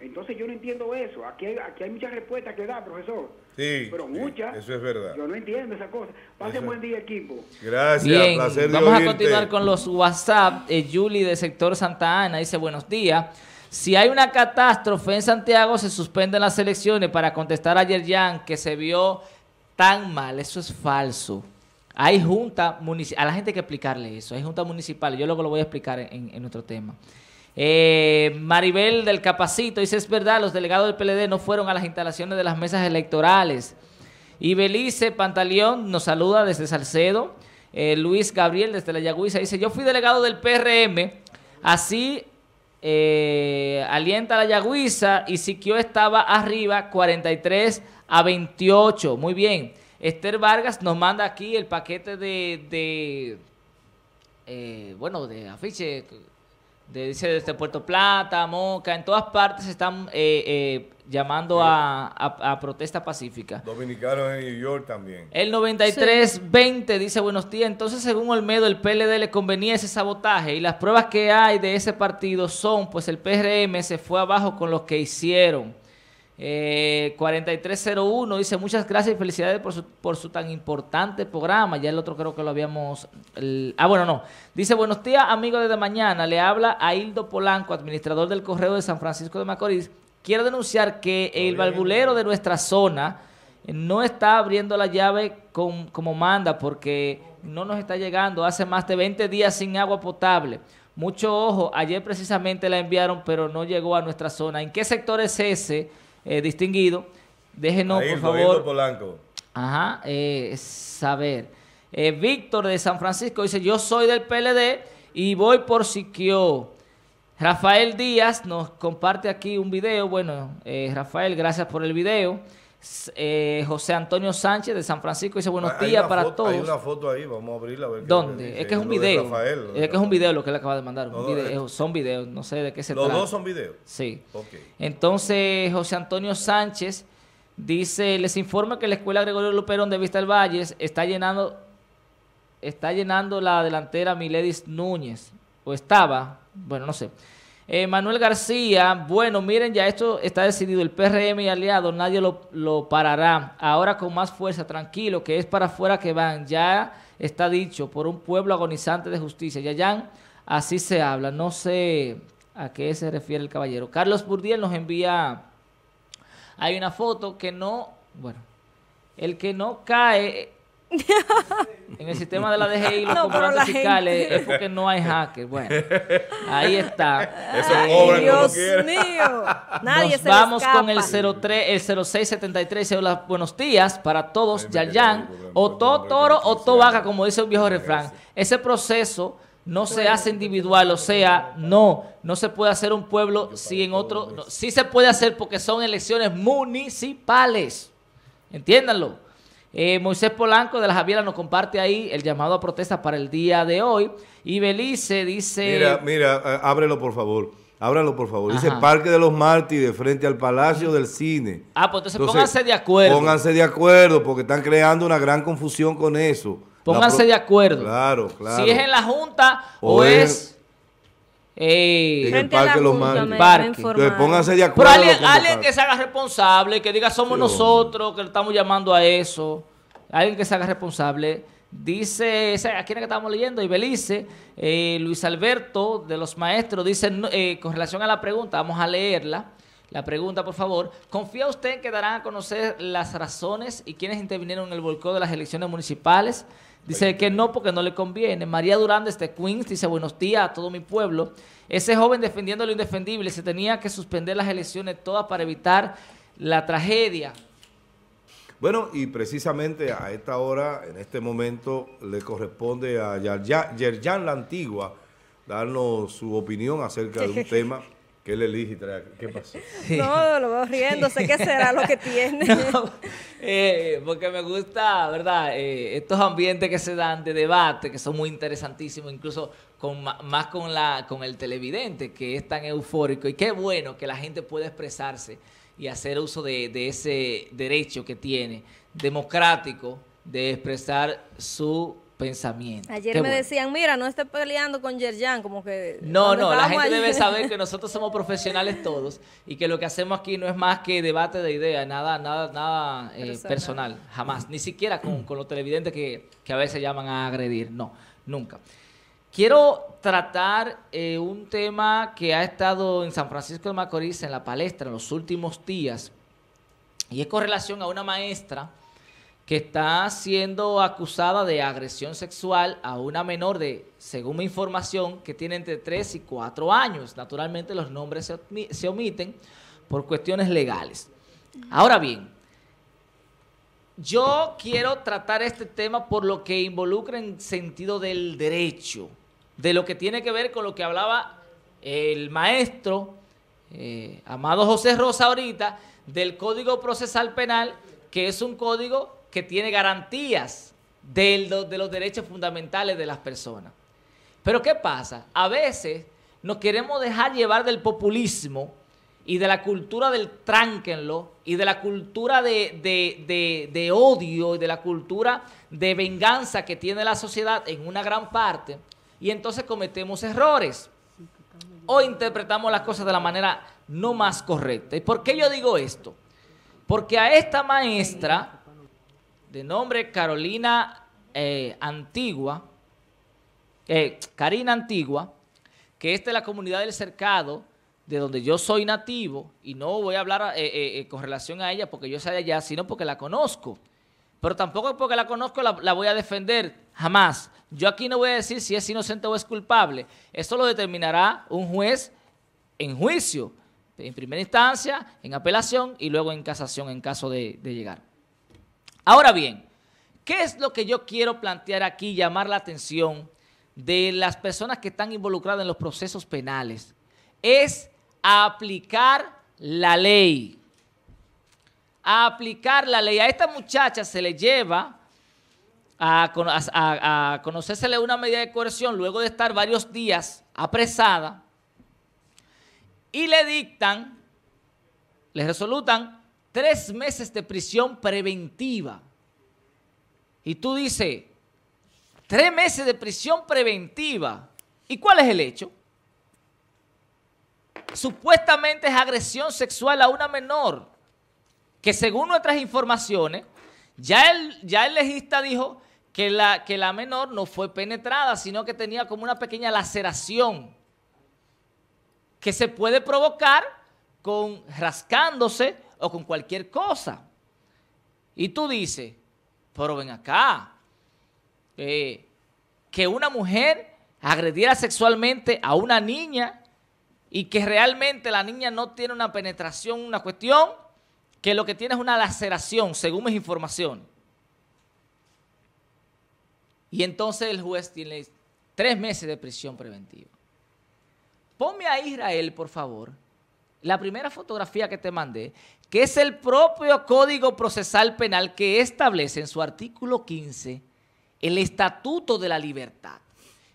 Entonces yo no entiendo eso. Aquí hay, aquí hay muchas respuestas que dar, profesor. Sí, pero muchas. Eso es verdad. Yo no entiendo esa cosa. Pasen buen día, equipo. Gracias, bien, placer de oírte. Vamos a continuar con los WhatsApp. Eh, Yuli de sector Santa Ana dice, buenos días. Si hay una catástrofe en Santiago, se suspenden las elecciones. Para contestar a Yerjan, que se vio tan mal. Eso es falso. Hay junta municipal. A la gente hay que explicarle eso. Hay junta municipal. Yo luego lo voy a explicar en, en nuestro tema. Eh, Maribel del Capacito dice, es verdad, los delegados del P L D no fueron a las instalaciones de las mesas electorales. Y Belice Pantaleón nos saluda desde Salcedo. eh, Luis Gabriel desde La Yagüiza dice, yo fui delegado del P R M, así eh, alienta La Yagüiza, y Siquio estaba arriba cuarenta y tres a veintiocho. Muy bien. Esther Vargas nos manda aquí el paquete de, de eh, bueno, de afiche. De, dice desde Puerto Plata, Moca, en todas partes están eh, eh, llamando a, a, a protesta pacífica. Dominicanos en New York también. El noventa y tres veinte sí. dice, buenos días. Entonces, según Olmedo, el P L D le convenía ese sabotaje, y las pruebas que hay de ese partido son, pues el P R M se fue abajo con lo que hicieron. Eh, cuarenta y tres cero uno dice, muchas gracias y felicidades por su, por su tan importante programa. Ya el otro creo que lo habíamos el, ah bueno no, dice, buenos días amigos desde mañana, le habla a Hildo Polanco, administrador del correo de San Francisco de Macorís. Quiero denunciar que el valvulero de nuestra zona no está abriendo la llave con, como manda, porque no nos está llegando, hace más de veinte días sin agua potable. Mucho ojo, ayer precisamente la enviaron pero no llegó a nuestra zona. ¿En qué sector es ese? Eh, distinguido, déjenos Ahí, por favor Polanco. Ajá, eh, saber. eh, Víctor de San Francisco dice, yo soy del P L D y voy por Siquio. Rafael Díaz nos comparte aquí un video. Bueno, eh, Rafael, gracias por el video. Eh, José Antonio Sánchez de San Francisco dice, buenos hay días para foto, todos. Hay una foto ahí, vamos a abrirla. A ver. ¿Dónde? Qué es que es un video. Rafael, es que es un video lo que él acaba de mandar. No, un video, no, son videos, no sé de qué se los trata. ¿Los dos son videos? Sí. Okay. Entonces, José Antonio Sánchez dice, les informo que la escuela Gregorio Luperón de Vista del Valle está llenando, está llenando la delantera Miledis Núñez. O estaba, bueno, no sé. Eh, Manuel García, bueno, miren, ya esto está decidido, el P R M y aliados, nadie lo, lo parará, ahora con más fuerza, tranquilo, que es para afuera que van, ya está dicho, por un pueblo agonizante de justicia. Yerjan, así se habla, no sé a qué se refiere el caballero. Carlos Burdiel nos envía, hay una foto que no, bueno, el que no cae en el sistema de la D G I, los no, comprobantes fiscales, gente. Es porque no hay hackers. Bueno, ahí está. Eso ay, Dios mío. Nadie nos se vamos escapa. Con el cero tres, el cero seis setenta y tres. Hola, buenos días para todos. Yerjan, o todo toro o todo vaca, como dice el viejo refrán. Ese proceso no se hace individual, o sea, no, no se puede hacer un pueblo si en otro, no, sí se puede hacer porque son elecciones municipales. Entiéndanlo. Eh, Moisés Polanco de la Javiera nos comparte ahí el llamado a protesta para el día de hoy. Y Belice dice... Mira, mira, ábrelo por favor, ábrelo por favor. Ajá. Dice Parque de los Mártires frente al Palacio del Cine. Ah, pues entonces, entonces pónganse de acuerdo. Pónganse de acuerdo porque están creando una gran confusión con eso. Pónganse de acuerdo. Claro, claro. Si es en la Junta o, o es... Ey, en el Parque Los Mártires. Entonces pónganse de acuerdo. Pero alguien, alguien que se haga responsable, que diga somos sí, nosotros, que lo estamos llamando a eso. Alguien que se haga responsable. Dice, ¿a quién es que estamos leyendo? Y Belice, eh, Luis Alberto de los Maestros, dice, eh, con relación a la pregunta, vamos a leerla. La pregunta, por favor. ¿Confía usted en que darán a conocer las razones y quienes intervinieron en el volcón de las elecciones municipales? Dice que no, porque no le conviene. María Durán desde Queens dice, buenos días a todo mi pueblo. Ese joven defendiendo lo indefendible, se tenía que suspender las elecciones todas para evitar la tragedia. Bueno, y precisamente a esta hora, en este momento, le corresponde a Yerjan Lantigua darnos su opinión acerca de un tema... ¿Qué le elige? ¿Qué pasó? Sí. No, lo veo riendo, sé qué será lo que tiene. No, eh, porque me gusta, ¿verdad? Eh, estos ambientes que se dan de debate, que son muy interesantísimos, incluso con, más con, la, con el televidente, que es tan eufórico. Y qué bueno que la gente pueda expresarse y hacer uso de, de ese derecho que tiene, democrático, de expresar su... pensamiento. Ayer qué me bueno. decían, mira, no esté peleando con Yerjan, como que... No, no, la gente ayer... debe saber que nosotros somos profesionales todos y que lo que hacemos aquí no es más que debate de ideas, nada nada, nada eh, personal. personal, jamás, ni siquiera con, con los televidentes que, que a veces llaman a agredir, no, nunca. Quiero tratar eh, un tema que ha estado en San Francisco de Macorís, en la palestra, en los últimos días, y es con relación a una maestra que está siendo acusada de agresión sexual a una menor de, según mi información, que tiene entre tres y cuatro años. Naturalmente los nombres se, se omiten por cuestiones legales. Ahora bien, yo quiero tratar este tema por lo que involucra en sentido del derecho, de lo que tiene que ver con lo que hablaba el maestro, eh, Amado José Rosa ahorita, del Código Procesal Penal, que es un código que tiene garantías de los, de los derechos fundamentales de las personas. Pero ¿qué pasa? A veces nos queremos dejar llevar del populismo y de la cultura del tránquenlo y de la cultura de, de, de, de odio y de la cultura de venganza que tiene la sociedad en una gran parte, y entonces cometemos errores o interpretamos las cosas de la manera no más correcta. ¿Y por qué yo digo esto? Porque a esta maestra, de nombre Carolina eh, Antigua, eh, Karina Antigua, que es de la comunidad del Cercado, de donde yo soy nativo, y no voy a hablar eh, eh, con relación a ella porque yo soy de allá, sino porque la conozco. Pero tampoco porque la conozco la, la voy a defender, jamás. Yo aquí no voy a decir si es inocente o es culpable. Eso lo determinará un juez en juicio, en primera instancia, en apelación y luego en casación en caso de, de llegar. Ahora bien, ¿qué es lo que yo quiero plantear aquí, llamar la atención de las personas que están involucradas en los procesos penales? Es aplicar la ley. Aplicar la ley. A esta muchacha se le lleva a, a, a conocérsele una medida de coerción luego de estar varios días apresada y le dictan, le resolutan tres meses de prisión preventiva. Y tú dices, tres meses de prisión preventiva. ¿Y cuál es el hecho? Supuestamente es agresión sexual a una menor, que según nuestras informaciones, ya el, ya el legista dijo que la, que la menor no fue penetrada, sino que tenía como una pequeña laceración. que se puede provocar con rascándose o con cualquier cosa. Y tú dices, pero ven acá, eh, que una mujer agrediera sexualmente a una niña y que realmente la niña no tiene una penetración, una cuestión, que lo que tiene es una laceración, según mis informaciones. Y entonces el juez tiene tres meses de prisión preventiva. Ponme a Israel, por favor, la primera fotografía que te mandé, que es el propio Código Procesal Penal que establece en su artículo quince el Estatuto de la Libertad.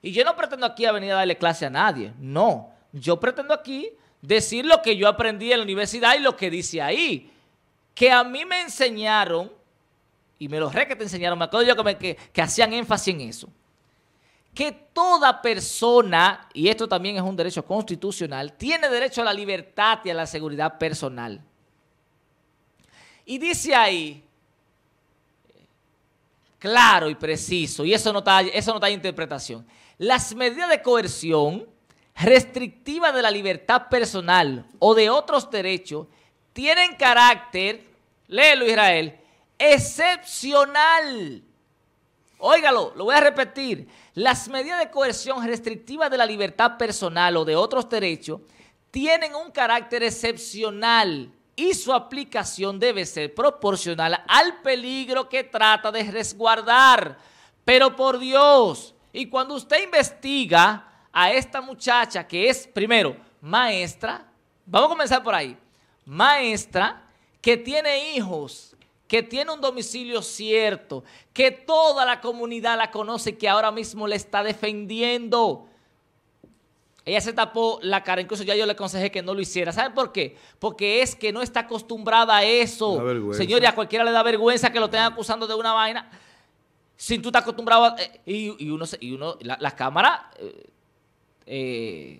Y yo no pretendo aquí a venir a darle clase a nadie, no. Yo pretendo aquí decir lo que yo aprendí en la universidad y lo que dice ahí, que a mí me enseñaron, y me lo re que te enseñaron, me acuerdo yo que, me, que, que hacían énfasis en eso, que toda persona, y esto también es un derecho constitucional, tiene derecho a la libertad y a la seguridad personal. Y dice ahí, claro y preciso, y eso no está, eso no está en interpretación, las medidas de coerción restrictiva de la libertad personal o de otros derechos tienen carácter, léelo Israel, excepcional. Óigalo, lo voy a repetir. Las medidas de coerción restrictivas de la libertad personal o de otros derechos tienen un carácter excepcional y su aplicación debe ser proporcional al peligro que trata de resguardar. Pero por Dios, y cuando usted investiga a esta muchacha que es, primero, maestra, vamos a comenzar por ahí, maestra que tiene hijos, que tiene un domicilio cierto, que toda la comunidad la conoce y que ahora mismo le está defendiendo. Ella se tapó la cara, incluso ya yo le aconsejé que no lo hiciera. ¿Saben por qué? Porque es que no está acostumbrada a eso. Señores, a cualquiera le da vergüenza que lo tengan acusando de una vaina. Si tú estás acostumbrado a... Eh, y, y uno, y uno la, la cámara... Eh, Eh,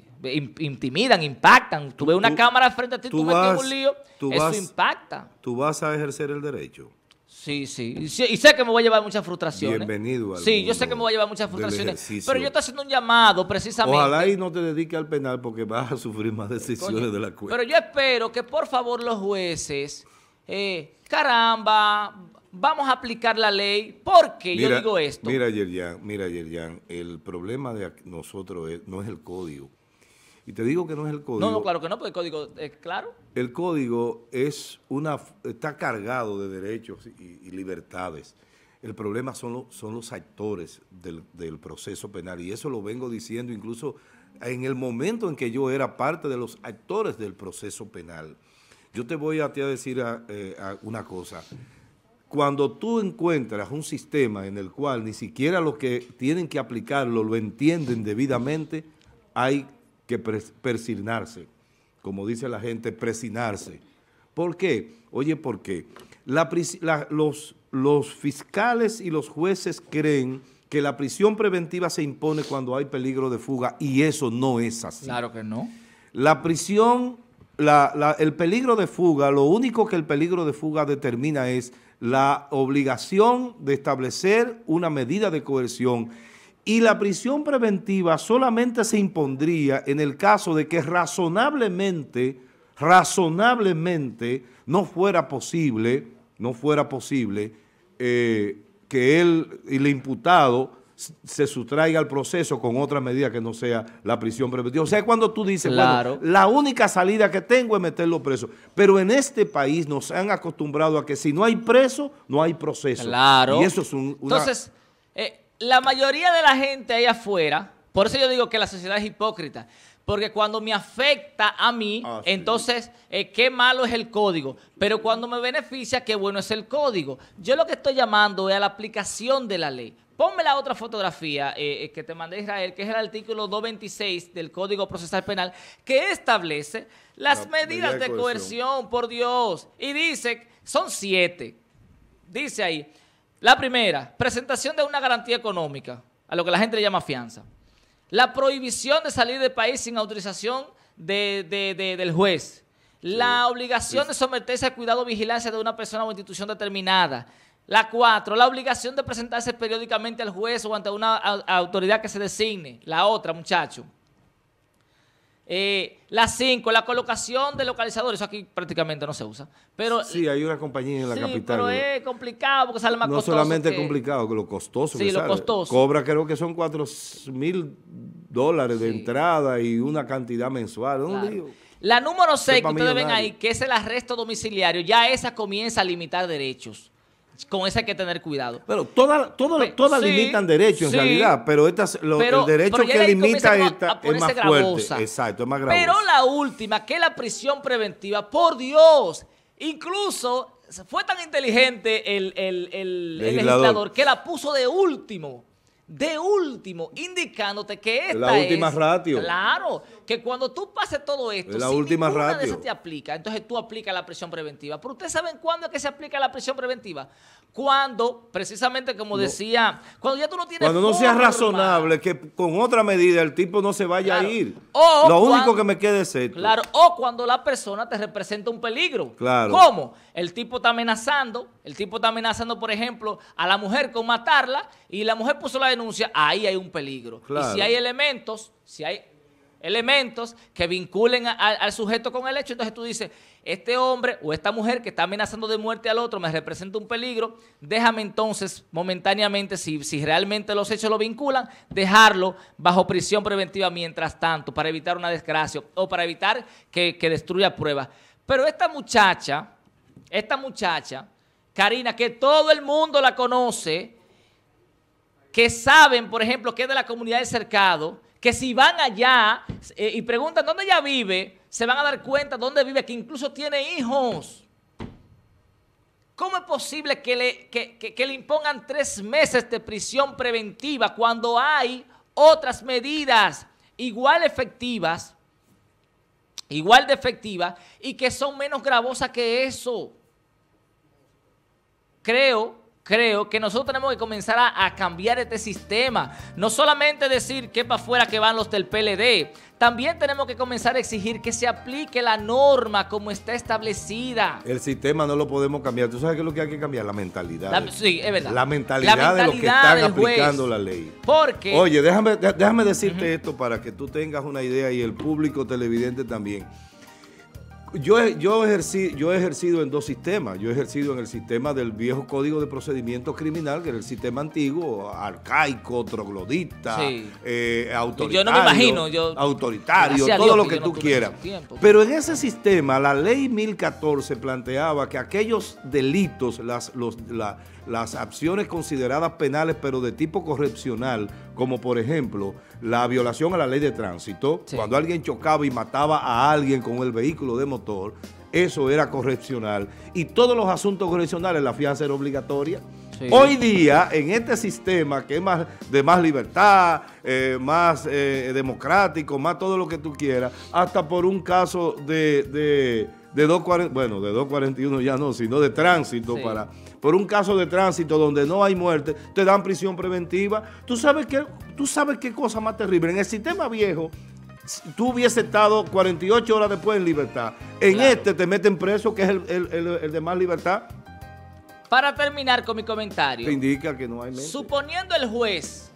intimidan, impactan. Tú ves una tú, cámara frente a ti, tú, tú vas, metes un lío, tú eso vas, impacta. Tú vas a ejercer el derecho. Sí, sí. Y, y sé que me voy a llevar muchas frustraciones. Bienvenido. Sí, yo sé que me voy a llevar muchas frustraciones. Pero yo estoy haciendo un llamado precisamente. Ojalá y no te dediques al penal porque vas a sufrir más decisiones Coño, de la cuenta. Pero yo espero que por favor los jueces, eh, caramba, vamos a aplicar la ley. Porque mira, yo digo esto. Mira, Yerjan, mira, Yerjan, el problema de nosotros es, no es el código. Y te digo que no es el código. No, no, claro que no, porque el código es claro. El código es una, está cargado de derechos y, y libertades. El problema son, lo, son los actores del, del proceso penal. Y eso lo vengo diciendo incluso en el momento en que yo era parte de los actores del proceso penal. Yo te voy a, te a decir a, eh, a una cosa. Cuando tú encuentras un sistema en el cual ni siquiera los que tienen que aplicarlo lo entienden debidamente, hay que persignarse, como dice la gente, presinarse. ¿Por qué? Oye, ¿por qué? La, la, los, los fiscales y los jueces creen que la prisión preventiva se impone cuando hay peligro de fuga y eso no es así. Claro que no. La prisión, la, la, el peligro de fuga, lo único que el peligro de fuga determina es la obligación de establecer una medida de coerción y la prisión preventiva solamente se impondría en el caso de que razonablemente, razonablemente no fuera posible, no fuera posible eh, que él, el imputado, se sustraiga al proceso con otra medida que no sea la prisión preventiva. O sea, cuando tú dices, claro, bueno, la única salida que tengo es meterlo preso. Pero en este país nos han acostumbrado a que si no hay preso, no hay proceso. Claro. Y eso es un... Una... Entonces, eh, la mayoría de la gente ahí afuera, por eso yo digo que la sociedad es hipócrita, porque cuando me afecta a mí, ah, entonces, sí. eh, qué malo es el código. Pero cuando me beneficia, qué bueno es el código. Yo lo que estoy llamando es a la aplicación de la ley. Ponme la otra fotografía eh, que te mandé Israel, que es el artículo doscientos veintiséis del Código Procesal Penal, que establece las la medidas medida de coerción. coerción, por Dios. Y dice, son siete. Dice ahí, la primera, presentación de una garantía económica, a lo que la gente le llama fianza. La prohibición de salir del país sin autorización de, de, de, del juez. La sí. obligación sí. de someterse al cuidado o vigilancia de una persona o institución determinada. La cuatro, la obligación de presentarse periódicamente al juez o ante una autoridad que se designe. La otra, muchacho. Eh, las cinco, la colocación de localizadores, eso aquí prácticamente no se usa. Pero, sí, hay una compañía en la sí, capital. Pero es complicado porque sale más no costoso. No solamente que... es complicado, que lo costoso. Sí, que lo sale. costoso. Cobra creo que son cuatro mil dólares sí. de entrada y una cantidad mensual. Claro. Un lío. La número seis que ustedes ven ahí, que es el arresto domiciliario, ya esa comienza a limitar derechos. Con esa hay que tener cuidado. Pero todas toda, toda sí, limitan derechos en sí, realidad, pero, estas, lo, pero el derecho pero que limita esta, a, a es más gravosa. fuerte. Exacto, es más gravosa. Pero la última, que es la prisión preventiva, por Dios, incluso fue tan inteligente el, el, el, legislador. el legislador que la puso de último, de último, indicándote que esta es... La última es, ratio. Claro, que cuando tú pases todo esto, la si última ratio. de esas te aplica, entonces tú aplicas la prisión preventiva. Pero ¿ustedes saben cuándo es que se aplica la prisión preventiva? Cuando, precisamente como no. decía, cuando ya tú no tienes... Cuando no sea razonable, para, que con otra medida el tipo no se vaya claro. a ir. O Lo cuando, único que me queda es esto. Claro, o cuando la persona te representa un peligro. Claro. ¿Cómo? El tipo está amenazando, el tipo está amenazando, por ejemplo, a la mujer con matarla y la mujer puso la denuncia, ahí hay un peligro. Claro. Y si hay elementos, si hay elementos que vinculen a, a, al sujeto con el hecho, entonces tú dices, este hombre o esta mujer que está amenazando de muerte al otro me representa un peligro, déjame entonces momentáneamente, si, si realmente los hechos lo vinculan, dejarlo bajo prisión preventiva mientras tanto, para evitar una desgracia o para evitar que, que destruya pruebas. Pero esta muchacha, esta muchacha, Karina, que todo el mundo la conoce, que saben, por ejemplo, que es de la comunidad del cercado, que si van allá eh, y preguntan dónde ella vive, se van a dar cuenta dónde vive, que incluso tiene hijos. ¿Cómo es posible que le, que, que, que le impongan tres meses de prisión preventiva cuando hay otras medidas igual efectivas, igual de efectivas, y que son menos gravosas que eso? Creo... Creo que nosotros tenemos que comenzar a, a cambiar este sistema. No solamente decir que para afuera que van los del P L D. También tenemos que comenzar a exigir que se aplique la norma como está establecida. El sistema no lo podemos cambiar. ¿Tú sabes qué es lo que hay que cambiar? La mentalidad. La, sí, es verdad. La mentalidad, la mentalidad de los que están aplicando juez. la ley. Porque... Oye, déjame, déjame decirte uh-huh. esto para que tú tengas una idea y el público televidente también. Yo, yo, ejercí, yo he ejercido en dos sistemas. Yo he ejercido en el sistema del viejo código de procedimiento criminal, que era el sistema antiguo, arcaico, troglodita, sí. eh, autoritario, yo no me imagino, yo, autoritario, todo Dios, lo que, que tú no quieras. Pero en ese sistema, la ley mil catorce planteaba que aquellos delitos, las, los, la, las acciones consideradas penales, pero de tipo correccional, como por ejemplo la violación a la ley de tránsito, sí. cuando alguien chocaba y mataba a alguien con el vehículo de motor, eso era correccional. Y todos los asuntos correccionales, la fianza era obligatoria. Sí. Hoy día, en este sistema que es más, de más libertad, eh, más eh, democrático, más todo lo que tú quieras, hasta por un caso de... de De dos cuarenta, bueno, de dos cuarenta y uno ya no, sino de tránsito, sí. para por un caso de tránsito donde no hay muerte, te dan prisión preventiva. ¿Tú sabes qué, tú sabes qué cosa más terrible? En el sistema viejo, tú hubiese estado cuarenta y ocho horas después en libertad. En claro. este te meten preso, que es el, el, el, el de más libertad. Para terminar con mi comentario. Te indica que no hay mente. Suponiendo el juez,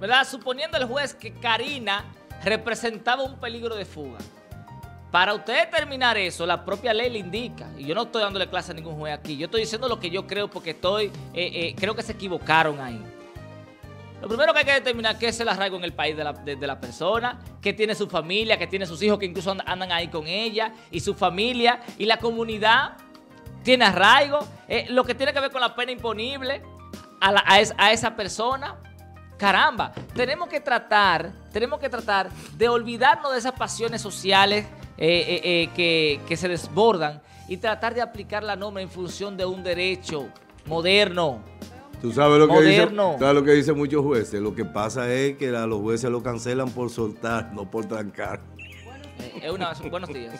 ¿verdad? Suponiendo el juez que Karina representaba un peligro de fuga. Para usted determinar eso, la propia ley le indica, y yo no estoy dándole clase a ningún juez aquí, yo estoy diciendo lo que yo creo porque estoy, eh, eh, creo que se equivocaron ahí. Lo primero que hay que determinar es que es el arraigo en el país de la, de, de la persona, que tiene su familia, que tiene sus hijos que incluso andan ahí con ella, y su familia, y la comunidad tiene arraigo, eh, lo que tiene que ver con la pena imponible a, la, a, es, a esa persona. Caramba, tenemos que tratar, tenemos que tratar de olvidarnos de esas pasiones sociales, Eh, eh, eh, que, que se desbordan y tratar de aplicar la norma en función de un derecho moderno. Tú sabes lo que, dice, sabes lo que dicen muchos jueces. Lo que pasa es que a los jueces lo cancelan por soltar, no por trancar. Eh, eh, una, buenos días.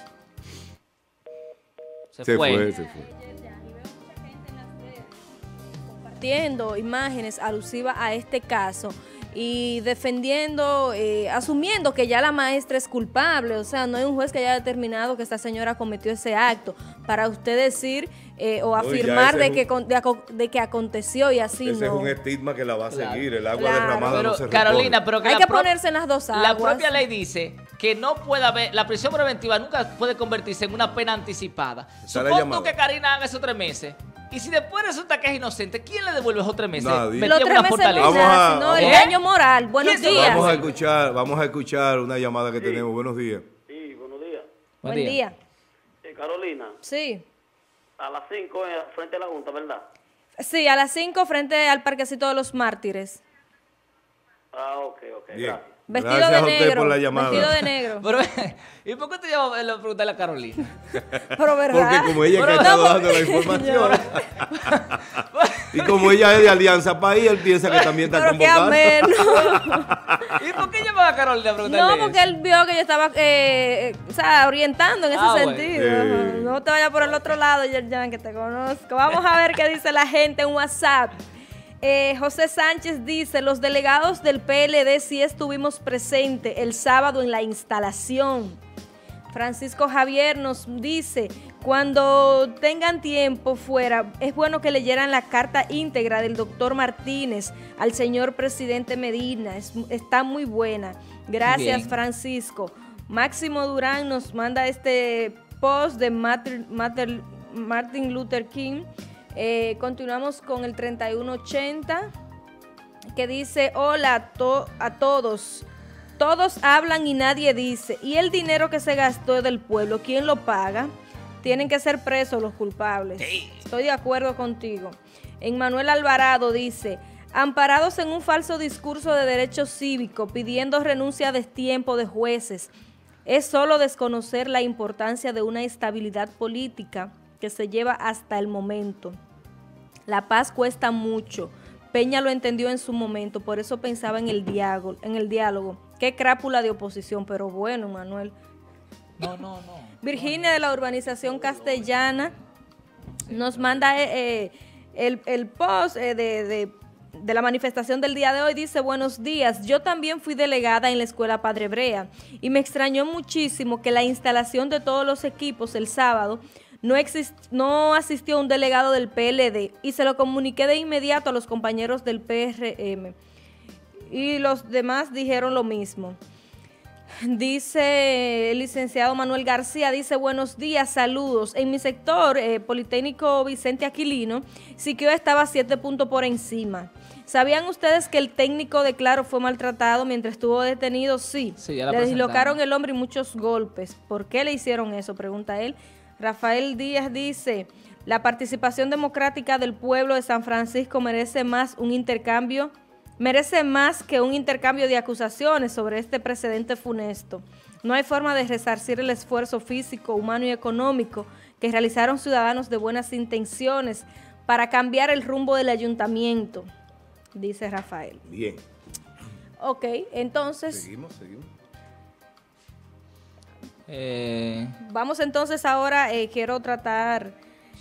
Se, se fue. fue, se fue. Compartiendo imágenes alusivas a este caso y defendiendo, eh, asumiendo que ya la maestra es culpable, o sea, no hay un juez que haya determinado que esta señora cometió ese acto, para usted decir eh, o afirmar de que, un, de, de que aconteció y así ese no. Ese es un estigma que la va a claro. seguir, el agua claro. derramada pero, no se Carolina, pero que Hay que ponerse en las dos aguas. La propia ley dice que no pueda haber, la prisión preventiva nunca puede convertirse en una pena anticipada. Supongo que Karina haga esos tres meses. Y si después resulta que es inocente, ¿quién le devuelve esos tres meses? Nadie. Los tres meses no, a, no el daño moral. Buenos días. Vamos a escuchar, vamos a escuchar una llamada que sí. tenemos. Buenos días. Sí, buenos días. Buen, Buen día. día. Eh, Carolina. Sí. A las cinco eh, frente a la Junta, ¿verdad? Sí, a las cinco frente al Parquecito de los Mártires. Ah, ok, ok. Bien. Gracias. Vestido Gracias de a usted negro. Por la llamada. Vestido de negro. Pero, ¿y por qué te llamas a preguntarle a Carolina? Pero, ¿verdad? Porque como ella Pero, está no, dando porque... la información. Y como ella es de Alianza País, él piensa que también está convocando. ¿Y por qué llamaba a Carolina a preguntarle? No, porque eso? él vio que yo estaba eh, o sea, orientando en ese ah, sentido. Bueno. Sí. No te vayas por el otro lado, Yerjan, que te conozco. Vamos a ver qué dice la gente en WhatsApp. Eh, José Sánchez dice, los delegados del P L D sí estuvimos presentes el sábado en la instalación. Francisco Javier nos dice, cuando tengan tiempo fuera, es bueno que leyeran la carta íntegra del doctor Martínez al señor presidente Medina, es, está muy buena. Gracias, Bien. Francisco. Máximo Durán nos manda este post de Martin Luther King. Eh, continuamos con el treinta y uno ochenta, que dice, hola a, to a todos, todos hablan y nadie dice, y el dinero que se gastó del pueblo, ¿quién lo paga? Tienen que ser presos los culpables. Sí. Estoy de acuerdo contigo. Emmanuel Alvarado dice, amparados en un falso discurso de derecho cívico, pidiendo renuncia a destiempo de jueces, es solo desconocer la importancia de una estabilidad política que se lleva hasta el momento. La paz cuesta mucho. Peña lo entendió en su momento, por eso pensaba en el diálogo. En el diálogo. Qué crápula de oposición, pero bueno, Manuel. No, no, no. Virginia de la Urbanización Castellana nos manda eh, el, el post eh, de, de, de la manifestación del día de hoy. Dice, buenos días, yo también fui delegada en la Escuela Padre Hebrea y me extrañó muchísimo que la instalación de todos los equipos el sábado No, exist, no asistió un delegado del P L D y se lo comuniqué de inmediato a los compañeros del P R M y los demás dijeron lo mismo. Dice el licenciado Manuel García, dice, buenos días, saludos. En mi sector, eh, Politécnico Vicente Aquilino, Siquio estaba siete puntos por encima. ¿Sabían ustedes que el técnico de Claro fue maltratado mientras estuvo detenido? Sí, sí ya la le dislocaron el hombro y muchos golpes. ¿Por qué le hicieron eso? Pregunta él. Rafael Díaz dice, la participación democrática del pueblo de San Francisco merece más un intercambio, merece más que un intercambio de acusaciones sobre este precedente funesto. No hay forma de resarcir el esfuerzo físico, humano y económico que realizaron ciudadanos de buenas intenciones para cambiar el rumbo del ayuntamiento, dice Rafael. Bien. Ok, entonces... Seguimos, seguimos. Eh, Vamos entonces ahora, eh, quiero tratar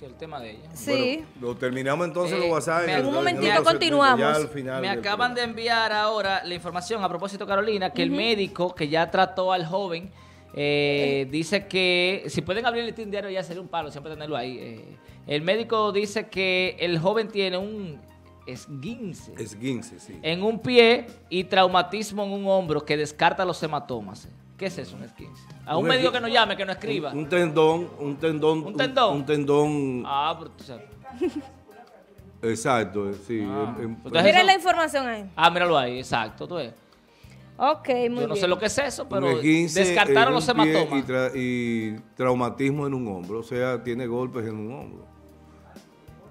el tema de ella. Sí. Bueno, lo terminamos entonces, eh, lo WhatsApp. En un momentito continuamos. Me acaban de enviar ahora la información a propósito, Carolina, que uh-huh. el médico que ya trató al joven eh, uh-huh. dice que, si pueden abrir el listín diario ya sería un palo, siempre tenerlo ahí. Eh, el médico dice que el joven tiene un esguince. Esguince, sí. En un pie y traumatismo en un hombro que descarta los hematomas. ¿Qué es eso, un esguince? A un, un médico que no llame, que no escriba. Un, un tendón, un tendón. ¿Un tendón? Un, un tendón. Ah, pero tú sabes. Exacto, sí. Ah. En, en, Entonces, mira eso, la información ahí. Ah, míralo ahí, exacto. Tú ves. Ok, muy bien. Yo no bien. sé lo que es eso, pero descartaron los hematomas. Y, tra y traumatismo en un hombro, o sea, tiene golpes en un hombro.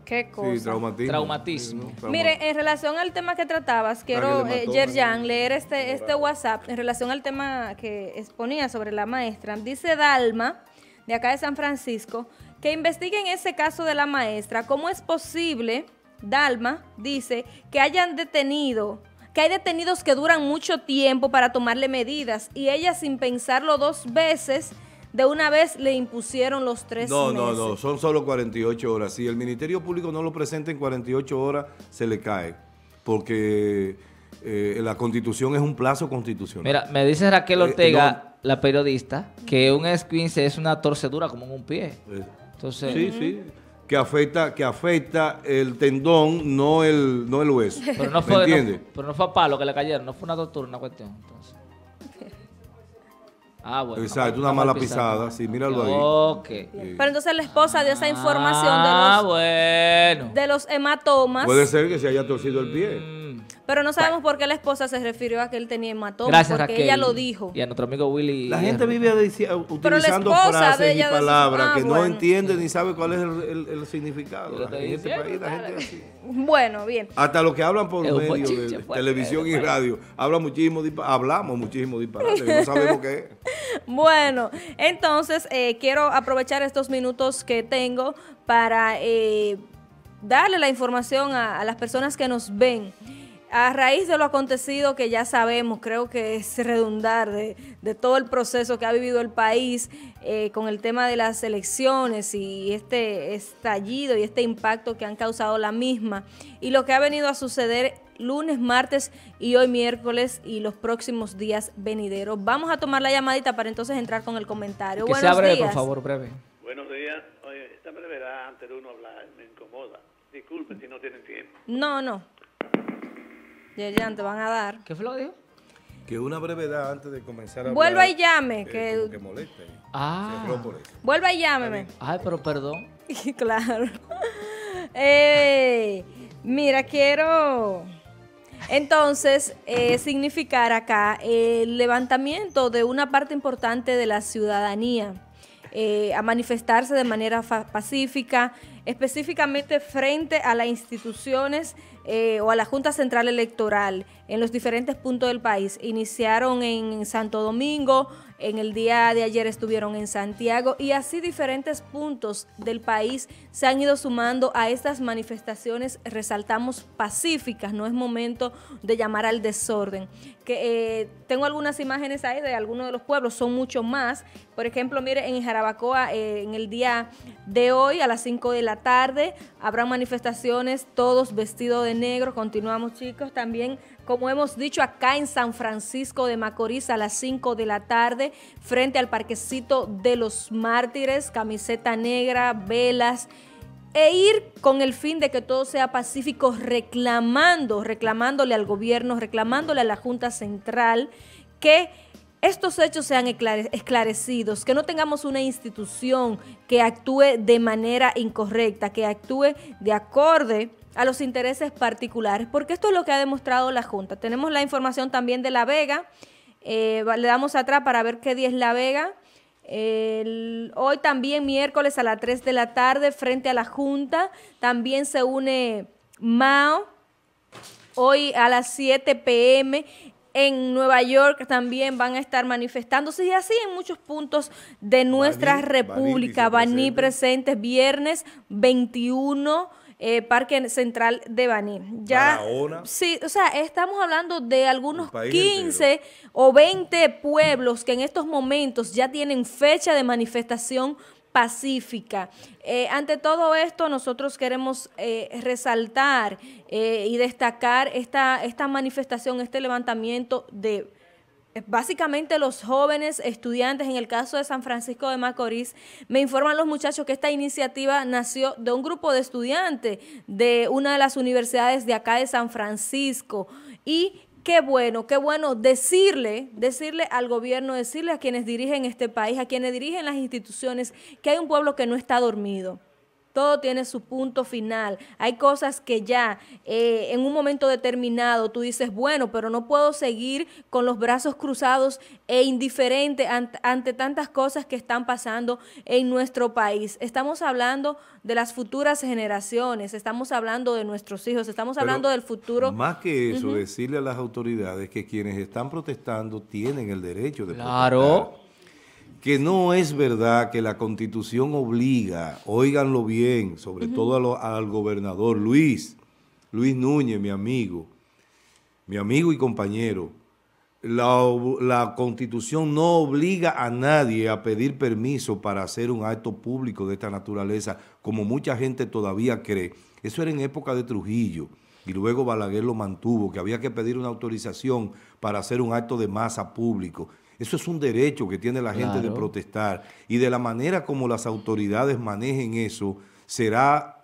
¿Qué cosa? Sí, traumatismo. Traumatismo. Sí, ¿no? Trauma. Mire, en relación al tema que tratabas, quiero, eh, Yerjan, leer este, este WhatsApp en relación al tema que exponía sobre la maestra. Dice Dalma, de acá de San Francisco, que investiguen ese caso de la maestra. ¿Cómo es posible, Dalma, dice, que hayan detenido, que hay detenidos que duran mucho tiempo para tomarle medidas y ella sin pensarlo dos veces... De una vez le impusieron los tres no, meses. No, no, no, son solo cuarenta y ocho horas. Si el Ministerio Público no lo presenta en cuarenta y ocho horas, se le cae. Porque eh, la Constitución es un plazo constitucional. Mira, me dice Raquel Ortega, eh, no, la periodista, que un esguince es una torcedura como en un pie. Eh, Entonces, sí, uh-huh. sí. Que afecta, que afecta el tendón, no el, no el hueso. Pero no fue, no, pero no fue a palo que le cayeron, no fue una tortura, una cuestión. Entonces. Ah, bueno. Exacto, una mala pisada. pisada. Sí, míralo ahí. Okay. Sí. Pero entonces la esposa dio esa información ah, de, los, bueno. de los hematomas. Puede ser que se haya torcido el pie. Pero no sabemos bueno. por qué la esposa se refirió a que él tenía hematomas. Gracias, porque Raquel. Ella lo dijo. Y a nuestro amigo Willy. La gente vive utilizando frases y palabras ah, que bueno. no entiende sí. ni sabe cuál es el, el, el significado. La gente, diciendo, país, la gente así. Bueno, bien. Hasta los que hablan por medios de pues, televisión pues, y radio, hablan muchísimo hablamos muchísimo disparate, no sabemos qué es. Bueno, entonces eh, quiero aprovechar estos minutos que tengo para eh, darle la información a, a las personas que nos ven. A raíz de lo acontecido que ya sabemos, creo que es redundar de, de todo el proceso que ha vivido el país eh, con el tema de las elecciones y este estallido y este impacto que han causado la misma y lo que ha venido a suceder lunes, martes y hoy miércoles y los próximos días venideros. Vamos a tomar la llamadita para entonces entrar con el comentario. Que sea breve, por favor, breve. Buenos días. Oye, esta brevedad antes de uno hablar me incomoda. Disculpen si no tienen tiempo. No, no. Yerjan, te van a dar. ¿Qué fue lo que dijo? Que una brevedad antes de comenzar a Vuelva hablar, y llame. Eh, que... que moleste. Ah. Vuelva y llámeme. Ay, pero perdón. Claro. Eh, mira, quiero... Entonces, eh, significar acá el levantamiento de una parte importante de la ciudadanía eh, a manifestarse de manera pacífica, específicamente frente a las instituciones Eh, o a la Junta Central Electoral en los diferentes puntos del país. Iniciaron en Santo Domingo, en el día de ayer estuvieron en Santiago y así diferentes puntos del país se han ido sumando a estas manifestaciones, resaltamos pacíficas, no es momento de llamar al desorden. Que, eh, tengo algunas imágenes ahí de algunos de los pueblos, son muchos más. Por ejemplo, mire, en Jarabacoa, eh, en el día de hoy a las cinco de la tarde habrá manifestaciones, todos vestidos de negro. Continuamos, chicos. También, como hemos dicho, acá en San Francisco de Macorís a las cinco de la tarde frente al Parquecito de los Mártires, camiseta negra, velas, e ir con el fin de que todo sea pacífico, reclamando, reclamándole al gobierno, reclamándole a la Junta Central que estos hechos sean esclarecidos, que no tengamos una institución que actúe de manera incorrecta, que actúe de acorde a los intereses particulares, porque esto es lo que ha demostrado la Junta. Tenemos la información también de La Vega, eh, le damos atrás para ver qué día es La Vega. El, hoy también miércoles a las tres de la tarde frente a la Junta, también se une Mao, hoy a las siete p m en Nueva York también van a estar manifestándose y así en muchos puntos de nuestra Baní, república. Baní presentes, presente, viernes veintiuno. Eh, Parque Central de Baní. Ya, sí, o sea, estamos hablando de algunos quince entero. o veinte pueblos que en estos momentos ya tienen fecha de manifestación pacífica. Eh, ante todo esto, nosotros queremos eh, resaltar eh, y destacar esta, esta manifestación, este levantamiento de... Básicamente los jóvenes estudiantes, en el caso de San Francisco de Macorís, me informan los muchachos que esta iniciativa nació de un grupo de estudiantes de una de las universidades de acá de San Francisco. Y qué bueno, qué bueno decirle, decirle al gobierno, decirle a quienes dirigen este país, a quienes dirigen las instituciones, que hay un pueblo que no está dormido. Todo tiene su punto final. Hay cosas que ya eh, en un momento determinado tú dices, bueno, pero no puedo seguir con los brazos cruzados e indiferente ante, ante tantas cosas que están pasando en nuestro país. Estamos hablando de las futuras generaciones, estamos hablando de nuestros hijos, estamos hablando pero del futuro. Más que eso, uh-huh. decirle a las autoridades que quienes están protestando tienen el derecho de claro. protestar. Que no es verdad que la Constitución obliga, óiganlo bien, sobre uh-huh. todo a lo, al gobernador Luis, Luis Núñez, mi amigo, mi amigo y compañero. La, la Constitución no obliga a nadie a pedir permiso para hacer un acto público de esta naturaleza, como mucha gente todavía cree. Eso era en época de Trujillo, y luego Balaguer lo mantuvo, que había que pedir una autorización para hacer un acto de masa público. Eso es un derecho que tiene la gente claro. de protestar y de la manera como las autoridades manejen eso será,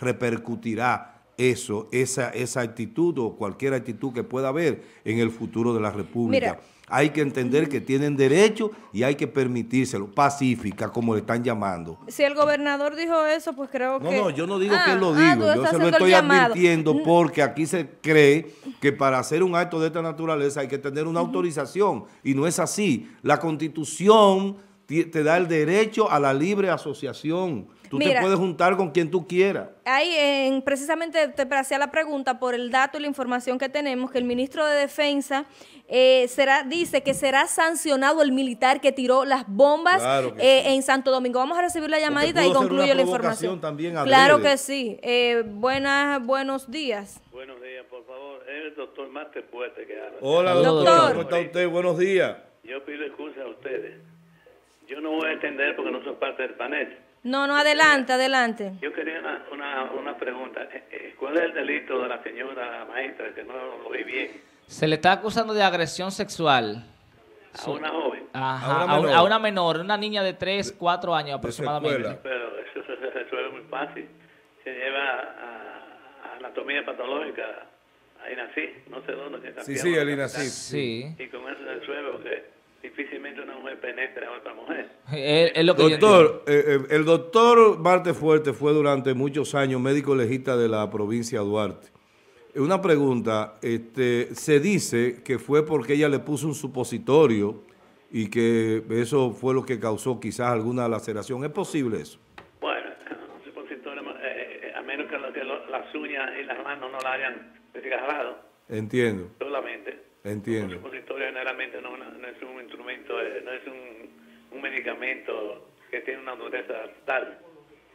repercutirá eso, esa, esa actitud o cualquier actitud que pueda haber en el futuro de la República. Mira, hay que entender que tienen derecho y hay que permitírselo, pacífica, como le están llamando. Si el gobernador dijo eso, pues creo no, que... No, no, yo no digo ah, que él lo diga, ah, yo se lo estoy advirtiendo, porque aquí se cree que para hacer un acto de esta naturaleza hay que tener una uh-huh. autorización, y no es así. La Constitución te da el derecho a la libre asociación. Tú Mira, te puedes juntar con quien tú quieras. Ahí, en, precisamente, te hacía la pregunta por el dato y la información que tenemos, que el ministro de Defensa eh, será, dice que será sancionado el militar que tiró las bombas claro eh, sí. en Santo Domingo. Vamos a recibir la llamadita y concluyo la información. También claro que sí. Eh, buenas, buenos días. Buenos días, por favor. Es el doctor Marte Puerte que habla. Hola, doctor. doctor. ¿Cómo está usted? Buenos días. Yo pido excusas a ustedes. Yo no voy a entender porque no soy parte del panel. No, no, adelante, adelante. Yo quería una, una, una pregunta. ¿Cuál es el delito de la señora maestra que no lo vi bien? Se le está acusando de agresión sexual. A una joven. Ajá, a una menor, a una, menor, una niña de tres, cuatro años aproximadamente. Pero eso se resuelve muy fácil. Se lleva a, a anatomía patológica, a INACI, no sé dónde. Sí, sí, el INACI. Sí. Y con eso se resuelve porque... difícilmente una mujer penetra a otra mujer. Eh, eh, lo que doctor, eh, eh, el doctor Marte Fuerte fue durante muchos años médico legista de la provincia de Duarte. Una pregunta, este, se dice que fue porque ella le puso un supositorio y que eso fue lo que causó quizás alguna laceración. ¿Es posible eso? Bueno, un supositorio, eh, a menos que las la uñas y las manos no la hayan desgarrado. Entiendo. Solamente. Entiendo. Un supositorio generalmente no, no es un instrumento, no es un, un medicamento que tiene una dureza tal.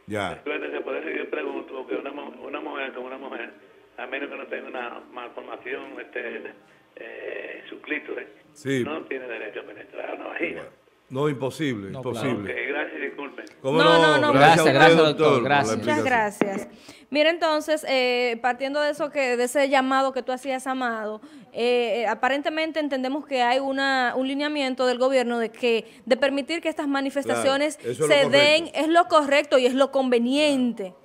Ya. Después de poder seguir pregunto que una, una mujer como una mujer, a menos que no tenga una malformación, este, eh, su clítoris, sí. no tiene derecho a penetrar una vagina. Bueno. No, imposible, no, imposible. Okay, gracias, disculpen. No, no, no, gracias, gracias, gracias doctor. doctor gracias. Muchas gracias. Mira, entonces, eh, partiendo de eso que de ese llamado que tú hacías, Amado, eh, aparentemente entendemos que hay una, un lineamiento del gobierno de que de permitir que estas manifestaciones claro, se den es lo correcto y es lo conveniente. Claro.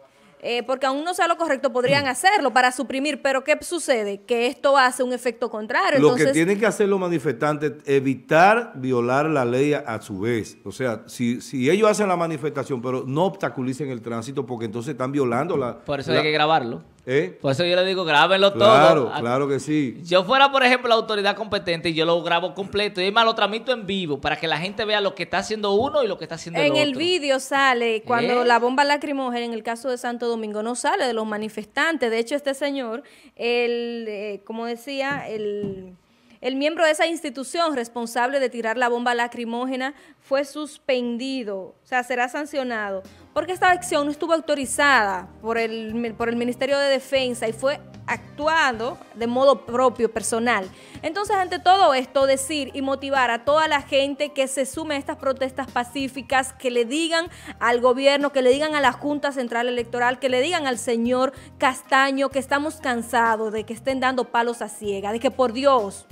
Eh, porque aún no sea lo correcto, podrían hacerlo para suprimir, pero ¿qué sucede? Que esto hace un efecto contrario. Lo entonces... que tienen que hacer los manifestantes es evitar violar la ley a, a su vez. O sea, si, si ellos hacen la manifestación, pero no obstaculicen el tránsito, porque entonces están violando la... Por eso la... hay que grabarlo. ¿Eh? Por eso yo le digo, grábenlo claro, todo. Claro, claro que sí. Yo fuera, por ejemplo, la autoridad competente y yo lo grabo completo. Y además lo tramito en vivo para que la gente vea lo que está haciendo uno y lo que está haciendo en el otro. En el vídeo sale, cuando ¿Eh? la bomba lacrimógena, en el caso de Santo Domingo, no sale de los manifestantes. De hecho, este señor, el, eh, como decía, el... el miembro de esa institución responsable de tirar la bomba lacrimógena fue suspendido, o sea, será sancionado, porque esta acción no estuvo autorizada por el, por el Ministerio de Defensa y fue actuado de modo propio, personal. Entonces, ante todo esto, decir y motivar a toda la gente que se sume a estas protestas pacíficas, que le digan al gobierno, que le digan a la Junta Central Electoral, que le digan al señor Castaño que estamos cansados de que estén dando palos a ciegas, de que por Dios...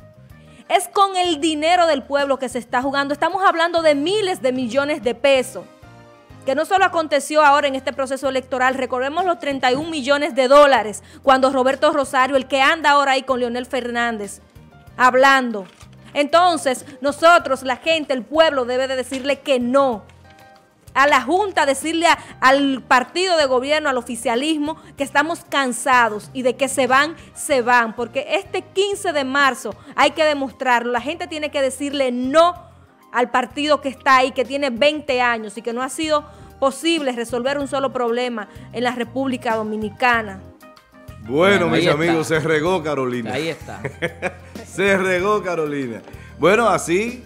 es con el dinero del pueblo que se está jugando. Estamos hablando de miles de millones de pesos, que no solo aconteció ahora en este proceso electoral. Recordemos los treinta y un millones de dólares, cuando Roberto Rosario, el que anda ahora ahí con Leonel Fernández, hablando. Entonces, nosotros, la gente, el pueblo, debe de decirle que no. A la Junta, decirle a, al partido de gobierno, al oficialismo, que estamos cansados y de que se van, se van. Porque este quince de marzo hay que demostrarlo. La gente tiene que decirle no al partido que está ahí, que tiene veinte años y que no ha sido posible resolver un solo problema en la República Dominicana. Bueno, bueno mis está. amigos, se regó Carolina. Ahí está. Se regó Carolina. Bueno, así...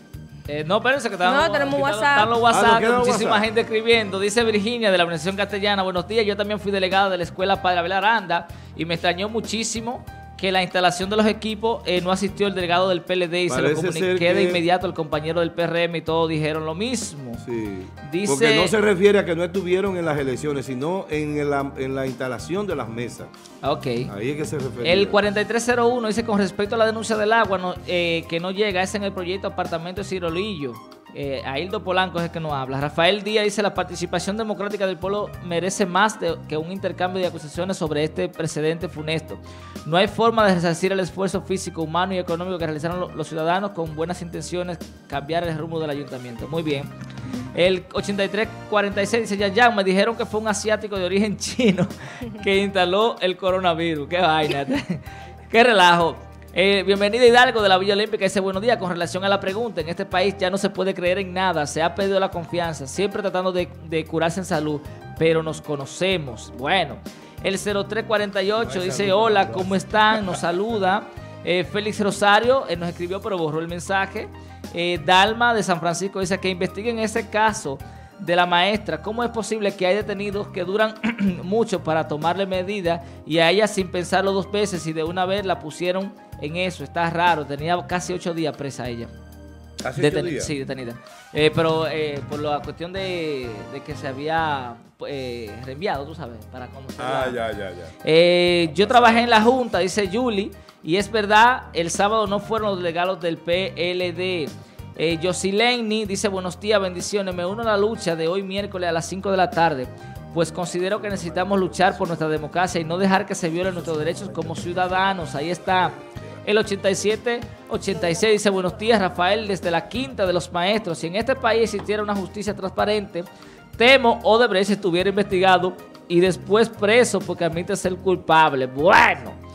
Eh, no, espérense que están, no, tenemos están, WhatsApp. están los WhatsApp, ah, muchísima WhatsApp? gente escribiendo. Dice Virginia de la Organización Castellana, buenos días, yo también fui delegada de la Escuela Padre Abel Aranda y me extrañó muchísimo que la instalación de los equipos eh, no asistió el delegado del P L D y parece se lo comuniqué que... de inmediato el compañero del P R M y todos dijeron lo mismo. Sí. Dice, porque no se refiere a que no estuvieron en las elecciones, sino en la, en la instalación de las mesas. Ok. Ahí es que se refiere. El cuarenta y tres cero uno dice, con respecto a la denuncia del agua no, eh, que no llega, es en el proyecto apartamento de Cirolillo. Eh, Aildo Polanco es el que nos habla. Rafael Díaz dice: la participación democrática del pueblo merece más de, que un intercambio de acusaciones sobre este precedente funesto. No hay forma de resarcir el esfuerzo físico, humano y económico que realizaron lo, los ciudadanos con buenas intenciones, cambiar el rumbo del ayuntamiento. Muy bien. El ochenta y tres cuarenta y seis dice: Yerjan, me dijeron que fue un asiático de origen chino que instaló el coronavirus. Qué vaina, qué relajo. Eh, bienvenido Hidalgo de la Villa Olímpica, dice: buenos días, con relación a la pregunta, en este país ya no se puede creer en nada, se ha perdido la confianza, siempre tratando de, de curarse en salud, pero nos conocemos. Bueno, el cero tres cuarenta y ocho dice: hola, ¿cómo están? Nos saluda. Eh, Félix Rosario eh, nos escribió pero borró el mensaje. eh, Dalma de San Francisco dice: que investiguen ese caso de la maestra, ¿cómo es posible que hay detenidos que duran mucho para tomarle medidas y a ella sin pensarlo dos veces y de una vez la pusieron en eso? Está raro, tenía casi ocho días presa ella. ¿Casi Deten ocho días? Sí, detenida. Eh, pero eh, por la cuestión de, de que se había eh, reenviado, tú sabes, para conocer. Ah, ya, ya, ya. Eh, yo trabajé en la Junta, dice Julie, y es verdad, el sábado no fueron los delegados del P L D. Eh, Yosileni dice: buenos días, bendiciones, me uno a la lucha de hoy miércoles a las cinco de la tarde, pues considero que necesitamos luchar por nuestra democracia y no dejar que se violen nuestros derechos como ciudadanos. Ahí está. El ochenta y siete ochenta y seis dice: buenos días, Rafael, desde la Quinta de los Maestros. Si en este país existiera una justicia transparente, temo Odebrecht estuviera investigado y después preso porque admite ser culpable. Bueno.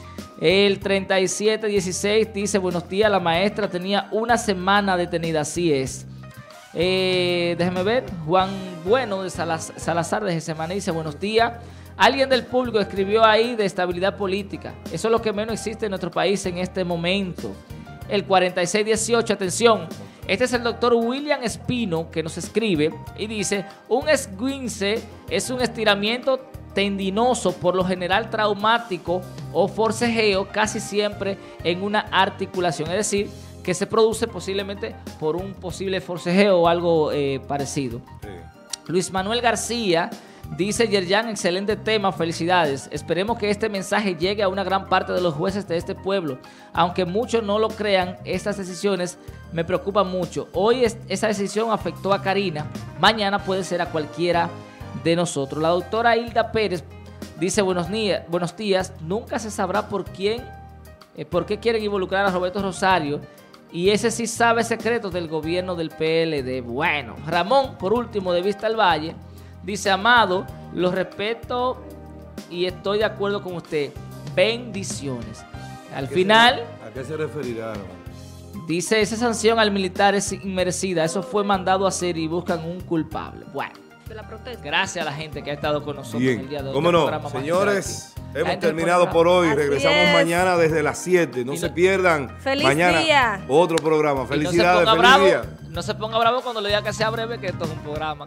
El treinta y siete dieciséis dice: buenos días, la maestra tenía una semana detenida, así es. Eh, déjeme ver, Juan Bueno de Salaz Salazar de Gesemana dice: buenos días. Alguien del público escribió ahí de estabilidad política. Eso es lo que menos existe en nuestro país en este momento. El cuarenta y seis dieciocho, atención, este es el doctor William Espino que nos escribe y dice: un esguince es un estiramiento tendinoso, por lo general traumático o forcejeo, casi siempre en una articulación, es decir, que se produce posiblemente por un posible forcejeo o algo eh, parecido. Sí. Luis Manuel García dice: Yerjan, excelente tema, felicidades. Esperemos que este mensaje llegue a una gran parte de los jueces de este pueblo. Aunque muchos no lo crean, estas decisiones me preocupan mucho. Hoy es, esa decisión afectó a Karina, mañana puede ser a cualquiera de nosotros. La doctora Hilda Pérez dice: buenos días, buenos días. Nunca se sabrá por quién, eh, por qué quieren involucrar a Roberto Rosario, y ese sí sabe secretos del gobierno del P L D. Bueno, Ramón, por último, de Vista al Valle, dice: amado, los respeto y estoy de acuerdo con usted. Bendiciones. Al final, ¿a qué se referirá, Ramón? Dice: esa sanción al militar es inmerecida, eso fue mandado a hacer y buscan un culpable. Bueno. La protesta. Gracias a la gente que ha estado con nosotros el día de hoy. ¿Cómo no? Señores, hemos terminado por hoy. Así regresamos es. Mañana desde las siete. No, no se pierdan. Feliz mañana día. Otro programa. Felicidades. No se, feliz bravo, día. No se ponga bravo cuando le diga que sea breve, que esto es un programa.